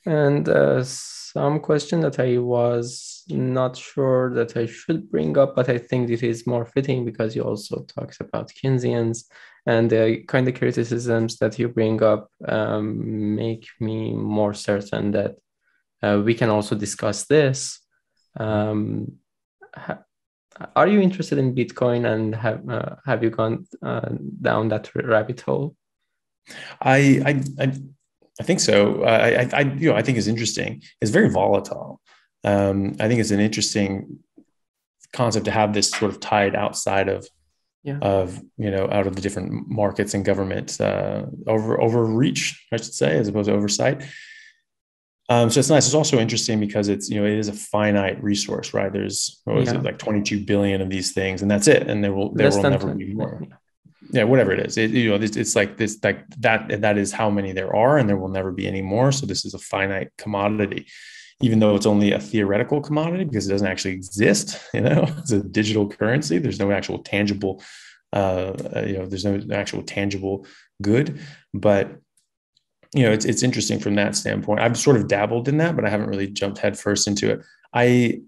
And uh, some question that I was not sure that I should bring up, but I think this is more fitting because you also talked about Keynesians, and the kind of criticisms that you bring up um, make me more certain that uh, we can also discuss this. Um, ha- are you interested in Bitcoin, and have uh, have you gone uh, down that rabbit hole? I I. I... I think so. I, I, you know, I think it's interesting. It's very volatile. Um, I think it's an interesting concept to have this sort of tied outside of, yeah. of you know, out of the different markets and government uh, over overreach, I should say, as opposed to oversight. Um, so it's nice. It's also interesting because it's, you know, it is a finite resource, right? There's what was yeah. it, like twenty-two billion of these things, and that's it. And there will there will never be more. Yeah, whatever it is, it, you know, it's, it's like this, like that, that is how many there are, and there will never be any more. So this is a finite commodity, even though it's only a theoretical commodity because it doesn't actually exist. You know, it's a digital currency. There's no actual tangible, uh, you know, there's no actual tangible good, but you know, it's, it's interesting from that standpoint. I've sort of dabbled in that, but I haven't really jumped headfirst into it. I,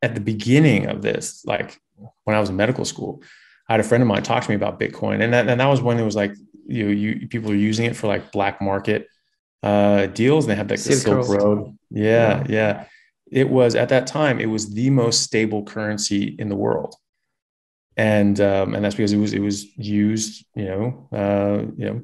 at the beginning of this, like when I was in medical school, I had a friend of mine talk to me about Bitcoin, and that, and that was when it was like, you know, you, people were using it for like black market uh, deals, and they had like the Silk Road. Yeah, yeah. it was, at that time, it was the most stable currency in the world. And, um, and that's because it was, it was used, you know, uh, you know,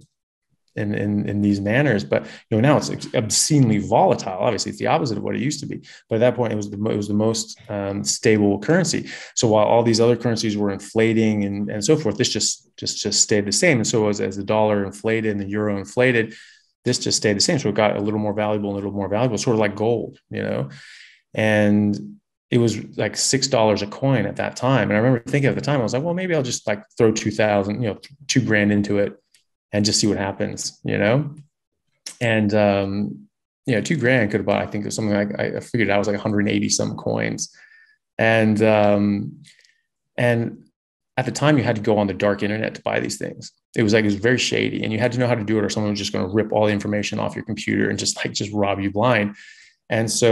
in, in, in these manners, but you know, now it's obscenely volatile. Obviously it's the opposite of what it used to be, but at that point it was the, it was the most um, stable currency. So while all these other currencies were inflating and, and so forth, this just, just, just stayed the same. And so as, as the dollar inflated and the euro inflated, this just stayed the same. So it got a little more valuable and a little more valuable, sort of like gold, you know, and it was like six dollars a coin at that time. And I remember thinking at the time, I was like, well, maybe I'll just like throw two thousand, you know, two grand into it and just see what happens, you know? And, um, you know, two grand could have bought, I think it was something like, I figured out was like one hundred eighty some coins. And, um, and at the time you had to go on the dark internet to buy these things. It was like, it was very shady and you had to know how to do it or someone was just going to rip all the information off your computer and just like, just rob you blind. And so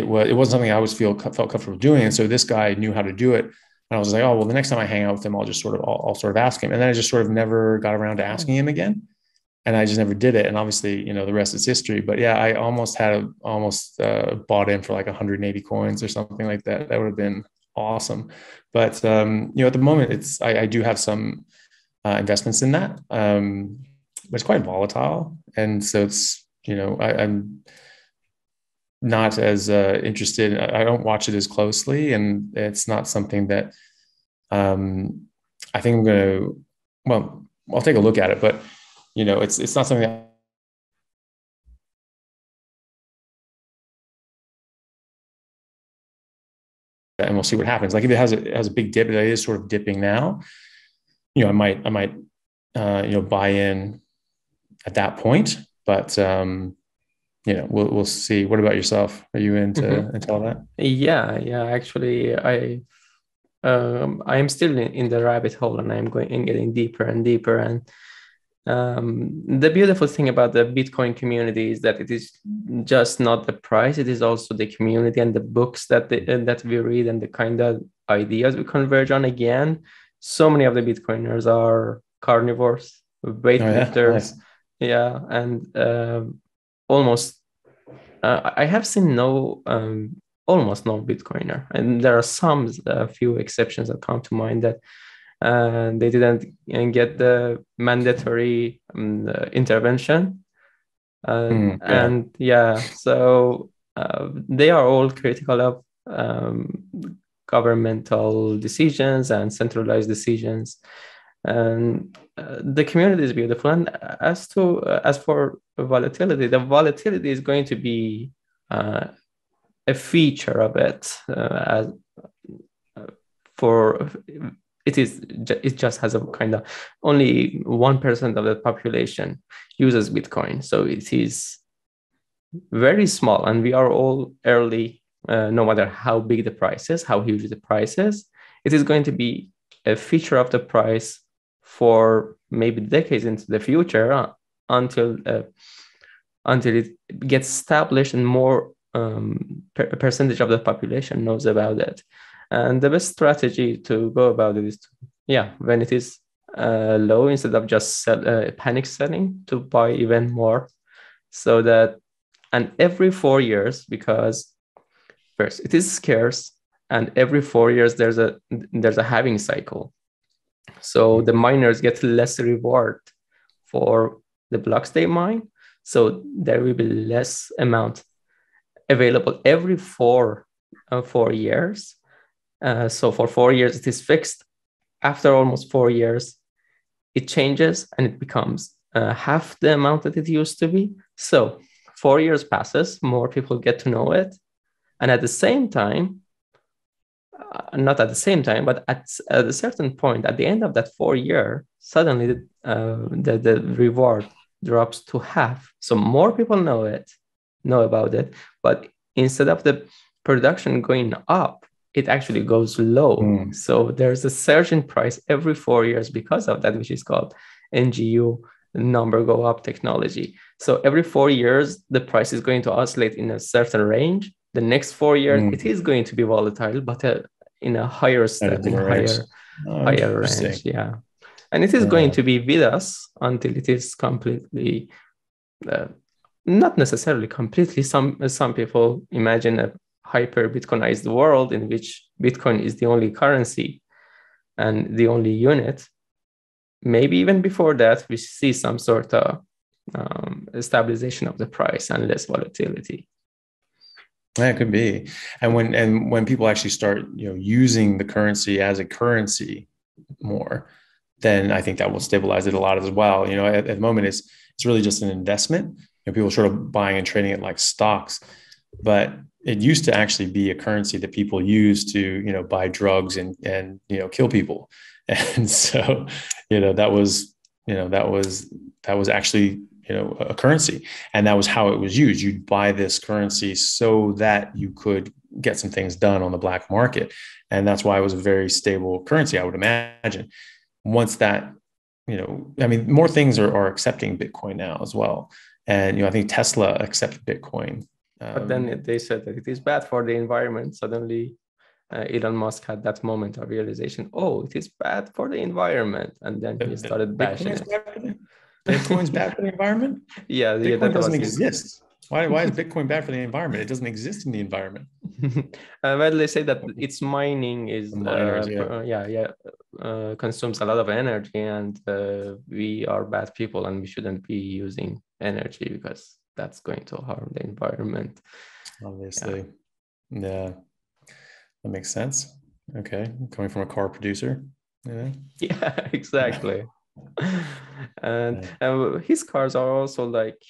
It was, it wasn't something I always feel, felt comfortable doing. And so this guy knew how to do it. And I was like, oh, well, the next time I hang out with him, I'll just sort of, I'll, I'll sort of ask him. And then I just sort of never got around to asking him again. And I just never did it. And obviously, you know, the rest is history, but yeah, I almost had a, almost uh, bought in for like one hundred eighty coins or something like that. That would have been awesome. But, um, you know, at the moment it's, I, I do have some uh, investments in that, um, but it's quite volatile. And so it's, you know, I, I'm, not as uh, interested. I don't watch it as closely. And it's not something that um, I think I'm going to, well, I'll take a look at it, but you know, it's, it's not something that and we'll see what happens. Like if it has a, has a big dip, it is sort of dipping now, you know, I might, I might, uh, you know, buy in at that point, but um you know, we'll, we'll see. What about yourself? Are you into, mm-hmm. into all that? Yeah. Yeah. Actually, I, um, I am still in, in the rabbit hole and I'm going and getting deeper and deeper. And, um, the beautiful thing about the Bitcoin community is that it is just not the price. It is also the community and the books that, the, that we read and the kind of ideas we converge on. Again, so many of the Bitcoiners are carnivores, weightlifters. Oh, yeah? Nice. Yeah. And, um, almost, uh, I have seen no, um, almost no Bitcoiner. And there are some, a few exceptions that come to mind that uh, they didn't get the mandatory um, the intervention. Uh, mm, yeah. And yeah, so uh, they are all critical of um, governmental decisions and centralized decisions. And uh, the community is beautiful. And as to uh, as for volatility, the volatility is going to be uh, a feature of it. Uh, as uh, for it is, it just has a kind of only one percent of the population uses Bitcoin, so it is very small. And we are all early, uh, no matter how big the price is, how huge the price is. It is going to be a feature of the price for maybe decades into the future, uh, until uh, until it gets established and more um, per- percentage of the population knows about it. And the best strategy to go about it is to, yeah, when it is uh, low, instead of just sell, uh, panic selling, to buy even more. So that, and every four years, because first it is scarce, and every four years there's a there's a halving cycle. So the miners get less reward for the blocks they mine. So there will be less amount available every four, uh, four years. Uh, so for four years, it is fixed. After almost four years, it changes and it becomes uh, half the amount that it used to be. So four years passes, more people get to know it. And at the same time, Uh, not at the same time, but at, at a certain point, at the end of that four year, suddenly the, uh, the, the reward drops to half. So more people know it, know about it, but instead of the production going up, it actually goes low. Mm. So there's a surge in price every four years because of that, which is called N G U, number go up technology. So every four years, the price is going to oscillate in a certain range. The next four years, mm. it is going to be volatile, but uh, in a higher step, in higher, oh, higher range. Yeah. And it is yeah. going to be with us until it is completely uh, Not necessarily completely. Some some people imagine a hyper-Bitcoinized world in which Bitcoin is the only currency and the only unit. Maybe even before that, we see some sort of um, stabilization of the price and less volatility. Yeah, it could be. And when and when people actually start, you know, using the currency as a currency more, then I think that will stabilize it a lot as well. You know, at, at the moment, it's it's really just an investment. You know, people are sort of buying and trading it like stocks, but it used to actually be a currency that people used to, you know, buy drugs and and you know, kill people. And so, you know, that was, you know, that was that was actually, you know, a currency, and that was how it was used. You'd buy this currency so that you could get some things done on the black market, and that's why it was a very stable currency, I would imagine. Once that, you know, I mean, more things are, are accepting Bitcoin now as well. And, you know, I think Tesla accepts Bitcoin. Um, but then they said that it is bad for the environment. Suddenly, uh, Elon Musk had that moment of realization, oh, it is bad for the environment. And then he started bashing Bitcoin's it. Bad for the, Bitcoin's bad for the environment? Yeah. Bitcoin yeah, that doesn't exist. Why, why is Bitcoin bad for the environment? It doesn't exist in the environment. uh, well, they say that its mining is, miners, uh, yeah, uh, yeah, yeah uh, consumes a lot of energy, and uh, we are bad people and we shouldn't be using energy because that's going to harm the environment. Obviously. Yeah. yeah. That makes sense. Okay. Coming from a car producer. Yeah, yeah, exactly. and yeah. Uh, his cars are also like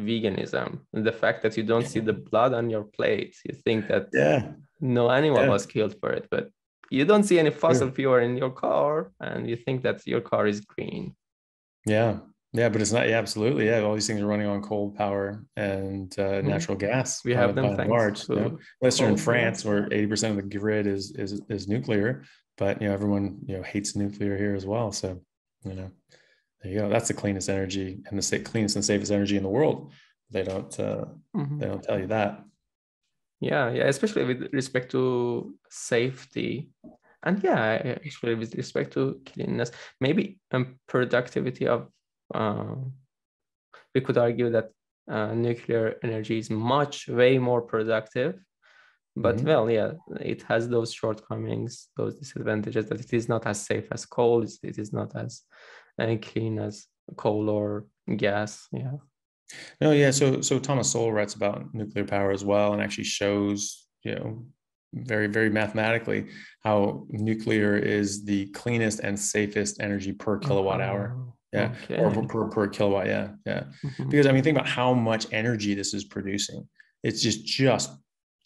veganism, and the fact that you don't see the blood on your plate, you think that yeah. no animal yeah. was killed for it, but you don't see any fossil yeah. fuel in your car, and you think that your car is green. Yeah, yeah, but it's not. Yeah, absolutely. Yeah, all these things are running on coal power and uh, natural mm-hmm. gas. We have uh, them by thanks large. To you know, unless you're in France, where eighty percent of the grid is is is nuclear, but you know, everyone you know hates nuclear here as well. So you know. There you go. That's the cleanest energy and the cleanest and safest energy in the world. They don't uh, mm-hmm. they don't tell you that. Yeah, yeah, especially with respect to safety, and yeah, actually with respect to cleanliness, maybe um, productivity of. Uh, we could argue that uh, nuclear energy is much way more productive, but mm-hmm. well, yeah, it has those shortcomings, those disadvantages that it is not as safe as coal. It is not as and clean as coal or gas. Yeah. No, yeah. So, so Thomas Sowell writes about nuclear power as well, and actually shows, you know, very, very mathematically how nuclear is the cleanest and safest energy per kilowatt oh, hour. Yeah. Okay. Or per, per, per kilowatt. Yeah. Yeah. Mm-hmm. Because I mean, think about how much energy this is producing. It's just, just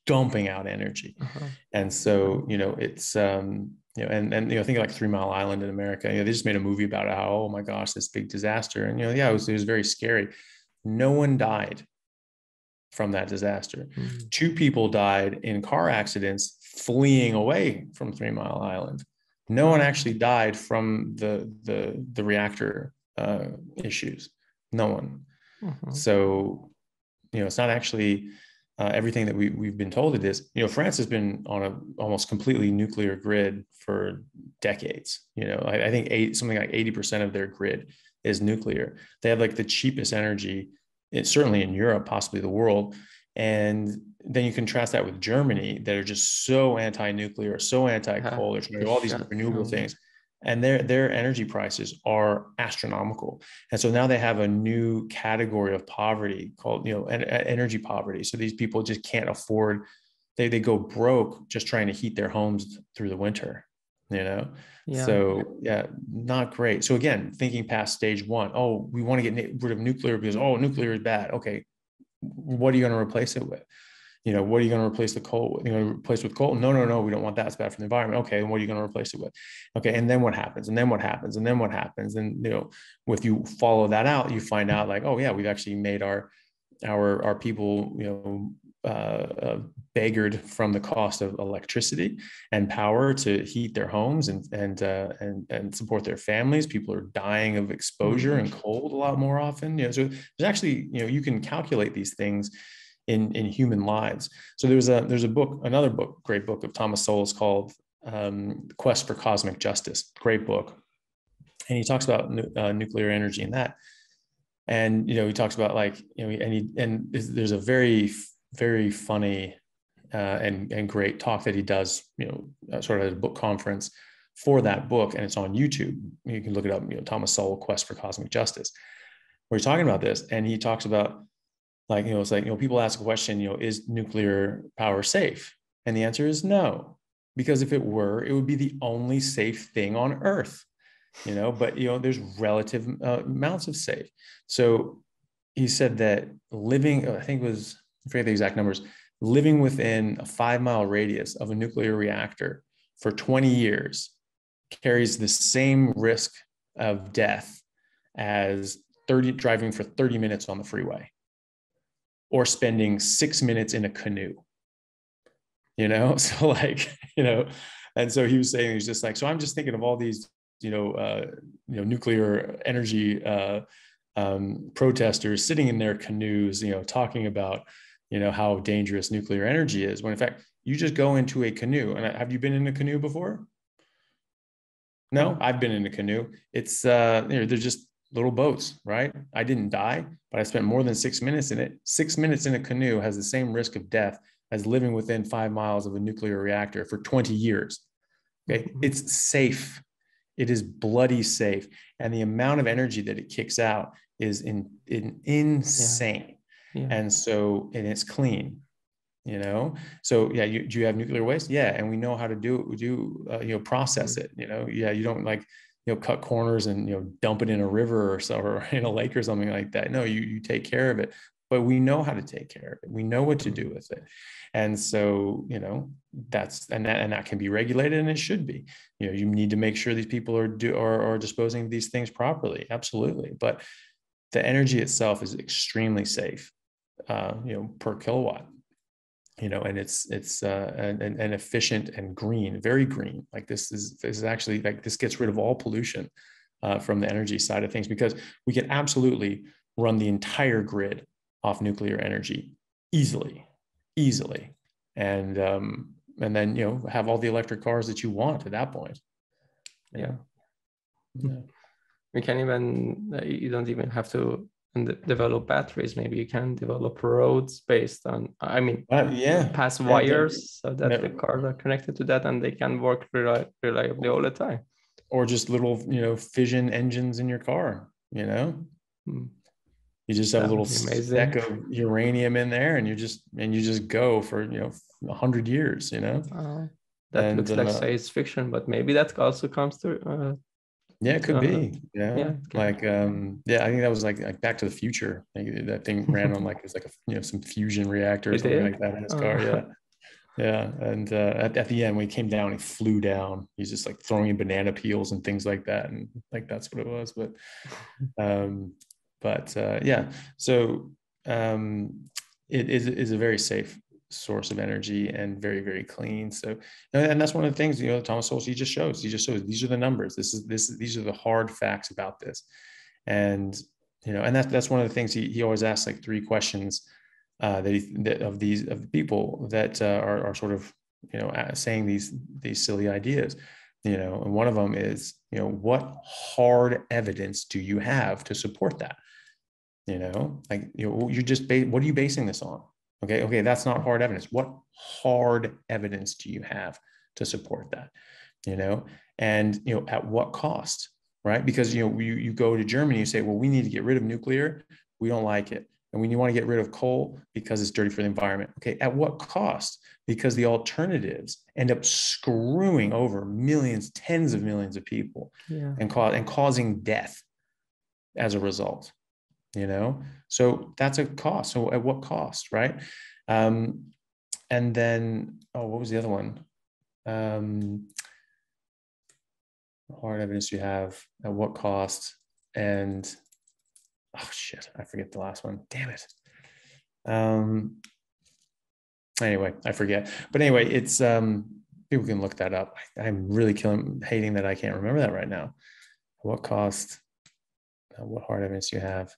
dumping out energy. Uh-huh. And so, you know, it's, um, you know, and, and, you know, think like Three Mile Island in America, you know, they just made a movie about how, oh my gosh, this big disaster. And, you know, yeah, it was, it was very scary. No one died from that disaster. Mm-hmm. Two people died in car accidents fleeing away from Three Mile Island. No one actually died from the, the, the reactor uh, issues. No one. Mm-hmm. So, you know, it's not actually Uh, everything that we, we've been told it is. You know, France has been on a almost completely nuclear grid for decades. You know, I, I think eight, something like eighty percent of their grid is nuclear. They have like the cheapest energy, certainly in Europe, possibly the world. And then you contrast that with Germany, that are just so anti-nuclear, so anti-coal, they're trying to do all these renewable things. And their their energy prices are astronomical, and so now they have a new category of poverty called you know en- energy poverty. So these people just can't afford; they they go broke just trying to heat their homes through the winter. You know, yeah. so yeah, not great. So again, thinking past stage one. Oh, we want to get rid of nuclear because oh, nuclear is bad. Okay, what are you going to replace it with? You know, what are you going to replace the coal with? You're going to replace with coal? No, no, no, we don't want that. It's bad for the environment. Okay, and what are you going to replace it with? Okay, and then what happens? And then what happens? And then what happens? And, you know, if you follow that out, you find out like, oh, yeah, we've actually made our our our people, you know, uh, uh, beggared from the cost of electricity and power to heat their homes and and uh, and and support their families. People are dying of exposure and cold a lot more often. You know, so there's actually, you know, you can calculate these things in in human lives. So there was a there's a book, another book, great book of Thomas Sowell's called um, Quest for Cosmic Justice, great book. And he talks about nu- uh, nuclear energy in that. And, you know, he talks about like, you know, and he, and there's a very, very funny uh, and, and great talk that he does, you know, sort of at a book conference for that book. And it's on YouTube. You can look it up, you know, Thomas Sowell, Quest for Cosmic Justice, where he's talking about this. And he talks about like, you know, it's like, you know, people ask a question, you know, is nuclear power safe? And the answer is no, because if it were, it would be the only safe thing on Earth. You know, but, you know, there's relative uh, amounts of safe. So he said that living, I think it was, I forget the exact numbers, living within a five mile radius of a nuclear reactor for twenty years carries the same risk of death as thirty driving for thirty minutes on the freeway or spending six minutes in a canoe, you know? So like, you know, and so he was saying, he was just like, so I'm just thinking of all these, you know, uh, you know, nuclear energy uh, um, protesters sitting in their canoes, you know, talking about, you know, how dangerous nuclear energy is. When in fact, you just go into a canoe. And have you been in a canoe before? No, I've been in a canoe. It's, uh, you know, they're just little boats, right? I didn't die, but I spent more than six minutes in it. Six minutes in a canoe has the same risk of death as living within five miles of a nuclear reactor for twenty years. Okay, it's safe. It is bloody safe. And the amount of energy that it kicks out is in, in, insane. Yeah. Yeah. And so, and it's clean, you know? So yeah, you, do you have nuclear waste? Yeah. And we know how to do it. We do, uh, you know, process it, you know? Yeah. You don't like, you know, cut corners and, you know, dump it in a river or so, or in a lake or something like that. No, you, you take care of it, but we know how to take care of it. We know what to do with it. And so, you know, that's, and that, and that can be regulated, and it should be, you know, you need to make sure these people are do or are, are disposing of these things properly. Absolutely. But the energy itself is extremely safe, uh, you know, per kilowatt, you know, and it's, it's uh, an, an efficient and green, very green. Like this is, this is actually like, this gets rid of all pollution uh, from the energy side of things, because we can absolutely run the entire grid off nuclear energy easily, easily. And, um, and then, you know, have all the electric cars that you want at that point. Yeah. Yeah. We can't even, you don't even have to develop batteries. Maybe you can develop roads based on, I mean, uh, yeah, pass wires so that the cars are connected to that and they can work reli- reliably all the time. Or just little, you know, fission engines in your car, you know? Mm. You just have that a little stack of uranium in there, and you just and you just go for, you know, a hundred years. You know, uh, that and, looks like uh, science fiction, but maybe that also comes through. Uh, yeah, it could uh, be. Yeah, yeah like um, yeah, I think that was like, like Back to the Future. Like, that thing ran on like it was like a, you know, some fusion reactor or something like that in his uh, car. Yeah, yeah, and uh, at, at the end when he came down, he flew down. He's just like throwing in banana peels and things like that, and like that's what it was. But. Um, But uh, yeah, so um, it is, is a very safe source of energy and very, very clean. So, and that's one of the things, you know, Thomas Sowell, he just shows, he just shows these are the numbers. This is, this, these are the hard facts about this. And, you know, and that's, that's one of the things he, he always asks like three questions uh, that, he, that of these of the people that uh, are, are sort of, you know, saying these, these silly ideas. You know, and one of them is, you know, what hard evidence do you have to support that? You know, like, you know, you're just, ba- what are you basing this on? Okay. Okay. That's not hard evidence. What hard evidence do you have to support that? You know, and, you know, at what cost, right? Because, you know, you, you go to Germany, you say, well, we need to get rid of nuclear. We don't like it. And we want to get rid of coal because it's dirty for the environment. Okay. At what cost? Because the alternatives end up screwing over millions, tens of millions of people, yeah. and, ca- and causing death as a result, you know? So that's a cost. So at what cost, right? Um, and then, oh, what was the other one? Um, hard evidence you have, at what cost, and... Oh shit, I forget the last one. Damn it. Um, anyway, I forget. But anyway, it's um people can look that up. I, I'm really killing hating that I can't remember that right now. What cost? Uh, what hard evidence you have?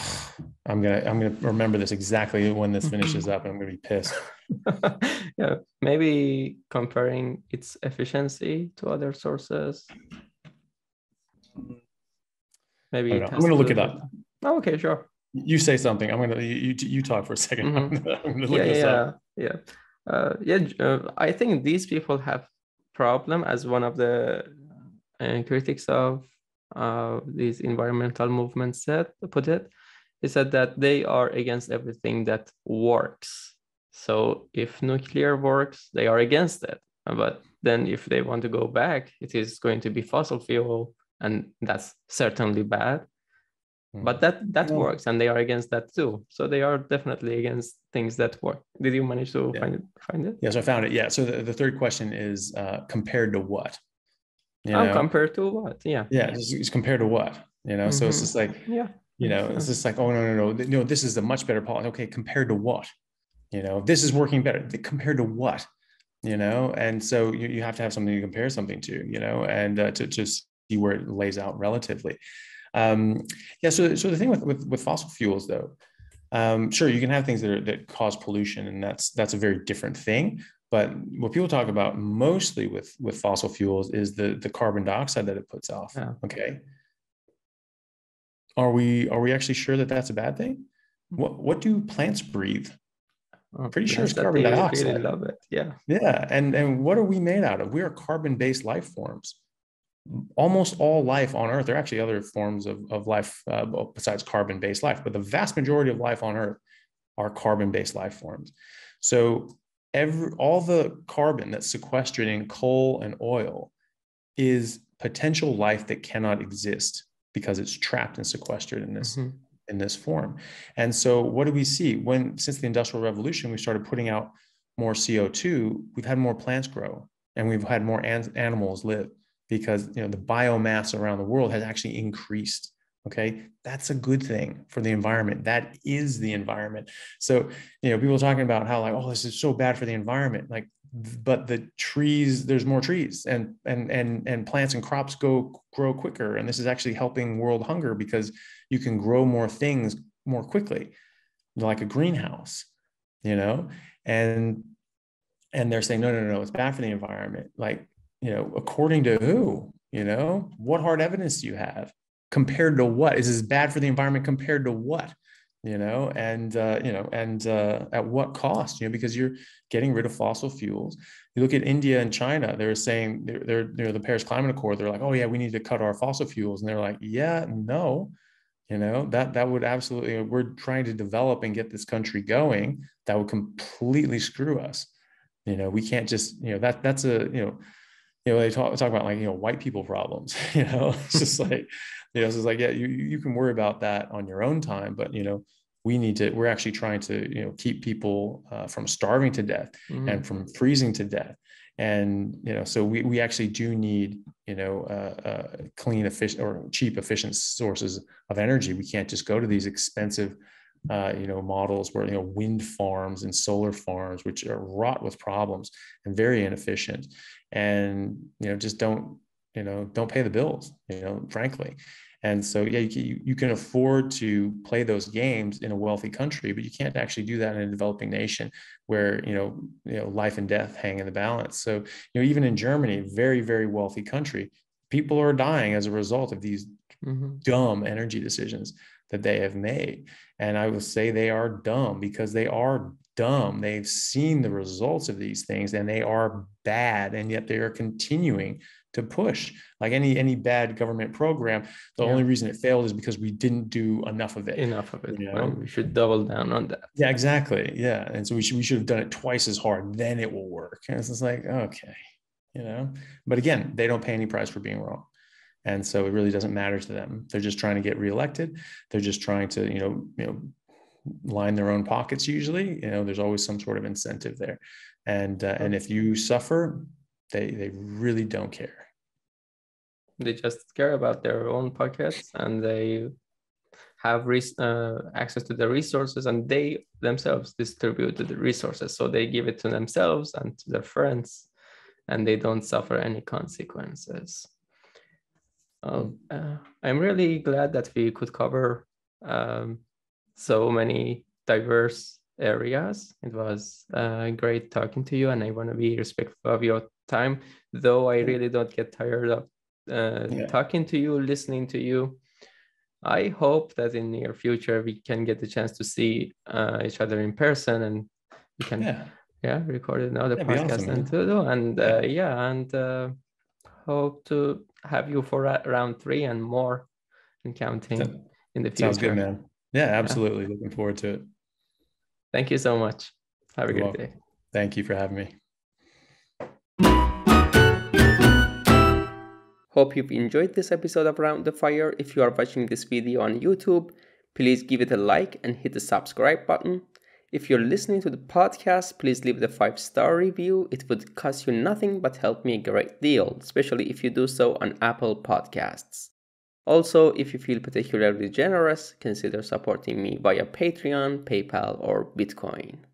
Oh, I'm gonna I'm gonna remember this exactly when this finishes up, and I'm gonna be pissed. Yeah, maybe comparing its efficiency to other sources. Maybe I'm going to look it up. Oh, okay, sure. You say something. I'm gonna you you talk for a second. Mm-hmm. I'm gonna, I'm gonna look yeah, this yeah, up. yeah, uh, yeah. Uh, I think these people have problem as one of the uh, critics of uh, these environmental movements said put it. He said that they are against everything that works. So if nuclear works, they are against it. But then if they want to go back, it is going to be fossil fuel, and that's certainly bad. But that that yeah. works, and they are against that too. So they are definitely against things that work. Did you manage to yeah. find it? Find it? Yes, I found it. Yeah. So the, the third question is uh, compared to what? You know? Oh, compared to what? Yeah. Yeah. It's, it's compared to what? You know. Mm-hmm. So it's just like yeah. You know, it's just like oh no no no no this is a much better policy. Okay, compared to what? You know, this is working better compared to what? You know, and so you, you have to have something to compare something to. You know, and uh, to just see where it lays out relatively. Um, yeah, so so the thing with with, with fossil fuels, though, um, sure, you can have things that are, that cause pollution, and that's that's a very different thing. But what people talk about mostly with with fossil fuels is the the carbon dioxide that it puts off. Yeah. Okay, are we are we actually sure that that's a bad thing? What what do plants breathe? I'm pretty sure it's carbon dioxide. Really love it. Yeah, yeah, and and what are we made out of? We are carbon-based life forms. Almost all life on Earth, there are actually other forms of, of life uh, besides carbon-based life, but the vast majority of life on Earth are carbon-based life forms. So every, all the carbon that's sequestered in coal and oil is potential life that cannot exist because it's trapped and sequestered in this, mm-hmm. in this form. And so what do we see? When, since the Industrial Revolution, we started putting out more C O two, we've had more plants grow and we've had more an- animals live. Because you know the biomass around the world has actually increased. Okay, that's a good thing for the environment. That is the environment. So you know people are talking about how like oh this is so bad for the environment. Like, but the trees, there's more trees, and and and and plants and crops go grow quicker, and this is actually helping world hunger because you can grow more things more quickly, like a greenhouse, you know. And and they're saying no no no it's bad for the environment. Like. You know, according to who, you know, what hard evidence do you have compared to what? Is this bad for the environment compared to what, you know, and, uh, you know, and uh, at what cost, you know, because you're getting rid of fossil fuels. You look at India and China, they're saying they're, they're, you know, the Paris Climate Accord, they're like, oh yeah, we need to cut our fossil fuels. And they're like, yeah, no, you know, that, that would absolutely, you know, we're trying to develop and get this country going. That would completely screw us. You know, we can't just, you know, that that's a, you know, You know, they talk, talk about like, you know, white people problems, you know, it's just like, you know, it's just like, yeah, you, you can worry about that on your own time, but, you know, we need to, we're actually trying to, you know, keep people uh, from starving to death mm-hmm. and from freezing to death. And, you know, so we, we actually do need, you know, uh, uh, clean, efficient or cheap, efficient sources of energy. We can't just go to these expensive, uh, you know, models where, you know, wind farms and solar farms, which are wrought with problems and very inefficient. And, you know, just don't, you know, don't pay the bills, you know, frankly. And so, yeah, you, you can afford to play those games in a wealthy country, but you can't actually do that in a developing nation where, you know, you know, life and death hang in the balance. So, you know, even in Germany, very, very wealthy country, people are dying as a result of these mm-hmm. dumb energy decisions that they have made. And I will say they are dumb because they are dumb. They've seen the results of these things and they are bad. And yet they are continuing to push like any, any bad government program. The yeah. only reason it failed is because we didn't do enough of it. Enough of it. You know? We should double down on that. Yeah, exactly. Yeah. And so we should, we should have done it twice as hard. Then it will work. And it's just like, okay, you know, but again, they don't pay any price for being wrong. And so it really doesn't matter to them. They're just trying to get reelected. They're just trying to, you know, you know, line their own pockets. Usually, you know, there's always some sort of incentive there. And, uh, and if you suffer, they, they really don't care. They just care about their own pockets and they have res- uh, access to the resources and they themselves distribute the resources. So they give it to themselves and to their friends and they don't suffer any consequences. Um, uh, I'm really glad that we could cover um, so many diverse areas. It was uh, great talking to you and I want to be respectful of your time, though I really don't get tired of uh, yeah. talking to you, listening to you. I hope that in the near future, we can get the chance to see uh, each other in person, and we can yeah, yeah record another That'd podcast awesome, and to do. And uh, yeah, and uh, hope to have you for round three and more and counting that, in the future. Sounds good, man. Yeah, absolutely. Yeah. Looking forward to it. Thank you so much. Have a You're good welcome. Day. Thank you for having me. Hope you've enjoyed this episode of Round the Fire. If you are watching this video on YouTube, please give it a like and hit the subscribe button. If you're listening to the podcast, please leave the five star review. It would cost you nothing but help me a great deal, especially if you do so on Apple Podcasts. Also, if you feel particularly generous, consider supporting me via Patreon, PayPal, or Bitcoin.